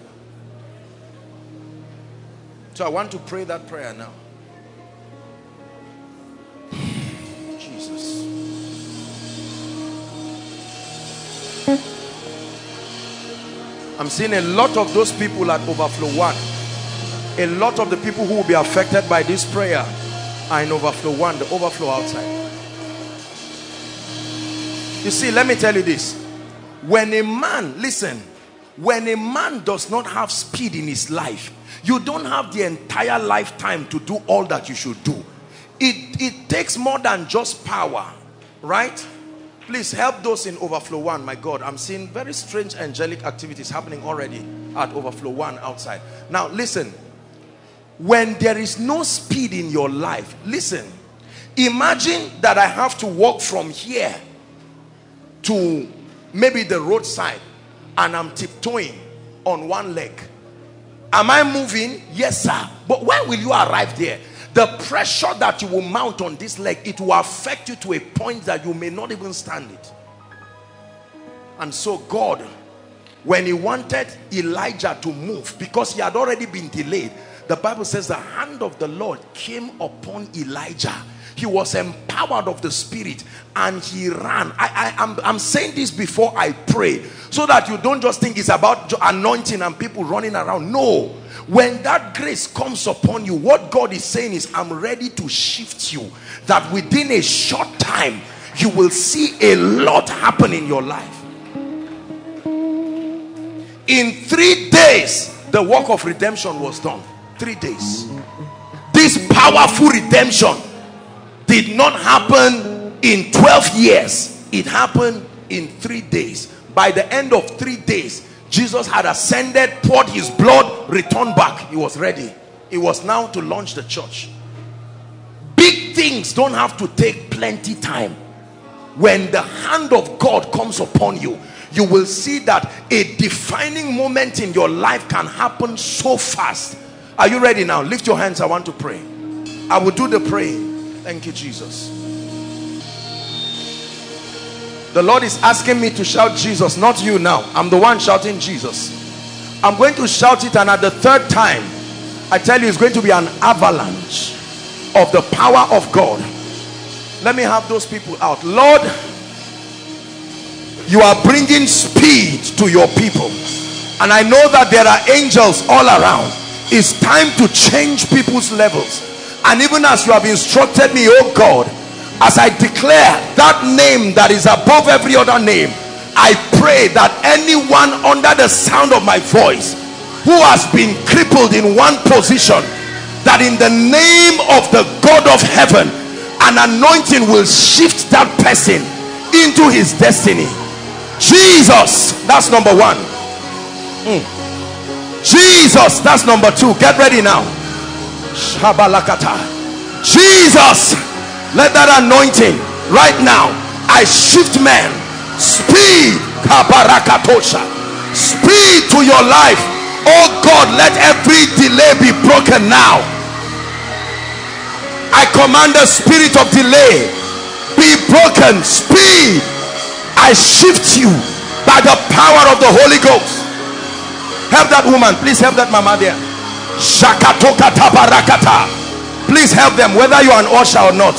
So I want to pray that prayer now. Jesus. I'm seeing a lot of those people at Overflow One. A lot of the people who will be affected by this prayer are in Overflow One, the overflow outside. You see, let me tell you this. When a man, listen, when a man does not have speed in his life, you don't have the entire lifetime to do all that you should do. It, it takes more than just power, right? Please help those in Overflow One. My God, I'm seeing very strange angelic activities happening already at Overflow One outside. Now, listen, when there is no speed in your life, listen, imagine that I have to walk from here to maybe the roadside, and I'm tiptoeing on one leg. Am I moving? Yes, sir. But when will you arrive there? The pressure that you will mount on this leg, it will affect you to a point that you may not even stand it. And so God, when he wanted Elijah to move, because he had already been delayed, the Bible says the hand of the Lord came upon Elijah. He was empowered of the Spirit and he ran. I, I, I'm, I'm saying this before I pray so that you don't just think it's about anointing and people running around. No. When that grace comes upon you, what God is saying is, I'm ready to shift you. That within a short time, you will see a lot happen in your life. In three days, the work of redemption was done. Three days. This powerful redemption did not happen in twelve years. It happened in three days. By the end of three days, Jesus had ascended, poured his blood, returned back. He was ready. It was now to launch the church. Big things don't have to take plenty time. When the hand of God comes upon you, you will see that a defining moment in your life can happen so fast. Are you ready now? Lift your hands. I want to pray. I will do the praying. Thank you, Jesus. The Lord is asking me to shout Jesus, not you now. I'm the one shouting Jesus. I'm going to shout it, and at the third time, I tell you, it's going to be an avalanche of the power of God. Let me have those people out. Lord, you are bringing speed to your people. And I know that there are angels all around. It's time to change people's levels. And even as you have instructed me, oh God, as I declare that name that is above every other name, I pray that anyone under the sound of my voice who has been crippled in one position, that in the name of the God of heaven, an anointing will shift that person into his destiny. Jesus, that's number one. Mm. Jesus, that's number two. Get ready now. Jesus, let that anointing right now, I shift man. Speed, speed to your life. Oh God, let every delay be broken now. I command the spirit of delay be broken. Speed, I shift you by the power of the Holy Ghost. Help that woman, please help that mama there. Shakatoka tabarakata. Please help them, whether you are an usher or not.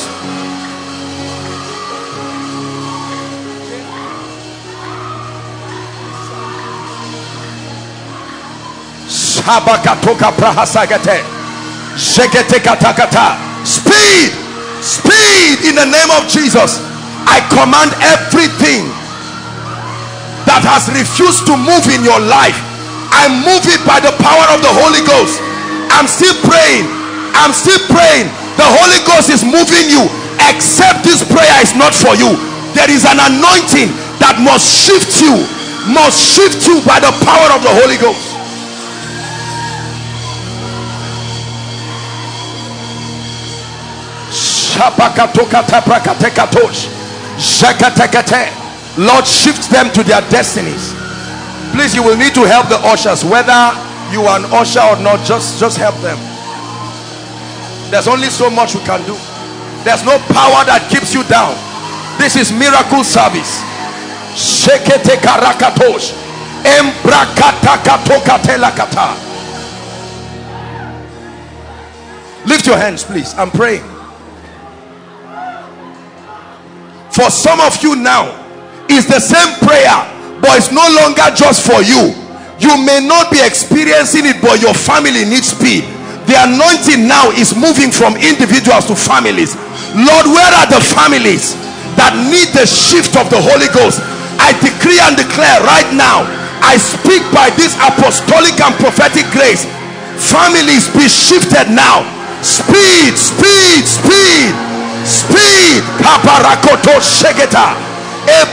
Speed, speed in the name of Jesus. I command everything that has refused to move in your life, I move it by the power of the Holy Ghost. I'm still praying. I'm still praying. The Holy Ghost is moving you. Except this prayer is not for you. There is an anointing that must shift you, must shift you by the power of the Holy Ghost. Lord, shift them to their destinies. Please, you will need to help the ushers, whether you are an usher or not. Just, just help them. There's only so much we can do. There's no power that keeps you down. This is miracle service. Lift your hands, please. I'm praying. For some of you now, it's the same prayer, but it's no longer just for you. You may not be experiencing it, but your family needs speed. The anointing now is moving from individuals to families. Lord, where are the families that need the shift of the Holy Ghost? I decree and declare right now, I speak by this apostolic and prophetic grace, families be shifted now. Speed, speed, speed, speed. Kaparakoto shegeta. I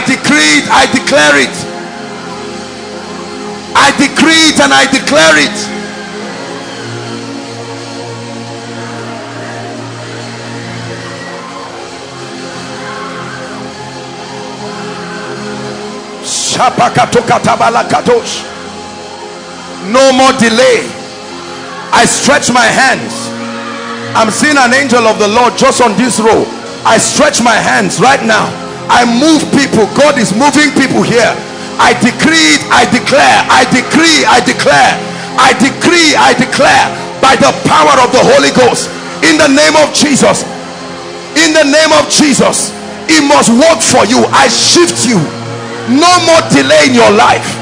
decree it, I declare it. I decree it and I declare it. No more delay. I stretch my hands. I'm seeing an angel of the Lord just on this row. I stretch my hands right now. I move people. God is moving people here. I decree it, I declare, I decree, I declare, I decree, I declare by the power of the Holy Ghost. In the name of Jesus, in the name of Jesus, it must work for you. I shift you. No more delay in your life.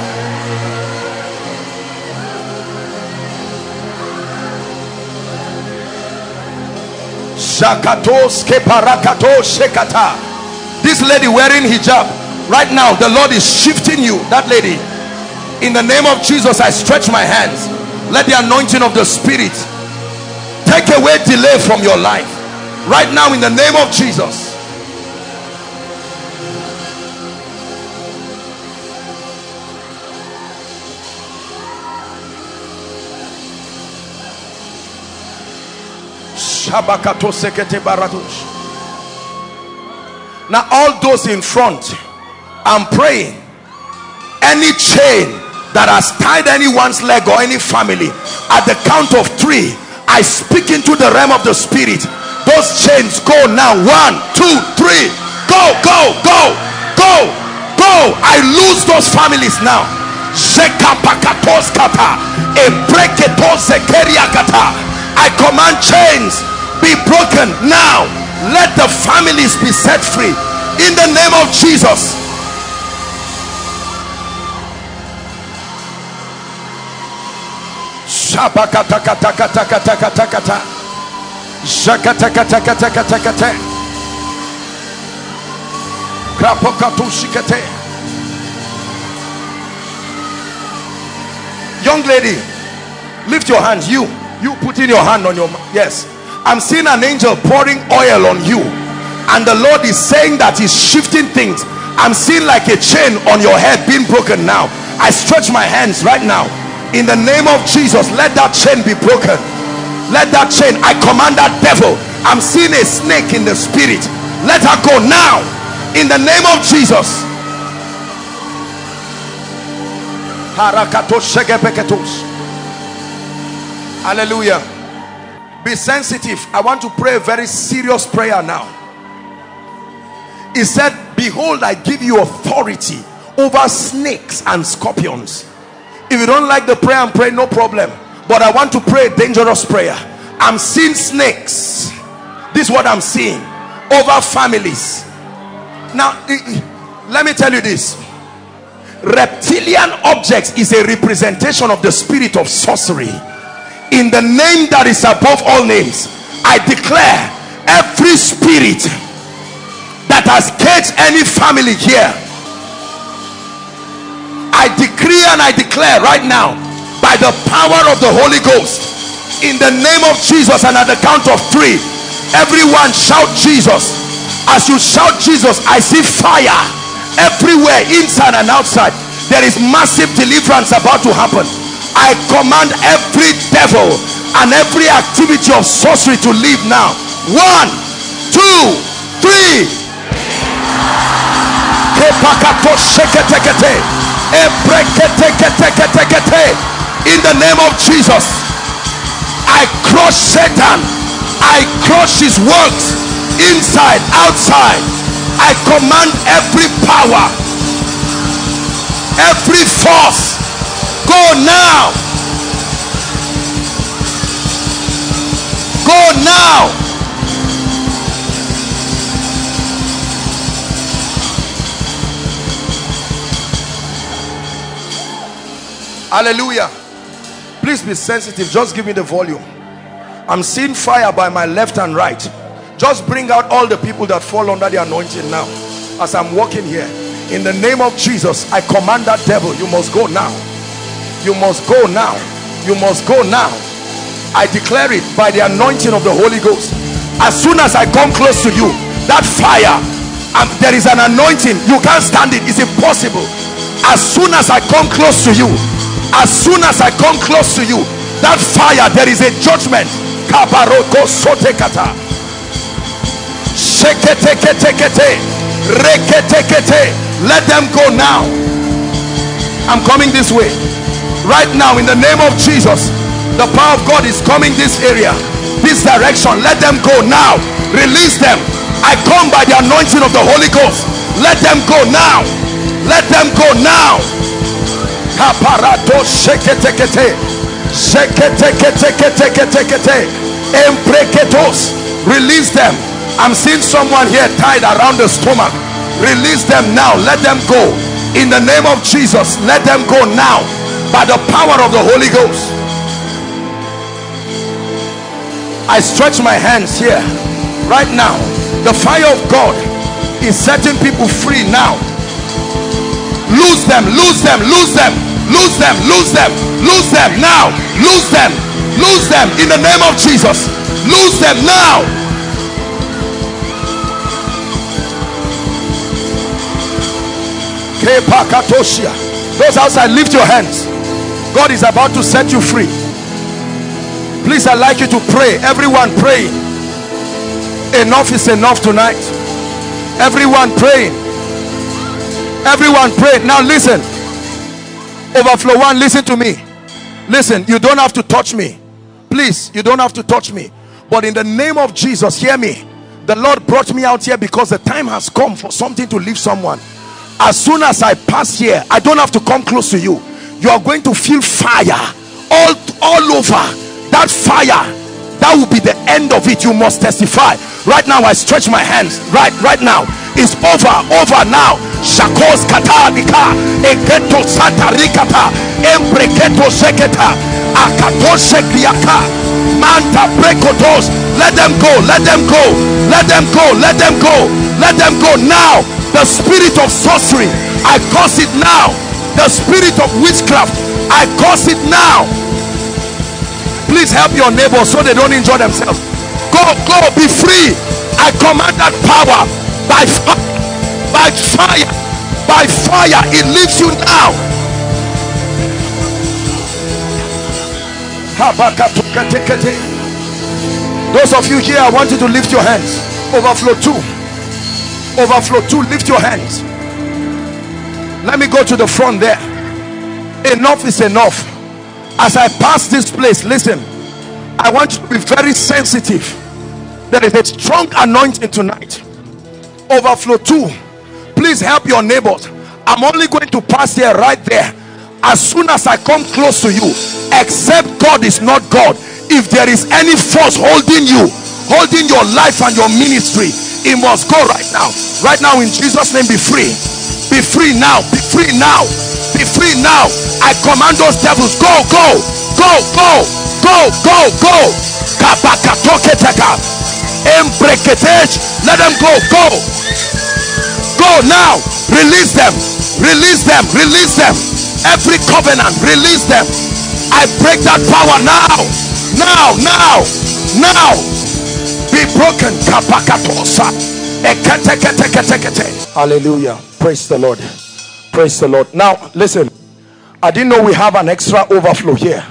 This lady wearing hijab right now, the Lord is shifting you. That lady, in the name of Jesus, I stretch my hands. Let the anointing of the Spirit take away delay from your life right now, in the name of Jesus. Now all those in front, I'm praying, any chain that has tied anyone's leg or any family, at the count of three, I speak into the realm of the Spirit. Those chains go now. One, two, three, go, go, go, go, go. I lose those families now. I command chains be broken now. Let the families be set free in the name of Jesus. Young lady, lift your hands. You, you put in your hand on your mouth. Yes, I'm seeing an angel pouring oil on you, and the Lord is saying that he's shifting things. I'm seeing like a chain on your head being broken now. I stretch my hands right now in the name of Jesus. Let that chain be broken. Let that chain, I command that devil. I'm seeing a snake in the spirit. Let her go now in the name of Jesus. Hallelujah. Be sensitive. I want to pray a very serious prayer now. He said, behold, I give you authority over snakes and scorpions, If you don't like the prayer and pray, no problem. But I want to pray a dangerous prayer. I'm seeing snakes. This is what I'm seeing over families. Now, let me tell you this. Reptilian objects is a representation of the spirit of sorcery. In the name that is above all names, I declare every spirit that has caged any family here, I decree and I declare right now, by the power of the Holy Ghost, in the name of Jesus, and at the count of three, everyone shout Jesus. As you shout Jesus, I see fire everywhere, inside and outside. There is massive deliverance about to happen. I command every devil and every activity of sorcery to leave now. One, two, three. In the name of Jesus, I crush Satan. I crush his works inside, outside. I command every power, every force, go now. Go now. Hallelujah. Please be sensitive. Just give me the volume. I'm seeing fire by my left and right. Just bring out all the people that fall under the anointing now. As I'm walking here, in the name of Jesus, I command that devil, you must go now. You must go now. You must go now. I declare it by the anointing of the Holy Ghost. As soon as I come close to you, that fire, and there is an anointing, you can't stand it, it's impossible. As soon as I come close to you, as soon as I come close to you, that fire, there is a judgment. Kabaroko sotekata. Sheketeketekete. Reketekete. Let them go now. I'm coming this way. Right now, in the name of Jesus, the power of God is coming this area, this direction. Let them go now. Release them. I come by the anointing of the Holy Ghost. Let them go now. Let them go now. Kaparato sheketekete. Sheketeketeketeketekete. Empreketos. Release them. I'm seeing someone here tied around the stomach. Release them now. Let them go. In the name of Jesus, let them go now. By the power of the Holy Ghost. I stretch my hands here right now. The fire of God is setting people free now. Lose them, lose them, lose them, lose them, lose them, lose them now. Lose them, lose them in the name of Jesus. Lose them now. Those outside, lift your hands. God is about to set you free. Please, I'd like you to pray. Everyone praying. Enough is enough tonight. Everyone praying. Everyone praying. Now listen. Overflow one, listen to me. Listen, you don't have to touch me. Please, you don't have to touch me. But in the name of Jesus, hear me. The Lord brought me out here because the time has come for something to leave someone. As soon as I pass here, I don't have to come close to you. You are going to feel fire all, all over. That fire, that will be the end of it. You must testify. Right now, I stretch my hands. Right, right now. It's over, over now. Shakos katabika, eketo satarikata, empreketo seketa, akato sekriaka, manta prekotos. Let them go, let them go, let them go, let them go, let them go now. The spirit of sorcery, I curse it now. The spirit of witchcraft, I curse it now. Please help your neighbor so they don't injure themselves. Go, go, be free. I command that power by fire, by fire, by fire. It leaves you now. Those of you here, I want you to lift your hands. Overflow two. Overflow two, lift your hands. Let me go to the front there. Enough is enough. As I pass this place, listen, I want you to be very sensitive. There is a strong anointing tonight. Overflow two. Please help your neighbors. I'm only going to pass here, right there. as soon as I come close to you, except God is not God, if there is any force holding you, holding your life and your ministry, it must go right now. Right now, in Jesus' name, be free. Be free now. Be free now. Be free now. I command those devils, go, go, go, go, go, go, go. Let them go, go. Go now. Release them. Release them. Release them. Every covenant, release them. I break that power now. Now, now, now. Be broken. Hallelujah. Praise the Lord. Praise the Lord. Now, listen. I didn't know we have an extra overflow here.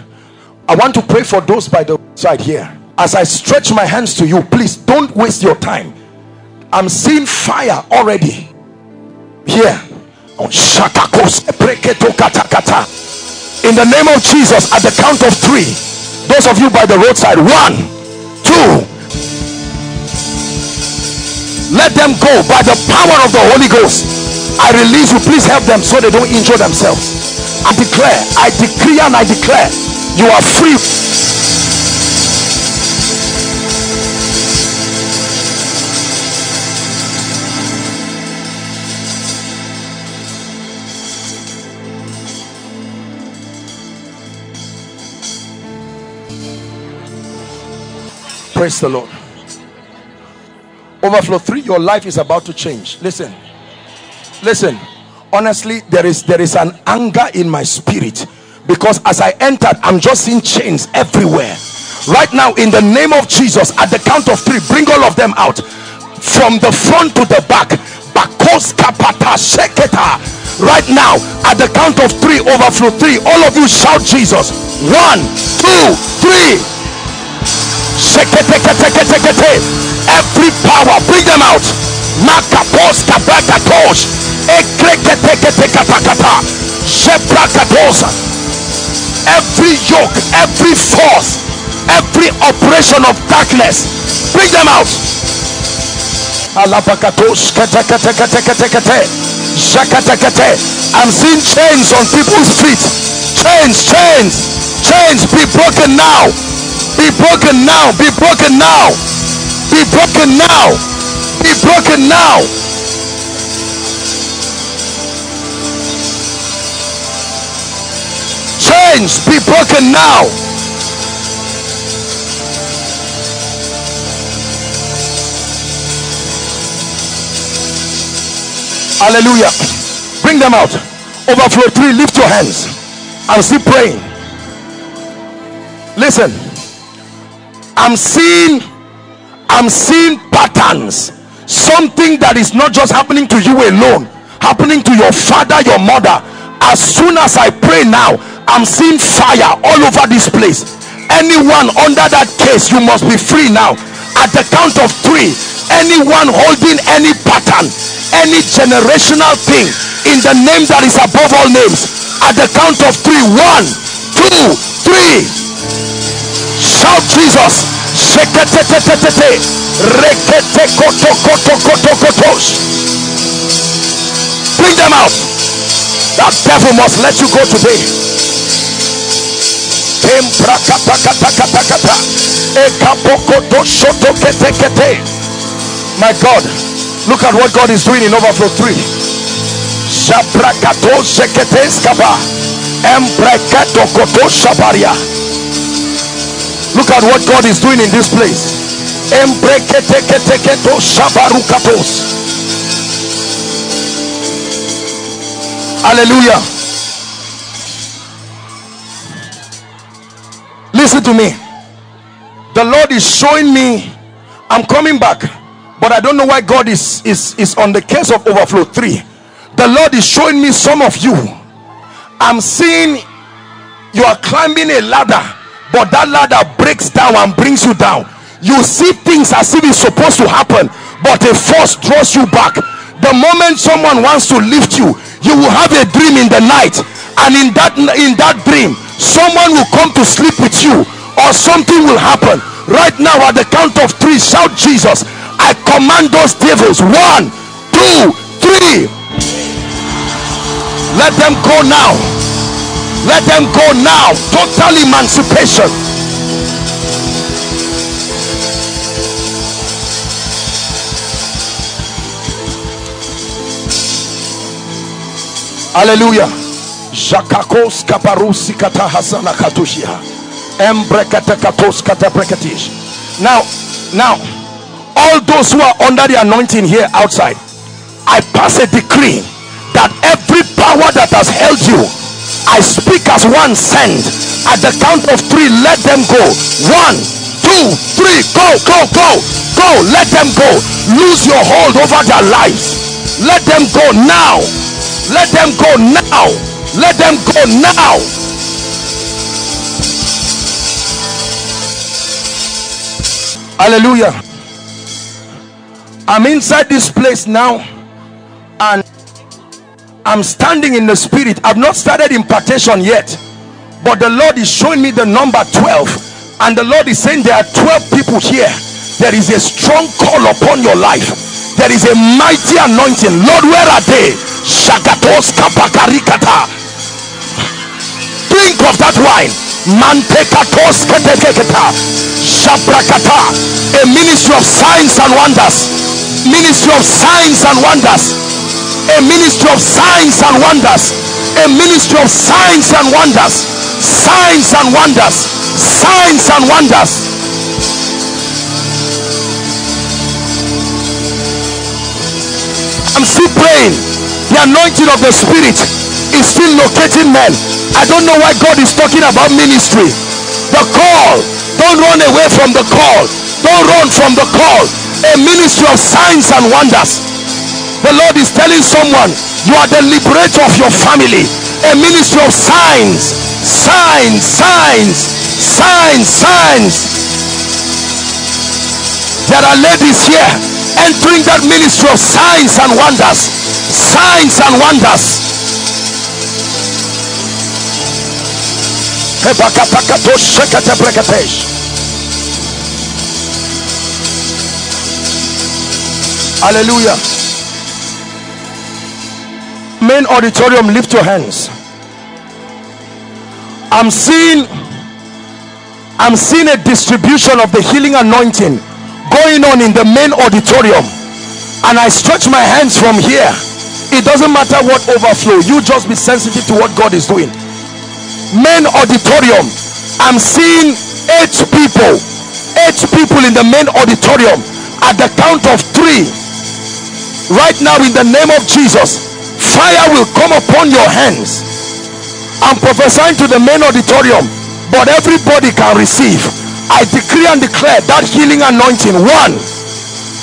I want to pray for those by the side here. As I stretch my hands to you, please don't waste your time. I'm seeing fire already. Here. In the name of Jesus, at the count of three, those of you by the roadside, one, two. Let them go by the power of the Holy Ghost. I release you. Please help them so they don't injure themselves. I declare, I decree and I declare, you are free. Praise the Lord. Overflow three, your life is about to change. Listen, listen. Honestly, there is there is an anger in my spirit, because as I entered, I'm just seeing chains everywhere. Right now, in the name of Jesus, at the count of three, bring all of them out, from the front to the back. Right now, at the count of three, overflow three. All of you shout Jesus. One, two, three. Every power, bring them out. Every yoke, every force, every operation of darkness, bring them out. I'm seeing chains on people's feet. Chains, chains, chains, be broken now. Be broken now. Be broken now. Be broken now. Be broken now. Chains, be broken now. Hallelujah. Bring them out. Overflow three. Lift your hands. I'm still praying. Listen. I'm seeing, I'm seeing patterns. Something that is not just happening to you alone, happening to your father, your mother. As soon as I pray now, I'm seeing fire all over this place. Anyone under that case, you must be free now. At the count of three, anyone holding any pattern, any generational thing, in the name that is above all names, at the count of three, one, two, three. Shout Jesus. Bring them out. That devil must let you go today. My God, look at what God is doing in overflow three. Look at what God is doing in this place. Hallelujah. Listen to me. The Lord is showing me. I'm coming back, but I don't know why God is, is, is on the case of overflow three. The Lord is showing me some of you. I'm seeing you are climbing a ladder, but that ladder breaks down and brings you down. You see things as if it's supposed to happen, but a force draws you back. The moment someone wants to lift you, you will have a dream in the night, and in that in that dream, someone will come to sleep with you, or something will happen. Right now, at the count of three, shout Jesus. I command those devils. One, two, three. Let them go now. Let them go now. Total emancipation. Hallelujah. Jakakos kaparusi kata hasana katushia. Embrekata katos kata brekatish. Now, now, all those who are under the anointing here outside, I pass a decree that every power that has held you, I speak as one send. At the count of three, let them go. One, two, three, go, go, go, go. Let them go. Lose your hold over their lives. Let them go now. Let them go now. Let them go now. Hallelujah. I'm inside this place now and I'm standing in the spirit. I've not started impartation yet, but the Lord is showing me the number twelve, and the Lord is saying there are twelve people here. There is a strong call upon your life. There is a mighty anointing. Lord, where are they? Shakatos kapakarikata. Drink of that wine. Mantekatos ketekeketa. Shabrakata. A ministry of signs and wonders. Ministry of signs and wonders. A ministry of signs and wonders. A ministry of signs and wonders. Signs and wonders. Signs and wonders. I'm still praying. The anointing of the spirit is still locating men. I don't know why God is talking about ministry. The call. Don't run away from the call. Don't run from the call. A ministry of signs and wonders. The Lord is telling someone, you are the liberator of your family. A ministry of signs. Signs. Signs. Signs. Signs. There are ladies here entering that ministry of signs and wonders. Signs and wonders. Hallelujah. Main auditorium, lift your hands. I'm seeing I'm seeing a distribution of the healing anointing going on in the main auditorium, and I stretch my hands from here. It doesn't matter what overflow, you just be sensitive to what God is doing. Main auditorium, I'm seeing eight people eight people in the main auditorium. At the count of three right now, in the name of Jesus, fire will come upon your hands. I'm prophesying to the main auditorium, but everybody can receive. I decree and declare that healing anointing. One,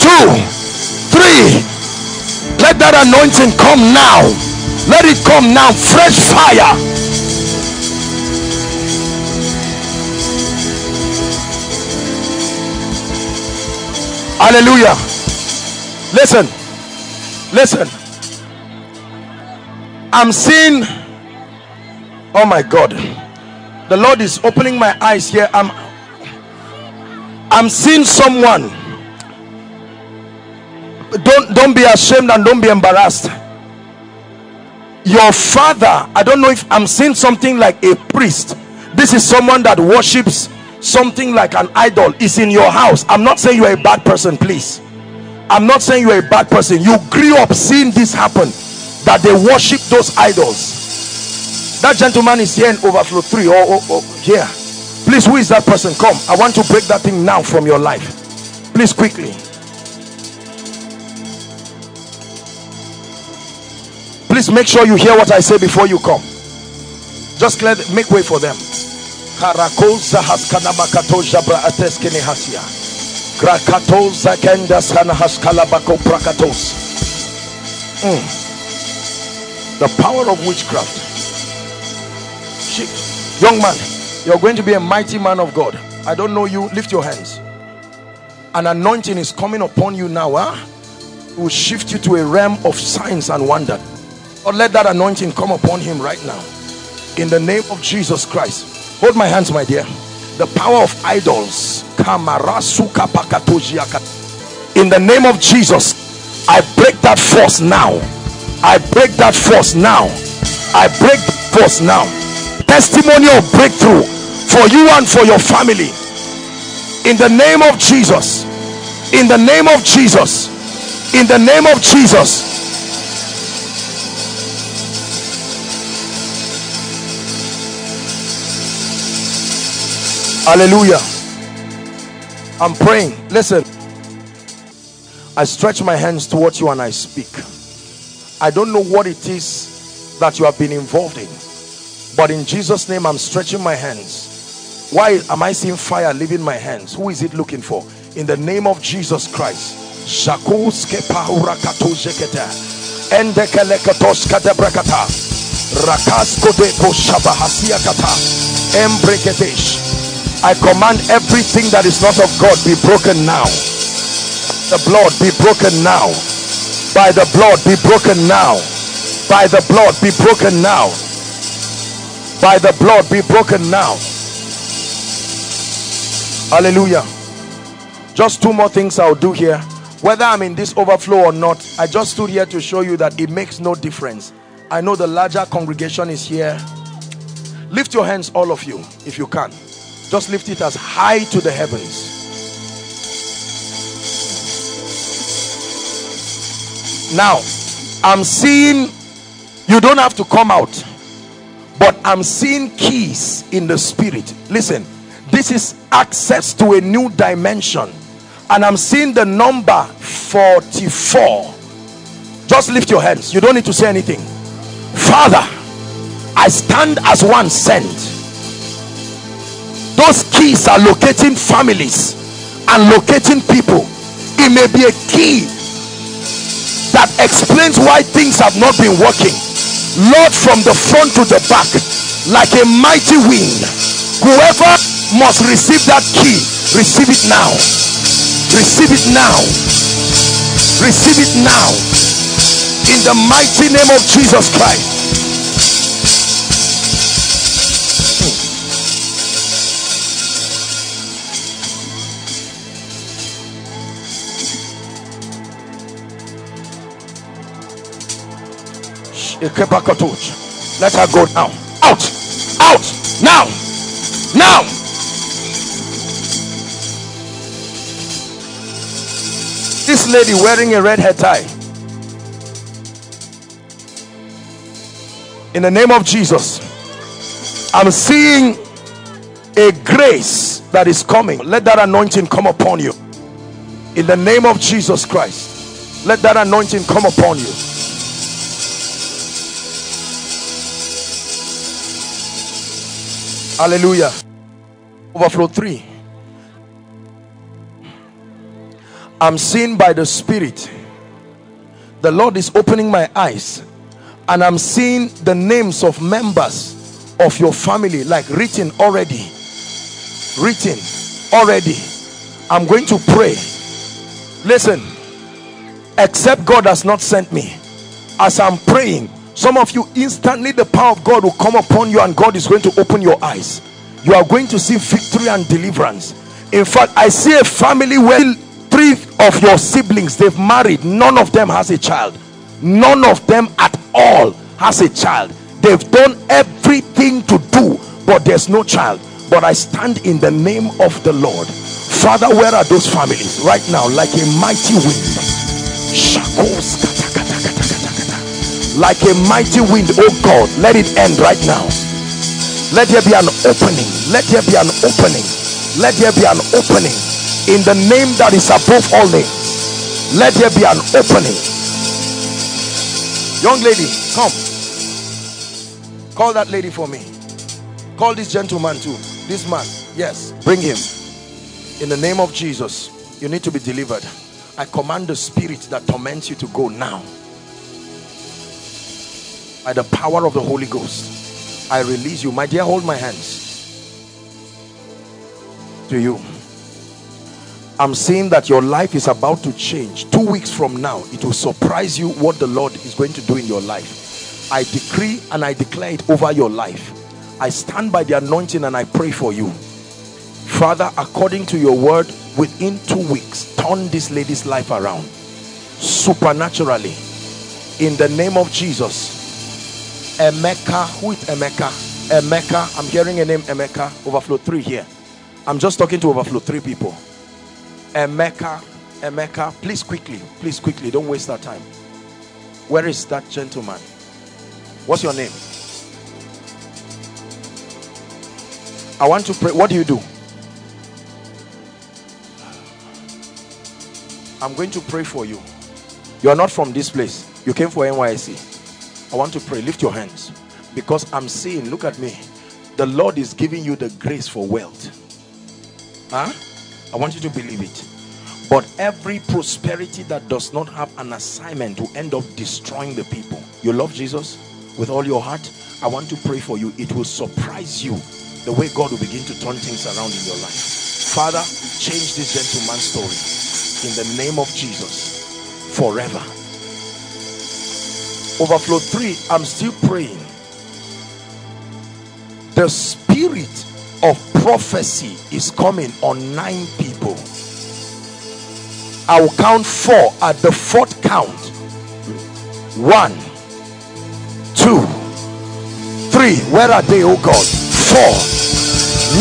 two, three. Let that anointing come now. Let it come now. Fresh fire. Hallelujah. Listen. Listen. I'm seeing. Oh my God. The Lord is opening my eyes here. I'm I'm seeing someone. Don't don't be ashamed and don't be embarrassed. Your father, I don't know if I'm seeing something like a priest. This is someone that worships something like an idol. Is in your house. I'm not saying you're a bad person, please. I'm not saying you're a bad person. You grew up seeing this happen, that they worship those idols. That gentleman is here in overflow three. Oh, oh, oh, here. Please, who is that person? Come, I want to break that thing now from your life. Please, quickly. Please make sure you hear what I say before you come. Just let make way for them. Mm. The power of witchcraft. She, young man, you're going to be a mighty man of God. I don't know you. Lift your hands. An anointing is coming upon you now. Huh? It will shift you to a realm of signs and wonder. Or let that anointing come upon him right now. In the name of Jesus Christ. Hold my hands, my dear. The power of idols. In the name of Jesus, I break that force now. I break that force now. I break that force now. testimony of breakthrough for you and for your family. In the name of Jesus. In the name of Jesus. In the name of Jesus. Hallelujah. I'm praying. Listen, I stretch my hands towards you and I speak. I don't know what it is that you have been involved in, but in Jesus' name I'm stretching my hands. Why am I seeing fire leaving my hands? Who is it looking for? In the name of Jesus Christ. I command everything that is not of God be broken now. The blood be broken now. By the blood be broken now. By the blood be broken now. By the blood be broken now. Hallelujah. Just two more things I'll do here. Whether I'm in this overflow or not, I just stood here to show you that it makes no difference. I know the larger congregation is here. Lift your hands, all of you, if you can. Just lift it as high to the heavens. Now, I'm seeing, you don't have to come out, but I'm seeing keys in the spirit. Listen, this is access to a new dimension. And I'm seeing the number forty-four. Just lift your hands. You don't need to say anything. Father, I stand as one sent. Those keys are locating families and locating people. It may be a key that explains why things have not been working. Lord, from the front to the back, like a mighty wind, whoever must receive that key, receive it now. Receive it now. Receive it now. In the mighty name of Jesus Christ. Let her go now. Out! Out! Now! Now! This lady wearing a red hair tie. In the name of Jesus, I'm seeing a grace that is coming. Let that anointing come upon you. In the name of Jesus Christ, let that anointing come upon you. Hallelujah. Overflow three. I'm seen by the Spirit. The Lord is opening my eyes. And I'm seeing the names of members of your family, like written already. Written already. I'm going to pray. Listen. Except God has not sent me. As I'm praying, some of you, instantly the power of God will come upon you and God is going to open your eyes. You are going to see victory and deliverance. In fact, I see a family where three of your siblings, they've married. None of them has a child. None of them at all has a child. They've done everything to do, but there's no child. But I stand in the name of the Lord. Father, where are those families right now? Like a mighty wind. Shakos. Like a mighty wind, oh God, let it end right now. Let there be an opening. Let there be an opening. Let there be an opening. In the name that is above all names, let there be an opening. Young lady, come. Call that lady for me. Call this gentleman too. This man, yes, bring him. In the name of Jesus, you need to be delivered. I command the spirit that torments you to go now. By the power of the Holy Ghost, I release you. My dear, hold my hands to you. I'm seeing that your life is about to change. Two weeks from now, it will surprise you what the Lord is going to do in your life. I decree and I declare it over your life. I stand by the anointing and I pray for you. Father, according to your word, within two weeks, turn this lady's life around. Supernaturally. In the name of Jesus. Emeka, who is Emeka? Emeka. I'm hearing a name, Emeka. Overflow three here. I'm just talking to overflow three people. Emeka, Emeka, please quickly, please quickly. Don't waste our time. Where is that gentleman? What's your name? I want to pray. What do you do? I'm going to pray for you. You're not from this place. You came for N Y S C. I want to pray. Lift your hands. Because I'm seeing, look at me. The Lord is giving you the grace for wealth. Huh? I want you to believe it. But every prosperity that does not have an assignment will end up destroying the people. You love Jesus with all your heart. I want to pray for you. It will surprise you the way God will begin to turn things around in your life. Father, change this gentleman's story in the name of Jesus forever. Overflow three, I'm still praying. The spirit of prophecy is coming on nine people. I will count four. At the fourth count, one, two, three. Where are they, oh God? Four.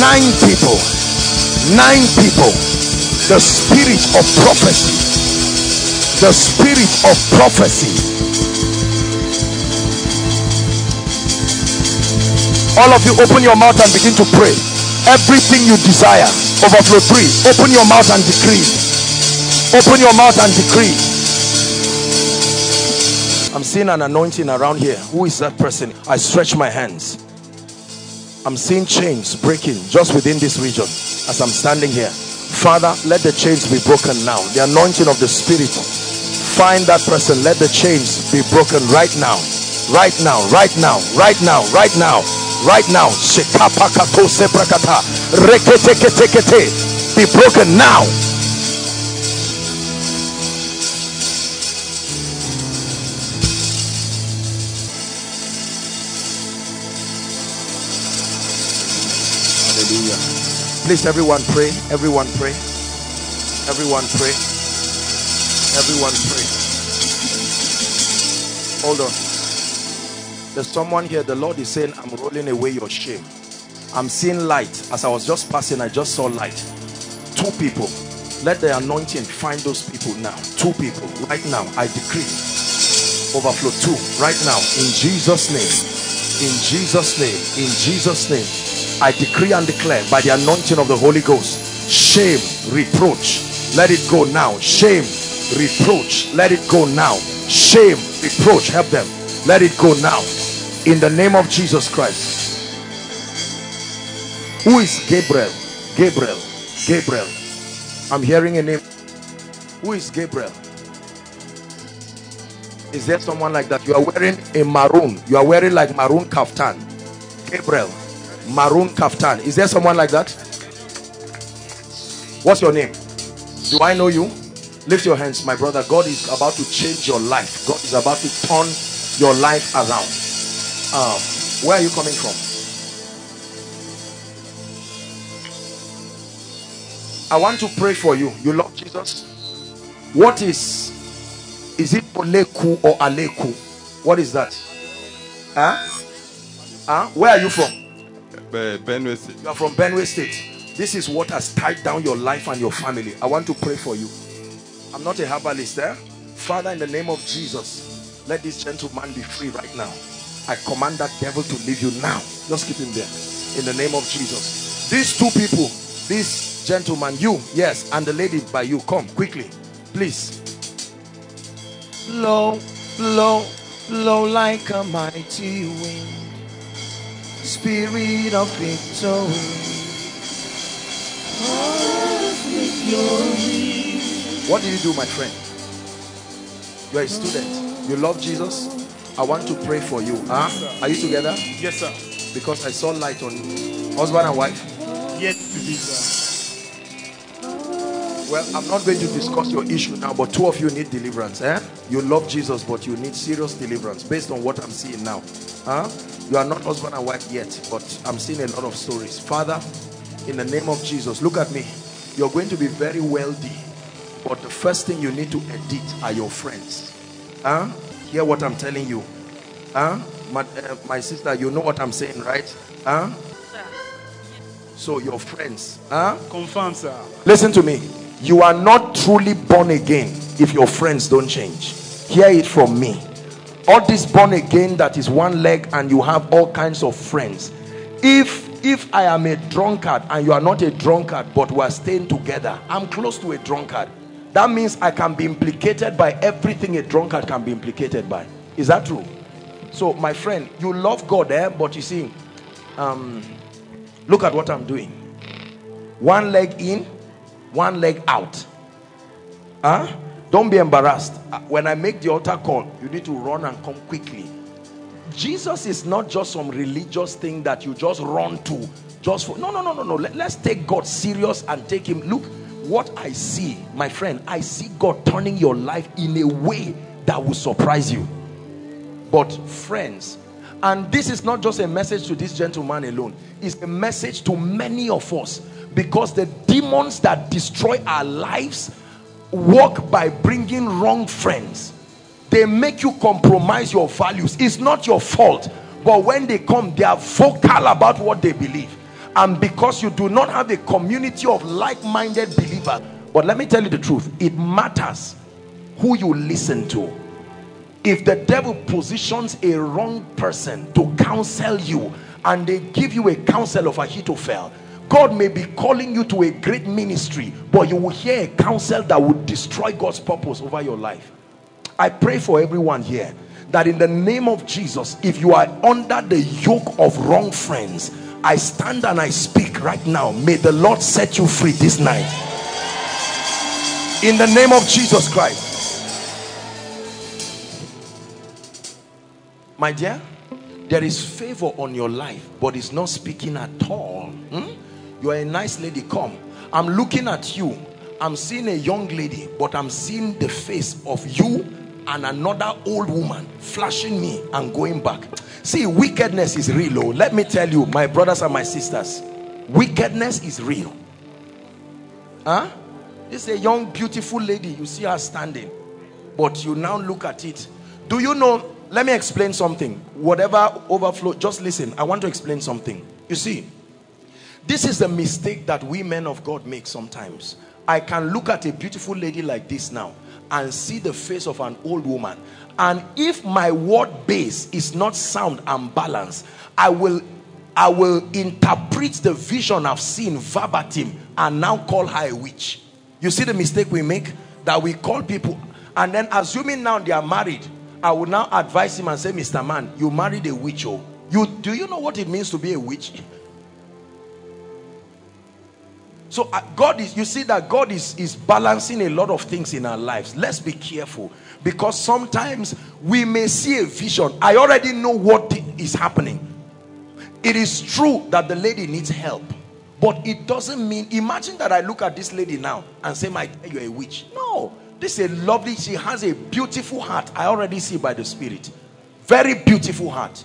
Nine people. Nine people. The spirit of prophecy. The spirit of prophecy. All of you, open your mouth and begin to pray. Everything you desire. Overflow three. Open your mouth and decree. Open your mouth and decree. I'm seeing an anointing around here. Who is that person? I stretch my hands. I'm seeing chains breaking just within this region as I'm standing here. Father, let the chains be broken now. The anointing of the Spirit. Find that person. Let the chains be broken right now. Right now. Right now. Right now. Right now. Right now, be broken now. Hallelujah. Please, everyone pray. Everyone pray. Everyone pray. Everyone pray. Hold on. There's someone here, the Lord is saying, I'm rolling away your shame. I'm seeing light. As I was just passing, I just saw light. Two people. Let the anointing find those people now. Two people. Right now, I decree. Overflow two. Right now, in Jesus' name. In Jesus' name. In Jesus' name. I decree and declare by the anointing of the Holy Ghost. Shame, reproach. Let it go now. Shame, reproach. Let it go now. Shame, reproach. Help them. Let it go now. In the name of Jesus Christ. Who is Gabriel? Gabriel. Gabriel. I'm hearing a name. Who is Gabriel? Is there someone like that? You are wearing a maroon. You are wearing like maroon kaftan. Gabriel. Maroon kaftan. Is there someone like that? What's your name? Do I know you? Lift your hands, my brother. God is about to change your life. God is about to turn your life around. Um, where are you coming from? I want to pray for you. You love Jesus? What is, is it Oleku or Aleku? What is that? Huh? Huh? Where are you from? Benue State. You are from Benue State. This is what has tied down your life and your family. I want to pray for you. I'm not a herbalist there. Eh? Father, in the name of Jesus, let this gentleman be free right now. I command that devil to leave you now. Just keep him there. In the name of Jesus. These two people, this gentleman, you, yes, and the lady by you. Come, quickly. Please. Blow, blow, blow like a mighty wind. Spirit of victory. What do you do, my friend? You're a student. You love Jesus? I want to pray for you. Huh? Yes, are you together? Yes, sir. Because I saw light on you. Husband and wife? Yes, please, sir. Well, I'm not going to discuss your issue now, but two of you need deliverance. Eh? You love Jesus, but you need serious deliverance based on what I'm seeing now. Huh? You are not husband and wife yet, but I'm seeing a lot of stories. Father, in the name of Jesus, look at me. You're going to be very wealthy, but the first thing you need to edit are your friends. Huh? Hear what I'm telling you. Huh? My, uh, my sister, you know what I'm saying, right? Huh? Sir. So your friends. Huh? Confirm, sir. Listen to me. You are not truly born again if your friends don't change. Hear it from me. All this born again that is one leg and you have all kinds of friends. If if I am a drunkard and you are not a drunkard, but we are staying together, I'm close to a drunkard. That means I can be implicated by everything a drunkard can be implicated by. Is that true? So my friend, you love God there, eh? But you see, um, look at what I'm doing. One leg in, one leg out. Huh? Don't be embarrassed. When I make the altar call, you need to run and come quickly. Jesus is not just some religious thing that you just run to. Just for, no, no, no, no, no. Let, let's take God serious and take him. Look, what I see, my friend, I see God turning your life in a way that will surprise you. But friends, and this is not just a message to this gentleman alone. It's a message to many of us, because the demons that destroy our lives work by bringing wrong friends. They make you compromise your values. It's not your fault, but when they come, they are vocal about what they believe. And because you do not have a community of like-minded believers, but let me tell you the truth, it matters who you listen to. If the devil positions a wrong person to counsel you and they give you a counsel of Ahithophel, God may be calling you to a great ministry, but you will hear a counsel that would destroy God's purpose over your life. I pray for everyone here that in the name of Jesus, if you are under the yoke of wrong friends, I stand and I speak right now. May the Lord set you free this night. In the name of Jesus Christ. My dear, there is favor on your life, but it's not speaking at all. Hmm? You are a nice lady. Come. I'm looking at you. I'm seeing a young lady, but I'm seeing the face of you and another old woman flashing me and going back. See, wickedness is real. Oh, let me tell you, my brothers and my sisters, wickedness is real. Huh? This is a young, beautiful lady. You see her standing, but you now look at it. Do you know? Let me explain something. Whatever overflow, just listen. I want to explain something. You see, this is the mistake that we men of God make sometimes. I can look at a beautiful lady like this now and see the face of an old woman. And if my word base is not sound and balanced, I will, I will interpret the vision I've seen verbatim and now call her a witch. You see the mistake we make? That we call people. And then assuming now they are married, I will now advise him and say, Mister Man, you married a witch. Oh. You, do you know what it means to be a witch? So God is, you see that God is, is balancing a lot of things in our lives. Let's be careful, because sometimes we may see a vision. I already know what is happening. It is true that the lady needs help, but it doesn't mean, imagine that I look at this lady now and say, my, you're a witch. No, this is a lovely, she has a beautiful heart. I already see by the Spirit. Very beautiful heart.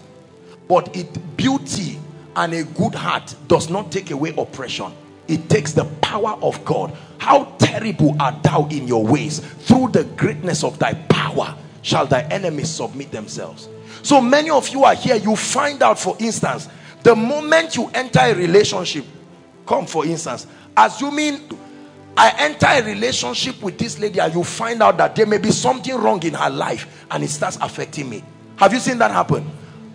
But it, beauty and a good heart does not take away oppression. It takes the power of God. How terrible art thou in your ways. Through the greatness of thy power shall thy enemies submit themselves. So many of you are here. You find out, for instance, the moment you enter a relationship, come for instance, assuming I enter a relationship with this lady and you find out that there may be something wrong in her life and it starts affecting me. Have you seen that happen?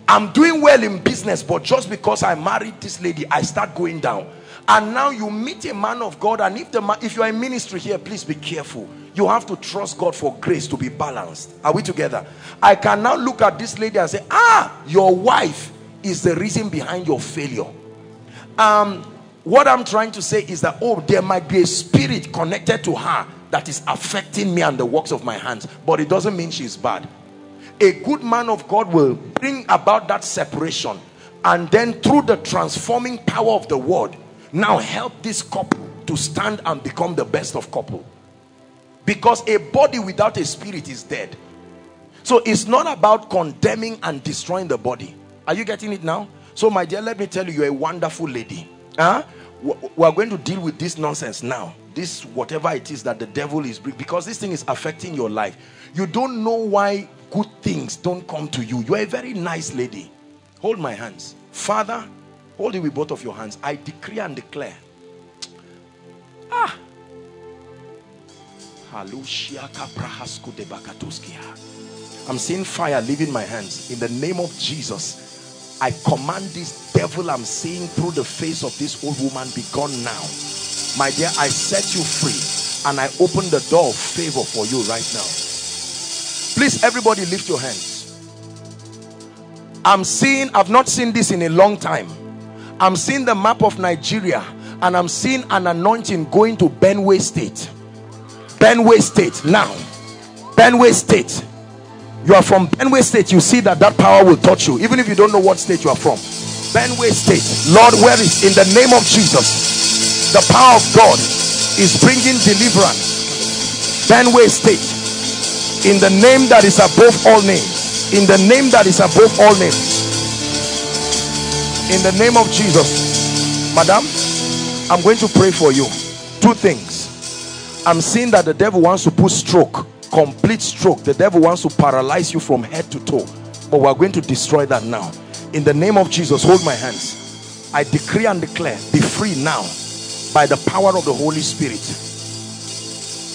I'm doing well in business, but just because I married this lady, I start going down. And now you meet a man of God, and if the man, if you are in ministry here, please be careful. You have to trust God for grace to be balanced. Are we together? I can now look at this lady and say, ah, your wife is the reason behind your failure. Um, what I'm trying to say is that, oh, there might be a spirit connected to her that is affecting me and the works of my hands, but it doesn't mean she's bad. A good man of God will bring about that separation, and then through the transforming power of the word, now help this couple to stand and become the best of couple. Because a body without a spirit is dead. So it's not about condemning and destroying the body. Are you getting it now? So my dear, let me tell you, you're a wonderful lady. Huh? We're going to deal with this nonsense now. This whatever it is that the devil is bringing. Because this thing is affecting your life. You don't know why good things don't come to you. You're a very nice lady. Hold my hands. Father, Hold it with both of your hands. I decree and declare. Ah. I'm seeing fire leaving my hands. In the name of Jesus, I command this devil I'm seeing through the face of this old woman be gone now. My dear, I set you free and I open the door of favor for you right now. Please, everybody lift your hands. I'm seeing, I've not seen this in a long time. I'm seeing the map of Nigeria and I'm seeing an anointing going to Benue State. Benue State now. Benue State. You are from Benue State. You see that that power will touch you. Even if you don't know what state you are from. Benue State. Lord, where is, in the name of Jesus, the power of God is bringing deliverance. Benue State. In the name that is above all names. In the name that is above all names. In the name of Jesus. Madam, I'm going to pray for you. Two things. I'm seeing that the devil wants to put stroke, complete stroke. The devil wants to paralyze you from head to toe. But we're going to destroy that now. In the name of Jesus, hold my hands. I decree and declare, be free now by the power of the Holy Spirit.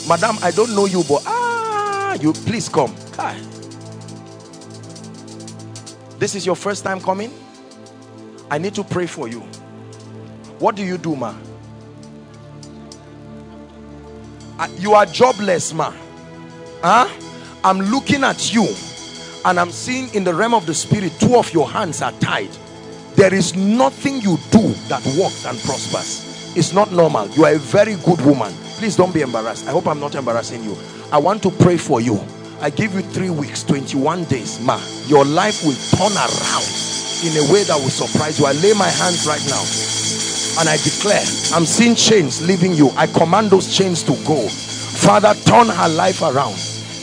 Madam, I don't know you, but ah, you please come. Hi. This is your first time coming? I need to pray for you. What do you do, ma? You are jobless, ma. Huh? I'm looking at you and I'm seeing in the realm of the spirit, two of your hands are tied. There is nothing you do that works and prospers. It's not normal. You are a very good woman. Please don't be embarrassed. I hope I'm not embarrassing you. I want to pray for you. I give you three weeks, twenty-one days, ma. Your life will turn around in a way that will surprise you. I lay my hands right now. And I declare, I'm seeing chains leaving you. I command those chains to go. Father, turn her life around.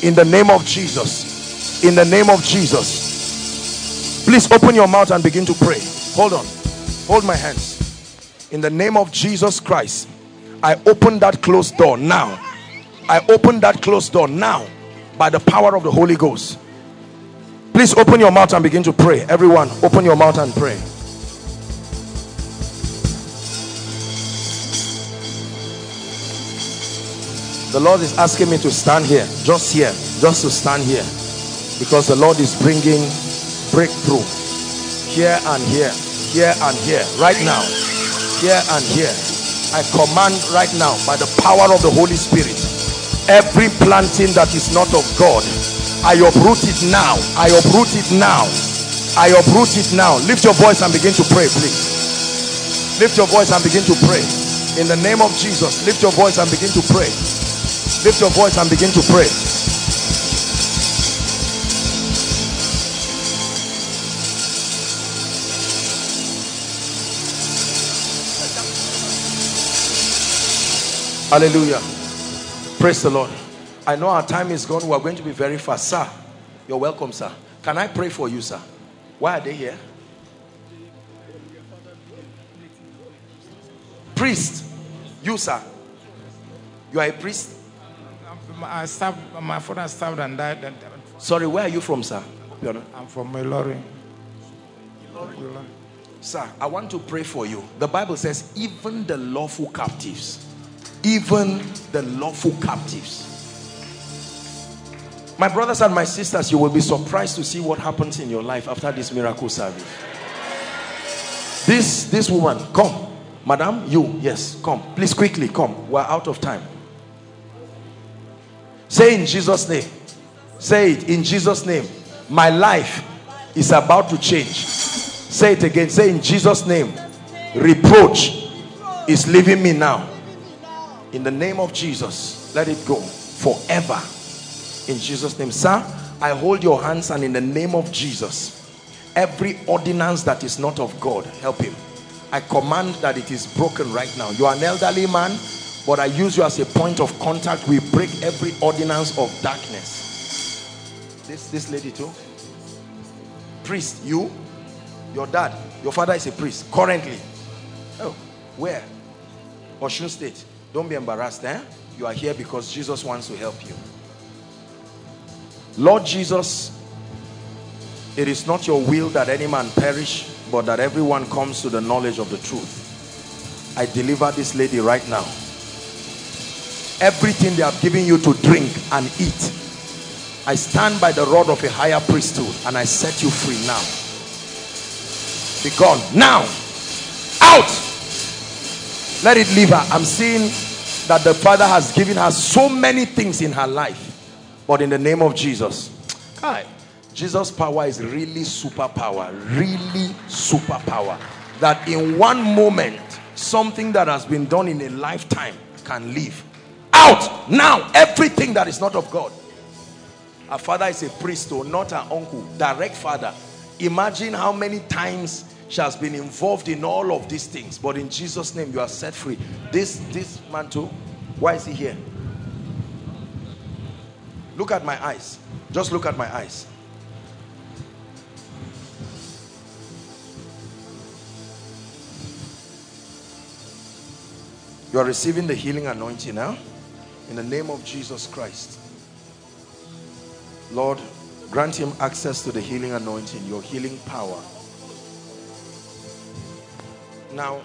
In the name of Jesus. In the name of Jesus. Please open your mouth and begin to pray. Hold on. Hold my hands. In the name of Jesus Christ, I open that closed door now. I open that closed door now by the power of the Holy Ghost. Please open your mouth and begin to pray. Everyone, open your mouth and pray. The Lord is asking me to stand here, just here, just to stand here, because the Lord is bringing breakthrough here and here, here and here, right now, here and here. I command right now by the power of the Holy Spirit, every planting that is not of God, I uproot it now, I uproot it now, I uproot it now. Lift your voice and begin to pray, please. Lift your voice and begin to pray. In the name of Jesus, lift your voice and begin to pray. Lift your voice and begin to pray. Hallelujah. Praise the Lord. I know our time is gone. We are going to be very fast. Sir, you're welcome, sir. Can I pray for you, sir? Why are they here? Priest. You, sir. You are a priest? I served, my father served and died. And, and, Sorry, where are you from, sir? I'm from Ilori. Sir, I want to pray for you. The Bible says, even the lawful captives, even the lawful captives. My brothers and my sisters, you will be surprised to see what happens in your life after this miracle service. This, this woman, come. Madam, you, yes, come. Please quickly, come. We're out of time. Say in Jesus' name. Say it in Jesus' name. My life is about to change. Say it again. Say in Jesus' name. Reproach is leaving me now. In the name of Jesus, let it go forever. In Jesus' name. Sir, I hold your hands and in the name of Jesus, every ordinance that is not of God, help him. I command that it is broken right now. You are an elderly man. But I use you as a point of contact. We break every ordinance of darkness. This, this lady too. Priest, you, your dad, your father is a priest currently. Oh, where? Osun State. Don't be embarrassed, eh? You are here because Jesus wants to help you. Lord Jesus, it is not your will that any man perish, but that everyone comes to the knowledge of the truth. I deliver this lady right now. Everything they have given you to drink and eat, I stand by the rod of a higher priesthood and I set you free now. Be gone now. Out. Let it leave her. I'm seeing that the Father has given her so many things in her life, but in the name of Jesus. Hi. Jesus' power is really superpower, really superpower. That in one moment, something that has been done in a lifetime can leave. Out now, everything that is not of God. Her father is a priest, or not her uncle, direct father. Imagine how many times she has been involved in all of these things. But in Jesus' name, you are set free. This, this man too, why is he here? Look at my eyes. Just look at my eyes. You are receiving the healing anointing now, huh? In the name of Jesus Christ. Lord, grant him access to the healing anointing, your healing power. Now,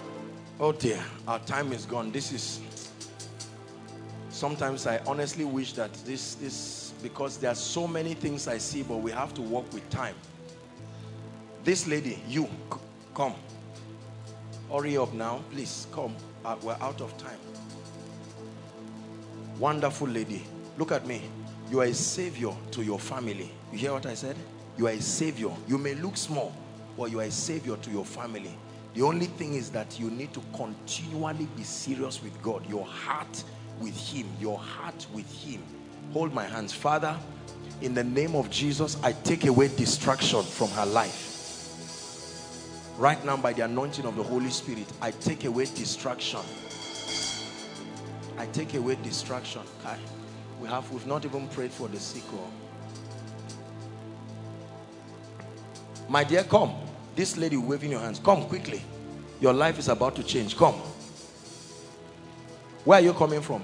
oh dear, our time is gone. This is, sometimes I honestly wish that this is, because there are so many things I see, but we have to work with time. This lady, you, come. Hurry up now, please, come. Uh, we're out of time. Wonderful lady, look at me. You are a savior to your family. You hear what I said? You are a savior. You may look small, but you are a savior to your family. The only thing is that you need to continually be serious with God. Your heart with him, your heart with him. Hold my hands. Father, in the name of Jesus, I take away distraction from her life. Right now, by the anointing of the Holy Spirit, I take away distraction. I take away distraction. I, we have, we've not even prayed for the sick. My dear, come. This lady waving your hands. Come quickly. Your life is about to change. Come. Where are you coming from?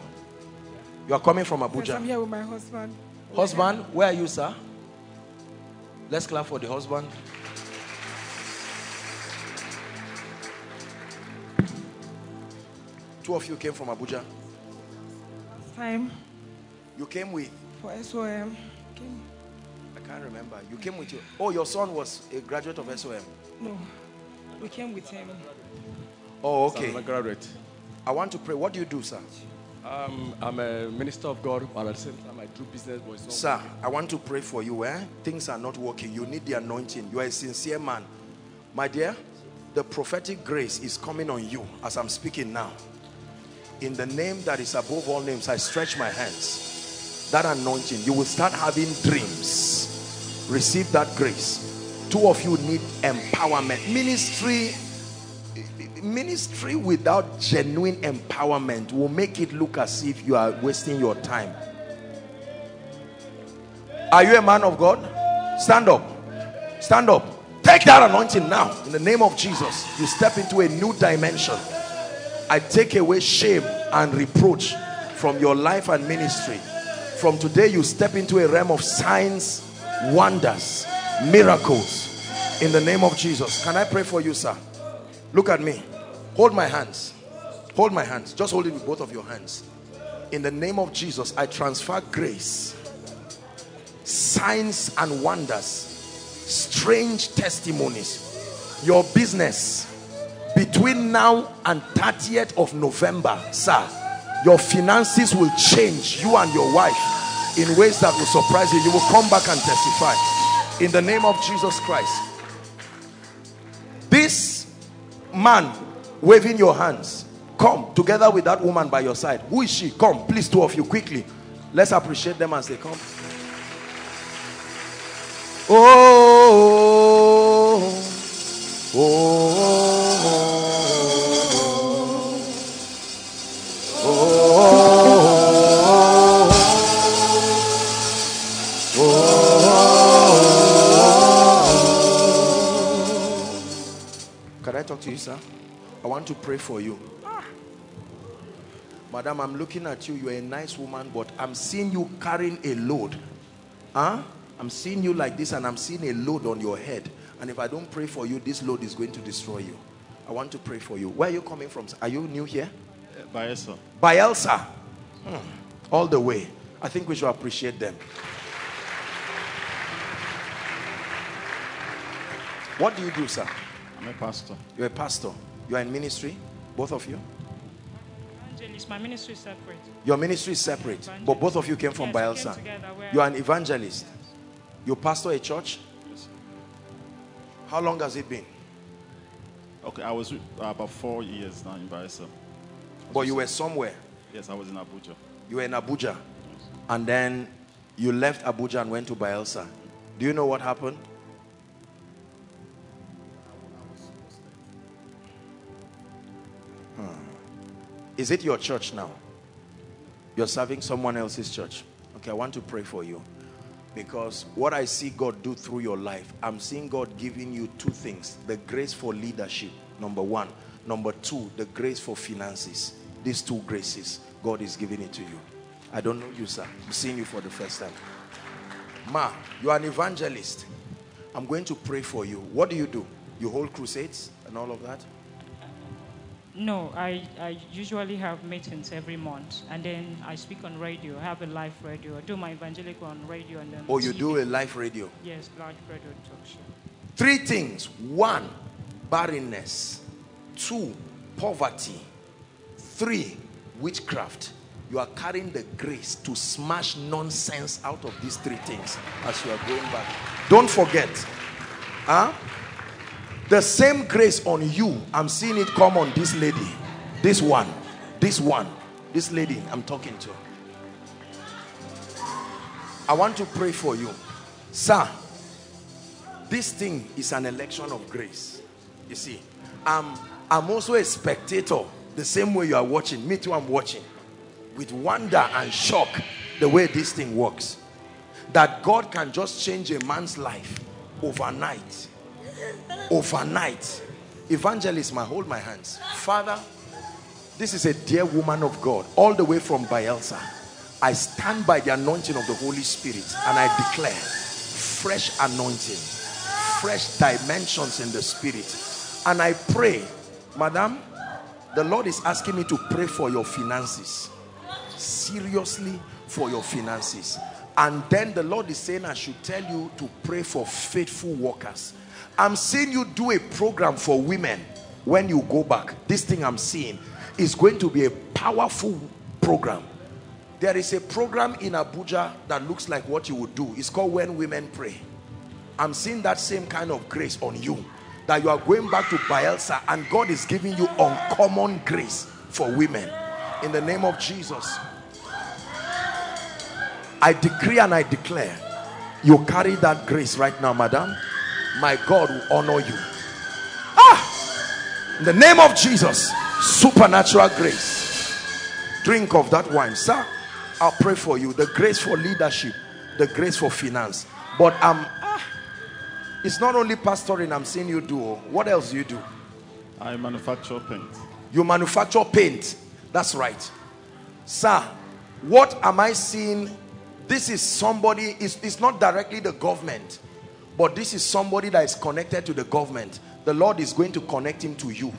You are coming from Abuja. Yes, I'm here with my husband. Husband, where are you, sir? Let's clap for the husband. Two of you came from Abuja. Last time. You came with? For S O M. Came. I can't remember. You came with your... Oh, your son was a graduate of S O M. No. We came with him. Oh, okay. I'm a graduate. I want to pray. What do you do, sir? Um, I'm a minister of God, but at the same time I do business. But it's not sir, working. I want to pray for you. Eh? Things are not working. You need the anointing. You are a sincere man. My dear, the prophetic grace is coming on you as I'm speaking now. In the name that is above all names, I stretch my hands. That anointing, you will start having dreams. Receive that grace. Two of you need empowerment. Ministry, ministry without genuine empowerment will make it look as if you are wasting your time. Are you a man of God? Stand up. Stand up. Take that anointing now. In the name of Jesus, you step into a new dimension. I take away shame and reproach from your life and ministry. From today, you step into a realm of signs, wonders, miracles. In the name of Jesus. Can I pray for you, sir? Look at me. Hold my hands. Hold my hands. Just hold it with both of your hands. In the name of Jesus, I transfer grace, signs and wonders, strange testimonies. Your business, between now and thirtieth of November, sir, your finances will change, you and your wife, in ways that will surprise you. You will come back and testify. In the name of Jesus Christ. This man waving your hands, come together with that woman by your side. Who is she? Come, please, two of you, quickly. Let's appreciate them as they come. Oh, oh, oh. Can I talk to you, sir? I want to pray for you. Ah. Madam, I'm looking at you. You're a nice woman, but I'm seeing you carrying a load. Huh? I'm seeing you like this and I'm seeing a load on your head. And if I don't pray for you, this load is going to destroy you. I want to pray for you. Where are you coming from? Are you new here? Uh, Bielsa. Bielsa. Hmm. All the way. I think we should appreciate them. What do you do, sir? I'm a pastor. You're a pastor. You are in ministry, both of you? Evangelist. My ministry is separate. Your ministry is separate, evangelist. But both of you came from yes, Bielsa. Came together, you are an evangelist. Yes. You pastor a church? Yes. How long has it been? Okay, I was uh, about four years now in Bielsa. But you were somewhere? Yes, I was in Abuja. You were in Abuja? Yes. And then you left Abuja and went to Bielsa. Do you know what happened? Is it your church now? You're serving someone else's church. Okay, I want to pray for you. Because what I see God do through your life, I'm seeing God giving you two things. The grace for leadership, number one. Number two, the grace for finances. These two graces, God is giving it to you. I don't know you, sir. I'm seeing you for the first time. Ma, you are an evangelist. I'm going to pray for you. What do you do? You hold crusades and all of that? No, I, I usually have meetings every month, and then I speak on radio. I have a live radio. I do my evangelical on radio and then... Oh, you T V. Do a live radio? Yes, live radio talk show. Three things. One, barrenness. Two, poverty. Three, witchcraft. You are carrying the grace to smash nonsense out of these three things as you are going back. Don't forget. Huh? The same grace on you, I'm seeing it come on this lady. This one. This one. This lady I'm talking to. I want to pray for you. Sir, this thing is an election of grace. You see, I'm, I'm also a spectator. The same way you are watching. Me too, I'm watching. With wonder and shock, the way this thing works. That God can just change a man's life overnight. Overnight. Evangelist, ma, hold my hands. Father, this is a dear woman of God, all the way from Bielsa. I stand by the anointing of the Holy Spirit and I declare fresh anointing, fresh dimensions in the Spirit. And I pray, Madam, the Lord is asking me to pray for your finances. Seriously, for your finances. And then the Lord is saying I should tell you to pray for faithful workers. I'm seeing you do a program for women when you go back. This thing I'm seeing is going to be a powerful program. There is a program in Abuja that looks like what you would do. It's called When Women Pray. I'm seeing that same kind of grace on you. That you are going back to Bielsa and God is giving you uncommon grace for women. In the name of Jesus. I decree and I declare you carry that grace right now, madam. My God will honor you. Ah! In the name of Jesus, supernatural grace. Drink of that wine. Sir, I'll pray for you. The grace for leadership, the grace for finance. But um, ah, it's not only pastoring I'm seeing you do. What else do you do? I manufacture paint. You manufacture paint. That's right. Sir, what am I seeing? This is somebody, it's, it's not directly the government. But this is somebody that is connected to the government. The Lord is going to connect him to you.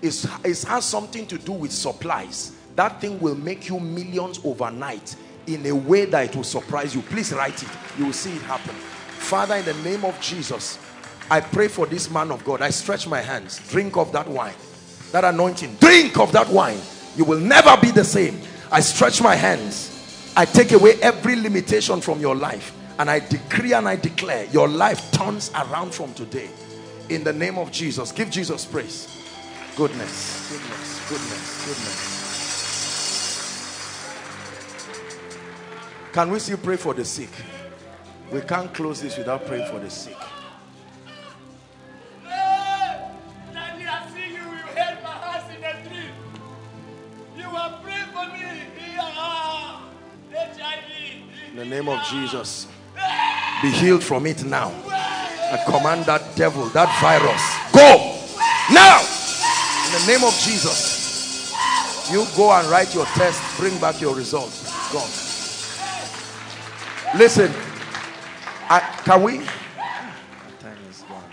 It's, it has something to do with supplies. That thing will make you millions overnight in a way that it will surprise you. Please write it. You will see it happen. Father, in the name of Jesus, I pray for this man of God. I stretch my hands. Drink of that wine. That anointing. Drink of that wine. You will never be the same. I stretch my hands. I take away every limitation from your life. And I decree and I declare, your life turns around from today. In the name of Jesus. Give Jesus praise. Goodness, goodness, goodness, goodness. Can we still pray for the sick? We can't close this without praying for the sick. In the name of Jesus. Be healed from it now. I command that devil, that virus, go now in the name of Jesus. You go and write your test, bring back your results. God, listen, I, can we? Time is gone.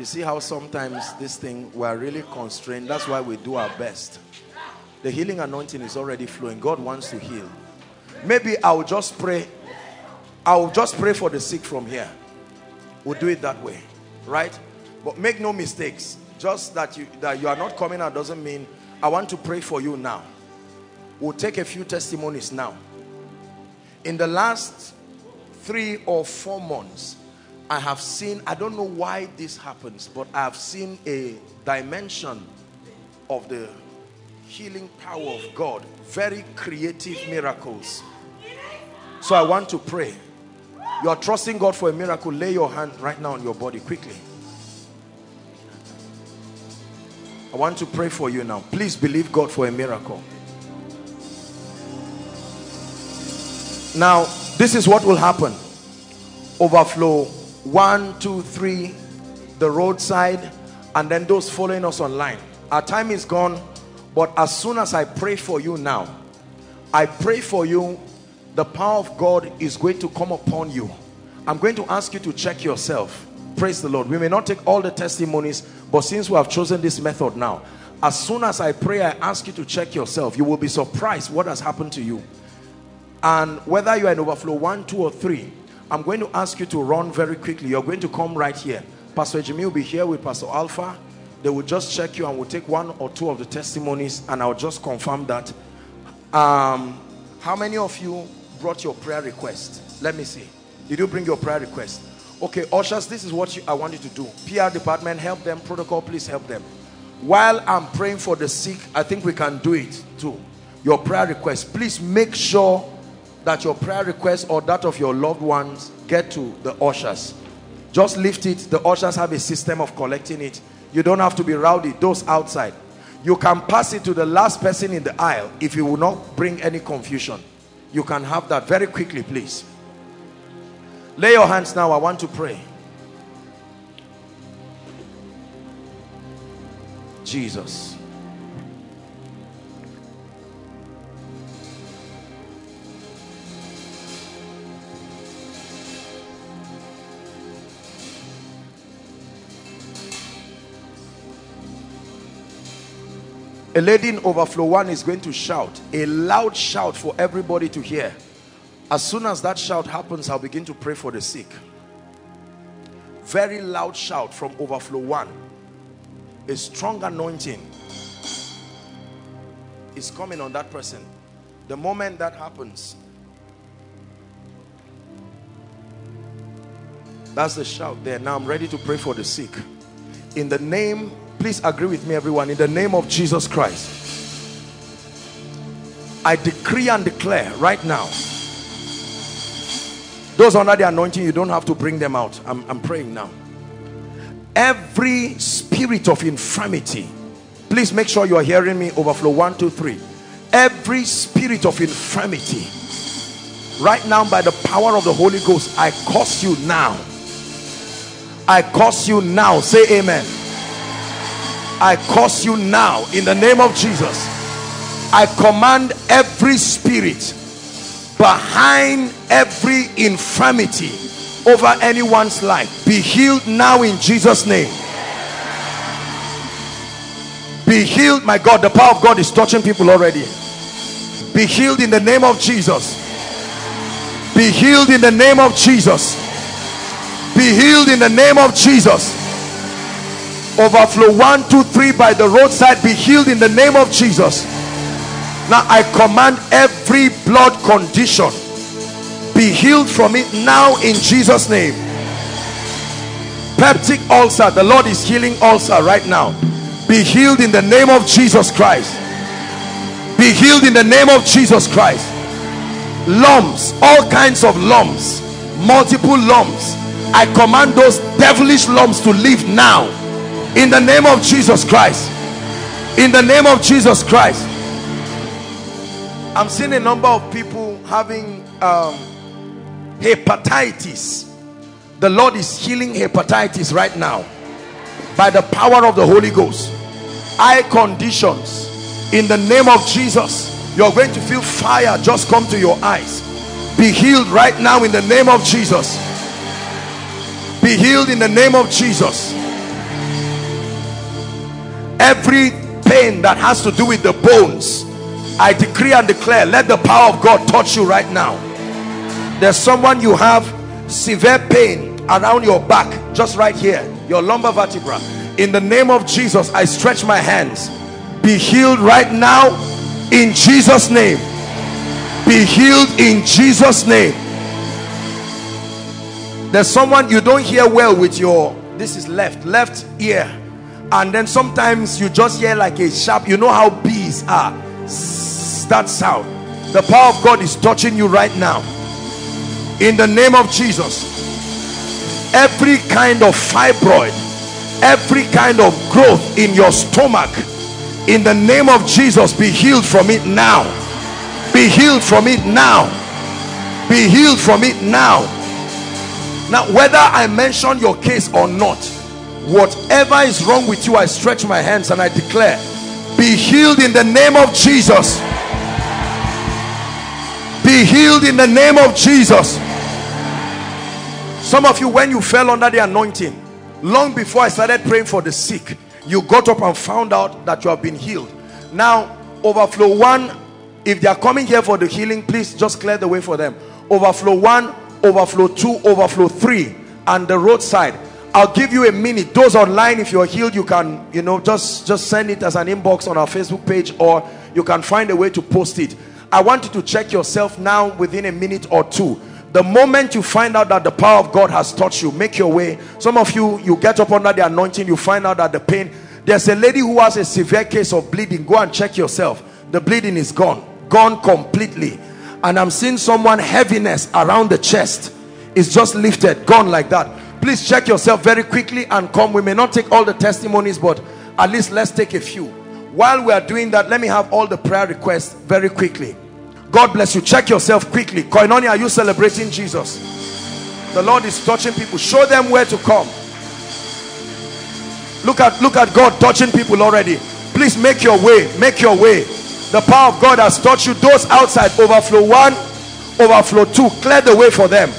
You see how sometimes this thing, we are really constrained. That's why we do our best. The healing anointing is already flowing. God wants to heal. Maybe I'll just pray. I'll just pray for the sick from here. We'll do it that way, right? But make no mistakes. Just that you, that you are not coming out doesn't mean I want to pray for you now. We'll take a few testimonies now. In the last three or four months, I have seen, I don't know why this happens, but I have seen a dimension of the healing power of God. Very creative miracles. So I want to pray. You are trusting God for a miracle. Lay your hand right now on your body quickly. I want to pray for you now. Please believe God for a miracle. Now, this is what will happen. Overflow. One, two, three. The roadside. And then those following us online. Our time is gone. But as soon as I pray for you now, I pray for you, the power of God is going to come upon you. I'm going to ask you to check yourself. Praise the Lord. We may not take all the testimonies, but since we have chosen this method now, as soon as I pray, I ask you to check yourself. You will be surprised what has happened to you. And whether you are in overflow one, two, or three, I'm going to ask you to run very quickly. You're going to come right here. Pastor Jimmy will be here with Pastor Alpha. They will just check you and we'll take one or two of the testimonies and I'll just confirm that. Um, how many of you brought your prayer request? Let me see. Did you bring your prayer request? Okay, ushers, this is what you, I want you to do. P R department, help them. Protocol, please help them. While I'm praying for the sick, I think we can do it too. Your prayer request. Please make sure that your prayer request or that of your loved ones get to the ushers. Just lift it. The ushers have a system of collecting it. You don't have to be rowdy. Those outside, you can pass it to the last person in the aisle if you will not bring any confusion. You can have that very quickly, please. Lay your hands now. I want to pray. Jesus. A lady in overflow one is going to shout a loud shout for everybody to hear. As soon as that shout happens, I'll begin to pray for the sick. Very loud shout from overflow one. A strong anointing is coming on that person. The moment that happens, that's the shout there. Now I'm ready to pray for the sick. In the name of Please agree with me, everyone. In the name of Jesus Christ, I decree and declare right now. Those under the anointing, you don't have to bring them out. I'm, I'm praying now. Every spirit of infirmity, please make sure you are hearing me. Overflow one, two, three. Every spirit of infirmity, right now by the power of the Holy Ghost, I curse you now. I curse you now. Say amen. I curse you now in the name of Jesus. I command every spirit behind every infirmity over anyone's life, be healed now in Jesus' name. Be healed, my God. The power of God is touching people already. Be healed in the name of Jesus. Be healed in the name of Jesus. Be healed in the name of Jesus. Overflow one, two, three by the roadside, be healed in the name of Jesus. Now I command every blood condition, be healed from it now in Jesus' name. Peptic ulcer, the Lord is healing ulcer right now. Be healed in the name of Jesus Christ. Be healed in the name of Jesus Christ. Lumps, all kinds of lumps, multiple lumps. I command those devilish lumps to leave now. In the name of Jesus Christ. In the name of Jesus Christ. I'm seeing a number of people having um, hepatitis. The Lord is healing hepatitis right now by the power of the Holy Ghost. Eye conditions. In the name of Jesus, you're going to feel fire just come to your eyes. Be healed right now in the name of Jesus. Be healed in the name of Jesus. Every pain that has to do with the bones, I decree and declare, let the power of God touch you right now. There's someone, you have severe pain around your back, just right here, your lumbar vertebra. In the name of Jesus, I stretch my hands. Be healed right now in Jesus' name. Be healed in Jesus' name. There's someone, you don't hear well with your, this is left, left ear. And then sometimes you just hear like a sharp, you know how bees are, that sound. The power of God is touching you right now. In the name of Jesus, every kind of fibroid, every kind of growth in your stomach, in the name of Jesus, be healed from it now. Be healed from it now. Be healed from it now. Now, whether I mention your case or not, whatever is wrong with you, I stretch my hands and I declare, be healed in the name of Jesus. Be healed in the name of Jesus. Some of you, when you fell under the anointing, long before I started praying for the sick, you got up and found out that you have been healed. Now, overflow one, if they are coming here for the healing, please just clear the way for them. Overflow one, overflow two, overflow three, and the roadside. I'll give you a minute. Those online, if you're healed, you can, you know, just just send it as an inbox on our Facebook page, or you can find a way to post it. I want you to check yourself now within a minute or two. The moment you find out that the power of God has touched you, make your way. Some of you, you get up under the anointing, you find out that the pain, there's a lady who has a severe case of bleeding. Go and check yourself. The bleeding is gone, gone completely. And I'm seeing someone, heaviness around the chest is just lifted, gone like that. Please check yourself very quickly and come. We may not take all the testimonies, but at least let's take a few. While we are doing that, let me have all the prayer requests very quickly. God bless you. Check yourself quickly. Koinonia, are you celebrating Jesus? The Lord is touching people. Show them where to come. Look at, look at God touching people already. Please make your way. Make your way. The power of God has touched you. Those outside, overflow one, overflow two. Clear the way for them.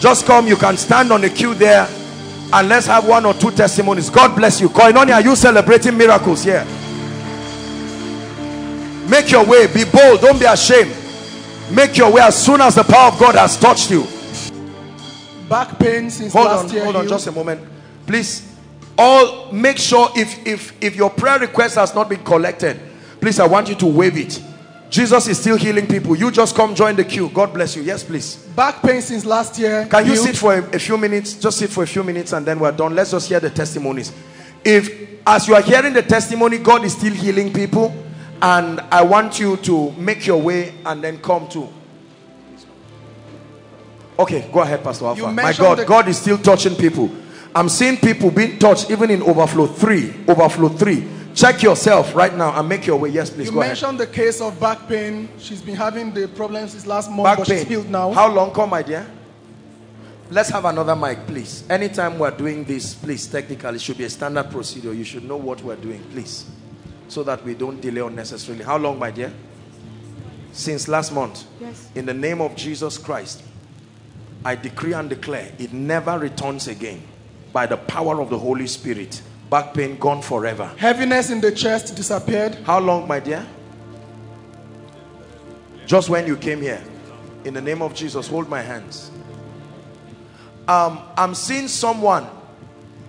Just come. You can stand on the queue there. And let's have one or two testimonies. God bless you. Koinonia, are you celebrating miracles here? Yeah. Make your way. Be bold. Don't be ashamed. Make your way as soon as the power of God has touched you. Back pain since hold last on, year. Hold on, just a moment. Please, all make sure if, if, if your prayer request has not been collected, please, I want you to wave it. Jesus is still healing people. You just come join the queue. God bless you. Yes, please. Back pain since last year. Can you, you sit for a, a few minutes? Just sit for a few minutes and then we're done. Let's just hear the testimonies. If, as you are hearing the testimony, God is still healing people. And I want you to make your way and then come to. Okay, go ahead, Pastor Alpha. My God, God is still touching people. I'm seeing people being touched even in overflow three. Overflow three. Check yourself right now and make your way. Yes, please, go ahead. You mentioned the case of back pain. She's been having the problems since last month, but she's healed now. How long? Come, my dear. Let's have another mic, please. Anytime we're doing this, please, technically, it should be a standard procedure. You should know what we're doing, please, so that we don't delay unnecessarily. How long, my dear? Since last month. Yes. In the name of Jesus Christ, I decree and declare it never returns again by the power of the Holy Spirit. Back pain gone forever. Heaviness in the chest disappeared. How long, my dear? Just when you came here. In the name of Jesus, hold my hands. Um, I'm seeing someone,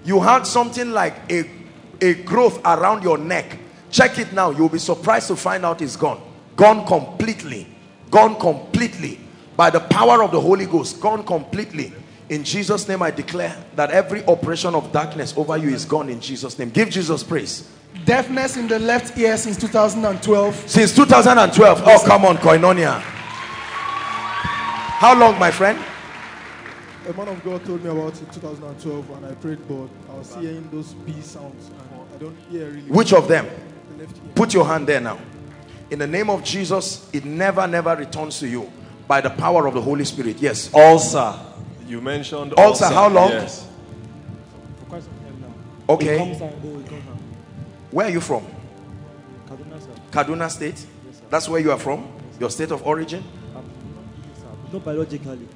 you had something like a, a growth around your neck. Check it now. You'll be surprised to find out it's gone. Gone completely. Gone completely. By the power of the Holy Ghost. Gone completely. In Jesus' name I declare that every operation of darkness over you is gone in Jesus' name. Give Jesus praise. Deafness in the left ear since two thousand twelve. Since two thousand twelve. Oh, come on, Koinonia. How long, my friend? A man of God told me about it in two thousand twelve and I prayed, but I was hearing those B sounds and I don't hear really. Which of them? Put your hand there now. In the name of Jesus, it never, never returns to you by the power of the Holy Spirit. Yes. Ulcer. You mentioned ulcer. Ulcer, how long? Yes. Okay. It comes out, oh, it comes out. Where are you from? Kaduna, sir. Kaduna State? Yes, sir. That's where you are from? Yes, your state of origin? Um, no, biologically.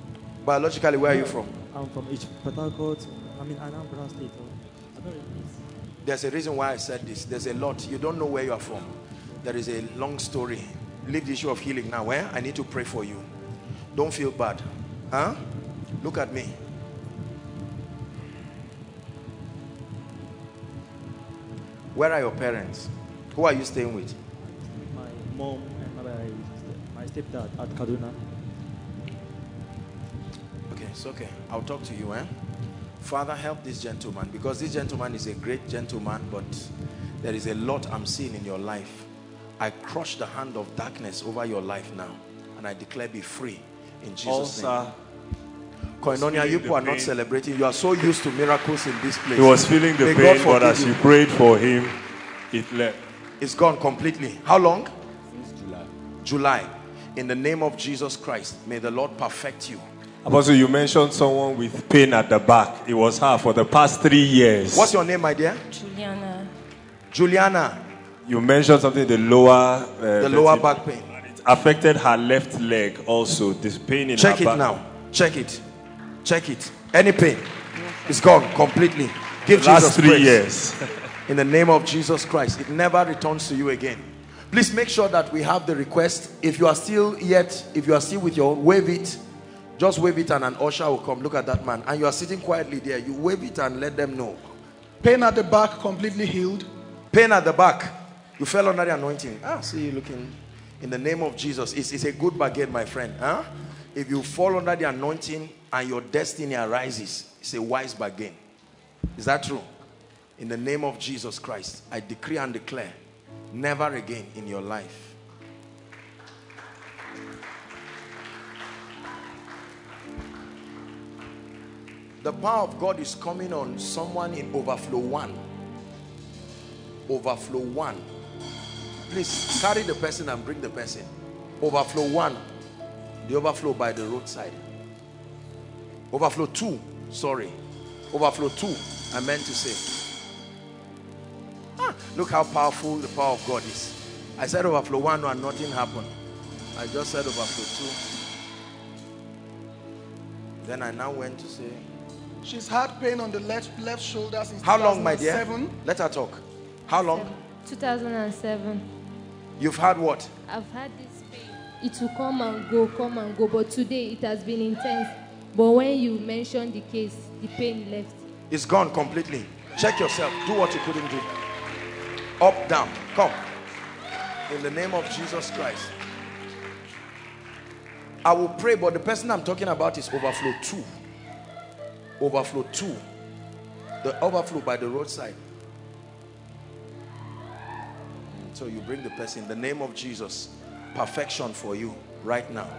Biologically, where no, are you from? I'm from Ichabod. I mean, Anambra State. There's a reason why I said this. There's a lot. You don't know where you are from. There is a long story. Leave the issue of healing now. Eh? I need to pray for you. Don't feel bad. Huh? Look at me. Where are your parents? Who are you staying with? My mom and my stepdad at Kaduna. Okay, it's okay. I'll talk to you. Eh? Father, help this gentleman, because this gentleman is a great gentleman, but there is a lot I'm seeing in your life. I crush the hand of darkness over your life now, and I declare be free in Jesus' name. Koinonia, you are not celebrating. You are so used to miracles in this place. He was feeling the pain, but as you prayed for him, it left. It's gone completely. How long? Since July. July. In the name of Jesus Christ, may the Lord perfect you. Apostle, you mentioned someone with pain at the back. It was her for the past three years. What's your name, my dear? Juliana. Juliana. You mentioned something, the lower... Uh, the lower it, back pain. It affected her left leg also. This pain in Check her back. Check it now. Check it. Check it. Any pain. It's gone completely. Give the last Jesus three praise. years. In the name of Jesus Christ, it never returns to you again. Please make sure that we have the request. If you are still yet, if you are still with your own, wave it. Just wave it and an usher will come. Look at that man. And you are sitting quietly there. You wave it and let them know. Pain at the back completely healed. Pain at the back. You fell under the anointing. Ah, see you looking. In the name of Jesus. It's, it's a good bargain, my friend. Huh? If you fall under the anointing and your destiny arises, it's a wise bargain. Is that true? In the name of Jesus Christ, I decree and declare, never again in your life. The power of God is coming on someone in overflow one. Overflow one. Please carry the person and bring the person. Overflow one. The overflow by the roadside. Overflow two. Sorry. Overflow two. I meant to say. Ah, look how powerful the power of God is. I said overflow one and nothing happened. I just said overflow two. Then I now went to say... She's had pain on the left left shoulder since How long, my dear? Let her talk. How long? two thousand seven. You've had what? I've had this pain. It will come and go, come and go. But today it has been intense. But when you mentioned the case, the pain left. It's gone completely. Check yourself. Do what you couldn't do. Up, down. Come. In the name of Jesus Christ. I will pray, but the person I'm talking about is overflow two. Overflow two. The overflow by the roadside. So you bring the person. In the name of Jesus. Perfection for you right now.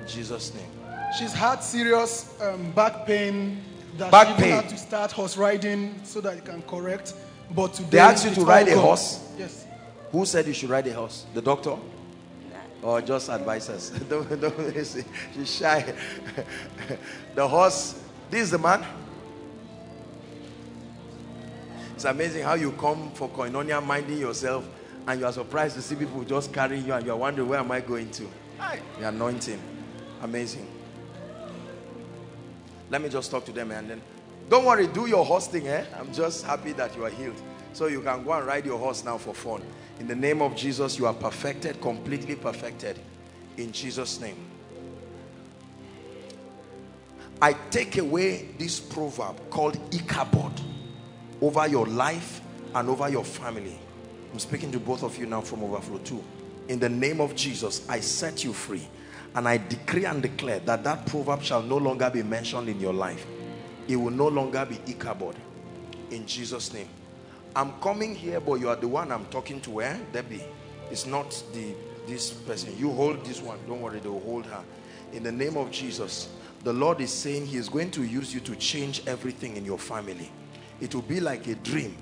In Jesus' name. She's had serious um, back pain. That back she pain. Had to start horse riding so that it can correct. But today, they asked you to ride a horse? Yes. Who said you should ride a horse? The doctor? Or just advisors? don't, don't, she's shy. The horse... This is the man. It's amazing how you come for Koinonia minding yourself and you are surprised to see people just carrying you and you are wondering, where am I going to? The anointing. Amazing. Let me just talk to them and then... Don't worry, do your horse thing, eh? I'm just happy that you are healed. So you can go and ride your horse now for fun. In the name of Jesus, you are perfected, completely perfected. In Jesus' name. I take away this proverb called Ichabod over your life and over your family. I'm speaking to both of you now from overflow two. In the name of Jesus, I set you free, and I decree and declare that that proverb shall no longer be mentioned in your life. It will no longer be Ichabod. In Jesus' name. I'm coming here, but you are the one I'm talking to, eh? Debbie. It's not the this person. You hold this one. Don't worry, they'll hold her. In the name of Jesus, the Lord is saying he is going to use you to change everything in your family. It will be like a dream,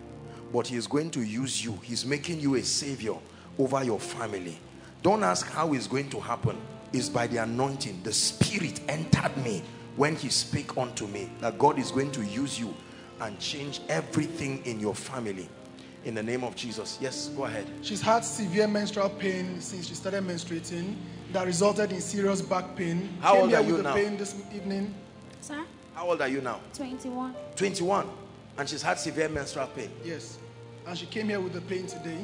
but he is going to use you. He's making you a savior over your family. Don't ask how it's going to happen. It's by the anointing. The Spirit entered me when he spake unto me that God is going to use you and change everything in your family. In the name of Jesus. Yes, go ahead. She's had severe menstrual pain since she started menstruating that resulted in serious back pain. How Came old are you with now? Pain this evening. Sir? How old are you now? twenty-one. twenty-one. And she's had severe menstrual pain. Yes. And she came here with the pain today.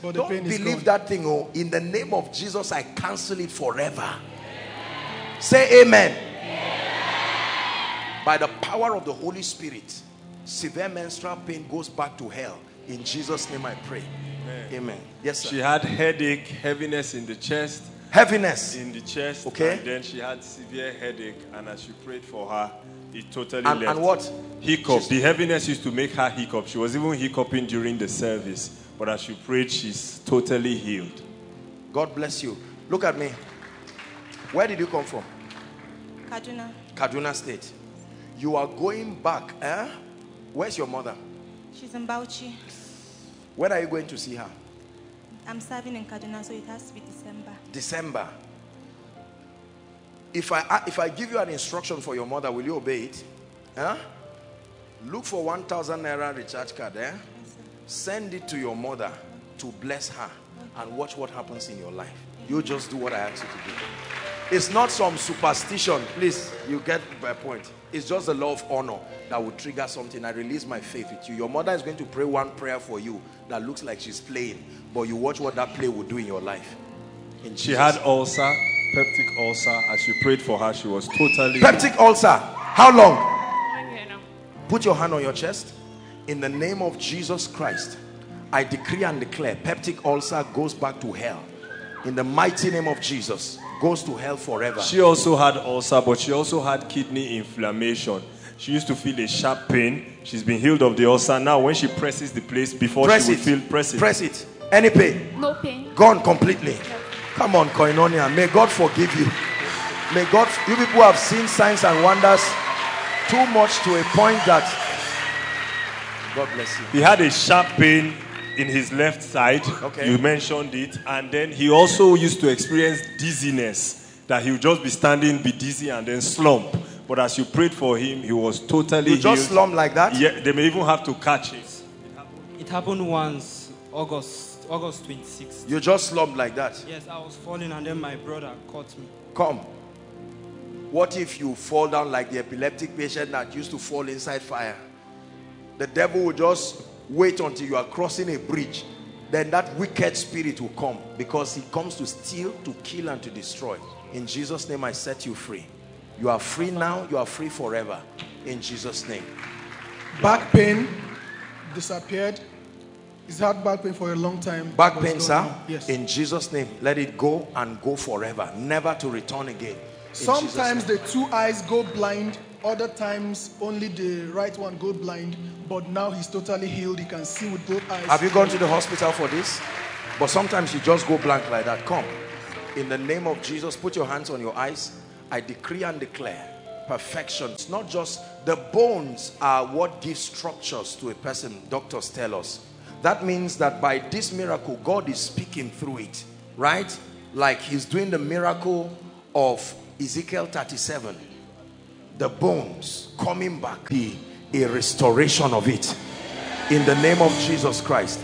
But the Don't pain is believe gone. That thing. Oh, in the name of Jesus, I cancel it forever. Yeah. Say amen. Yeah. By the power of the Holy Spirit, severe menstrual pain goes back to hell. In Jesus' name I pray. Amen. Amen. Yes, sir. She had headache, heaviness in the chest. Heaviness? In the chest. Okay. And then she had severe headache. And as she prayed for her, it totally and, left. And what? Hiccup. She's... The heaviness used to make her hiccup. She was even hiccuping during the service. But as she prayed, she's totally healed. God bless you. Look at me. Where did you come from? Kaduna. Kaduna State. You are going back, eh? Where's your mother? She's in Bauchi. When are you going to see her? I'm serving in Kaduna, so it has to be December. December. If I, if I give you an instruction for your mother, will you obey it? Huh? Look for one thousand naira recharge card there. Eh? Yes, send it to your mother to bless her. Okay. And watch what happens in your life. Yes. You just do what I ask you to do. It's not some superstition. Please, you get my point. It's just the law of honor that will trigger something. I release my faith with you. Your mother is going to pray one prayer for you that looks like she's playing, but you watch what that play will do in your life. In she had ulcer, peptic ulcer. As you prayed for her, she was totally... Peptic ulcer. How long? I'm here now. Put your hand on your chest. In the name of Jesus Christ, I decree and declare peptic ulcer goes back to hell. In the mighty name of Jesus. Goes to hell forever. She also had ulcer, but she also had kidney inflammation. She used to feel a sharp pain. She's been healed of the ulcer. Now when she presses the place, before press she would feel, press it. Press it. Any pain? No pain. Gone completely. No. Come on, Koinonia. May God forgive you. May God, you people have seen signs and wonders too much to a point that God bless you. He had a sharp pain in his left side, okay. You mentioned it, and then he also used to experience dizziness, that he would just be standing, be dizzy, and then slump. But as you prayed for him, he was totally healed. You just slump like that? Yeah, they may even have to catch it. It happened once, August, August twenty-sixth. You just slumped like that? Yes, I was falling, and then my brother caught me. Come. What if you fall down like the epileptic patient that used to fall inside fire? The devil would just... wait until you are crossing a bridge. Then that wicked spirit will come, because he comes to steal, to kill, and to destroy. In Jesus' name, I set you free. You are free now. You are free forever. In Jesus' name. Back pain disappeared. He's had back pain for a long time. Back pain, sir? Yes. In Jesus' name, let it go and go forever. Never to return again. Sometimes the two eyes go blind. Other times, only the right one go blind. But now he's totally healed. He can see with both eyes. Have you gone to the hospital for this? But sometimes you just go blank like that. Come. In the name of Jesus, put your hands on your eyes. I decree and declare perfection. It's not just the bones are what gives structures to a person. Doctors tell us. That means that by this miracle, God is speaking through it. Right? Like he's doing the miracle of Ezekiel thirty-seven. The bones coming back, be a restoration of it in the name of Jesus Christ.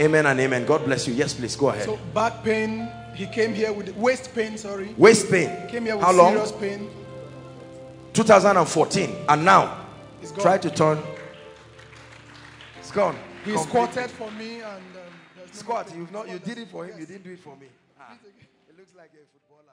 Amen and amen. God bless you. Yes, please go ahead. So back pain, he came here with waist pain, sorry. Waist pain. He came here with How long? serious pain. twenty fourteen, and now try to turn. It's gone. He Complete. squatted for me and um, no squat. You've not. You did it for him. Yes. You didn't do it for me. Ah. It looks like a footballer.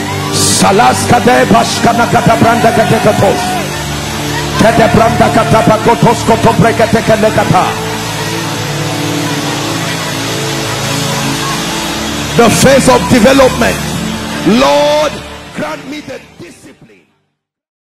Salaska de Bashkana Katabranda Katekatos Katabranda Katapakotos Kotoprekateka Nekata. The phase of development, Lord, grant me the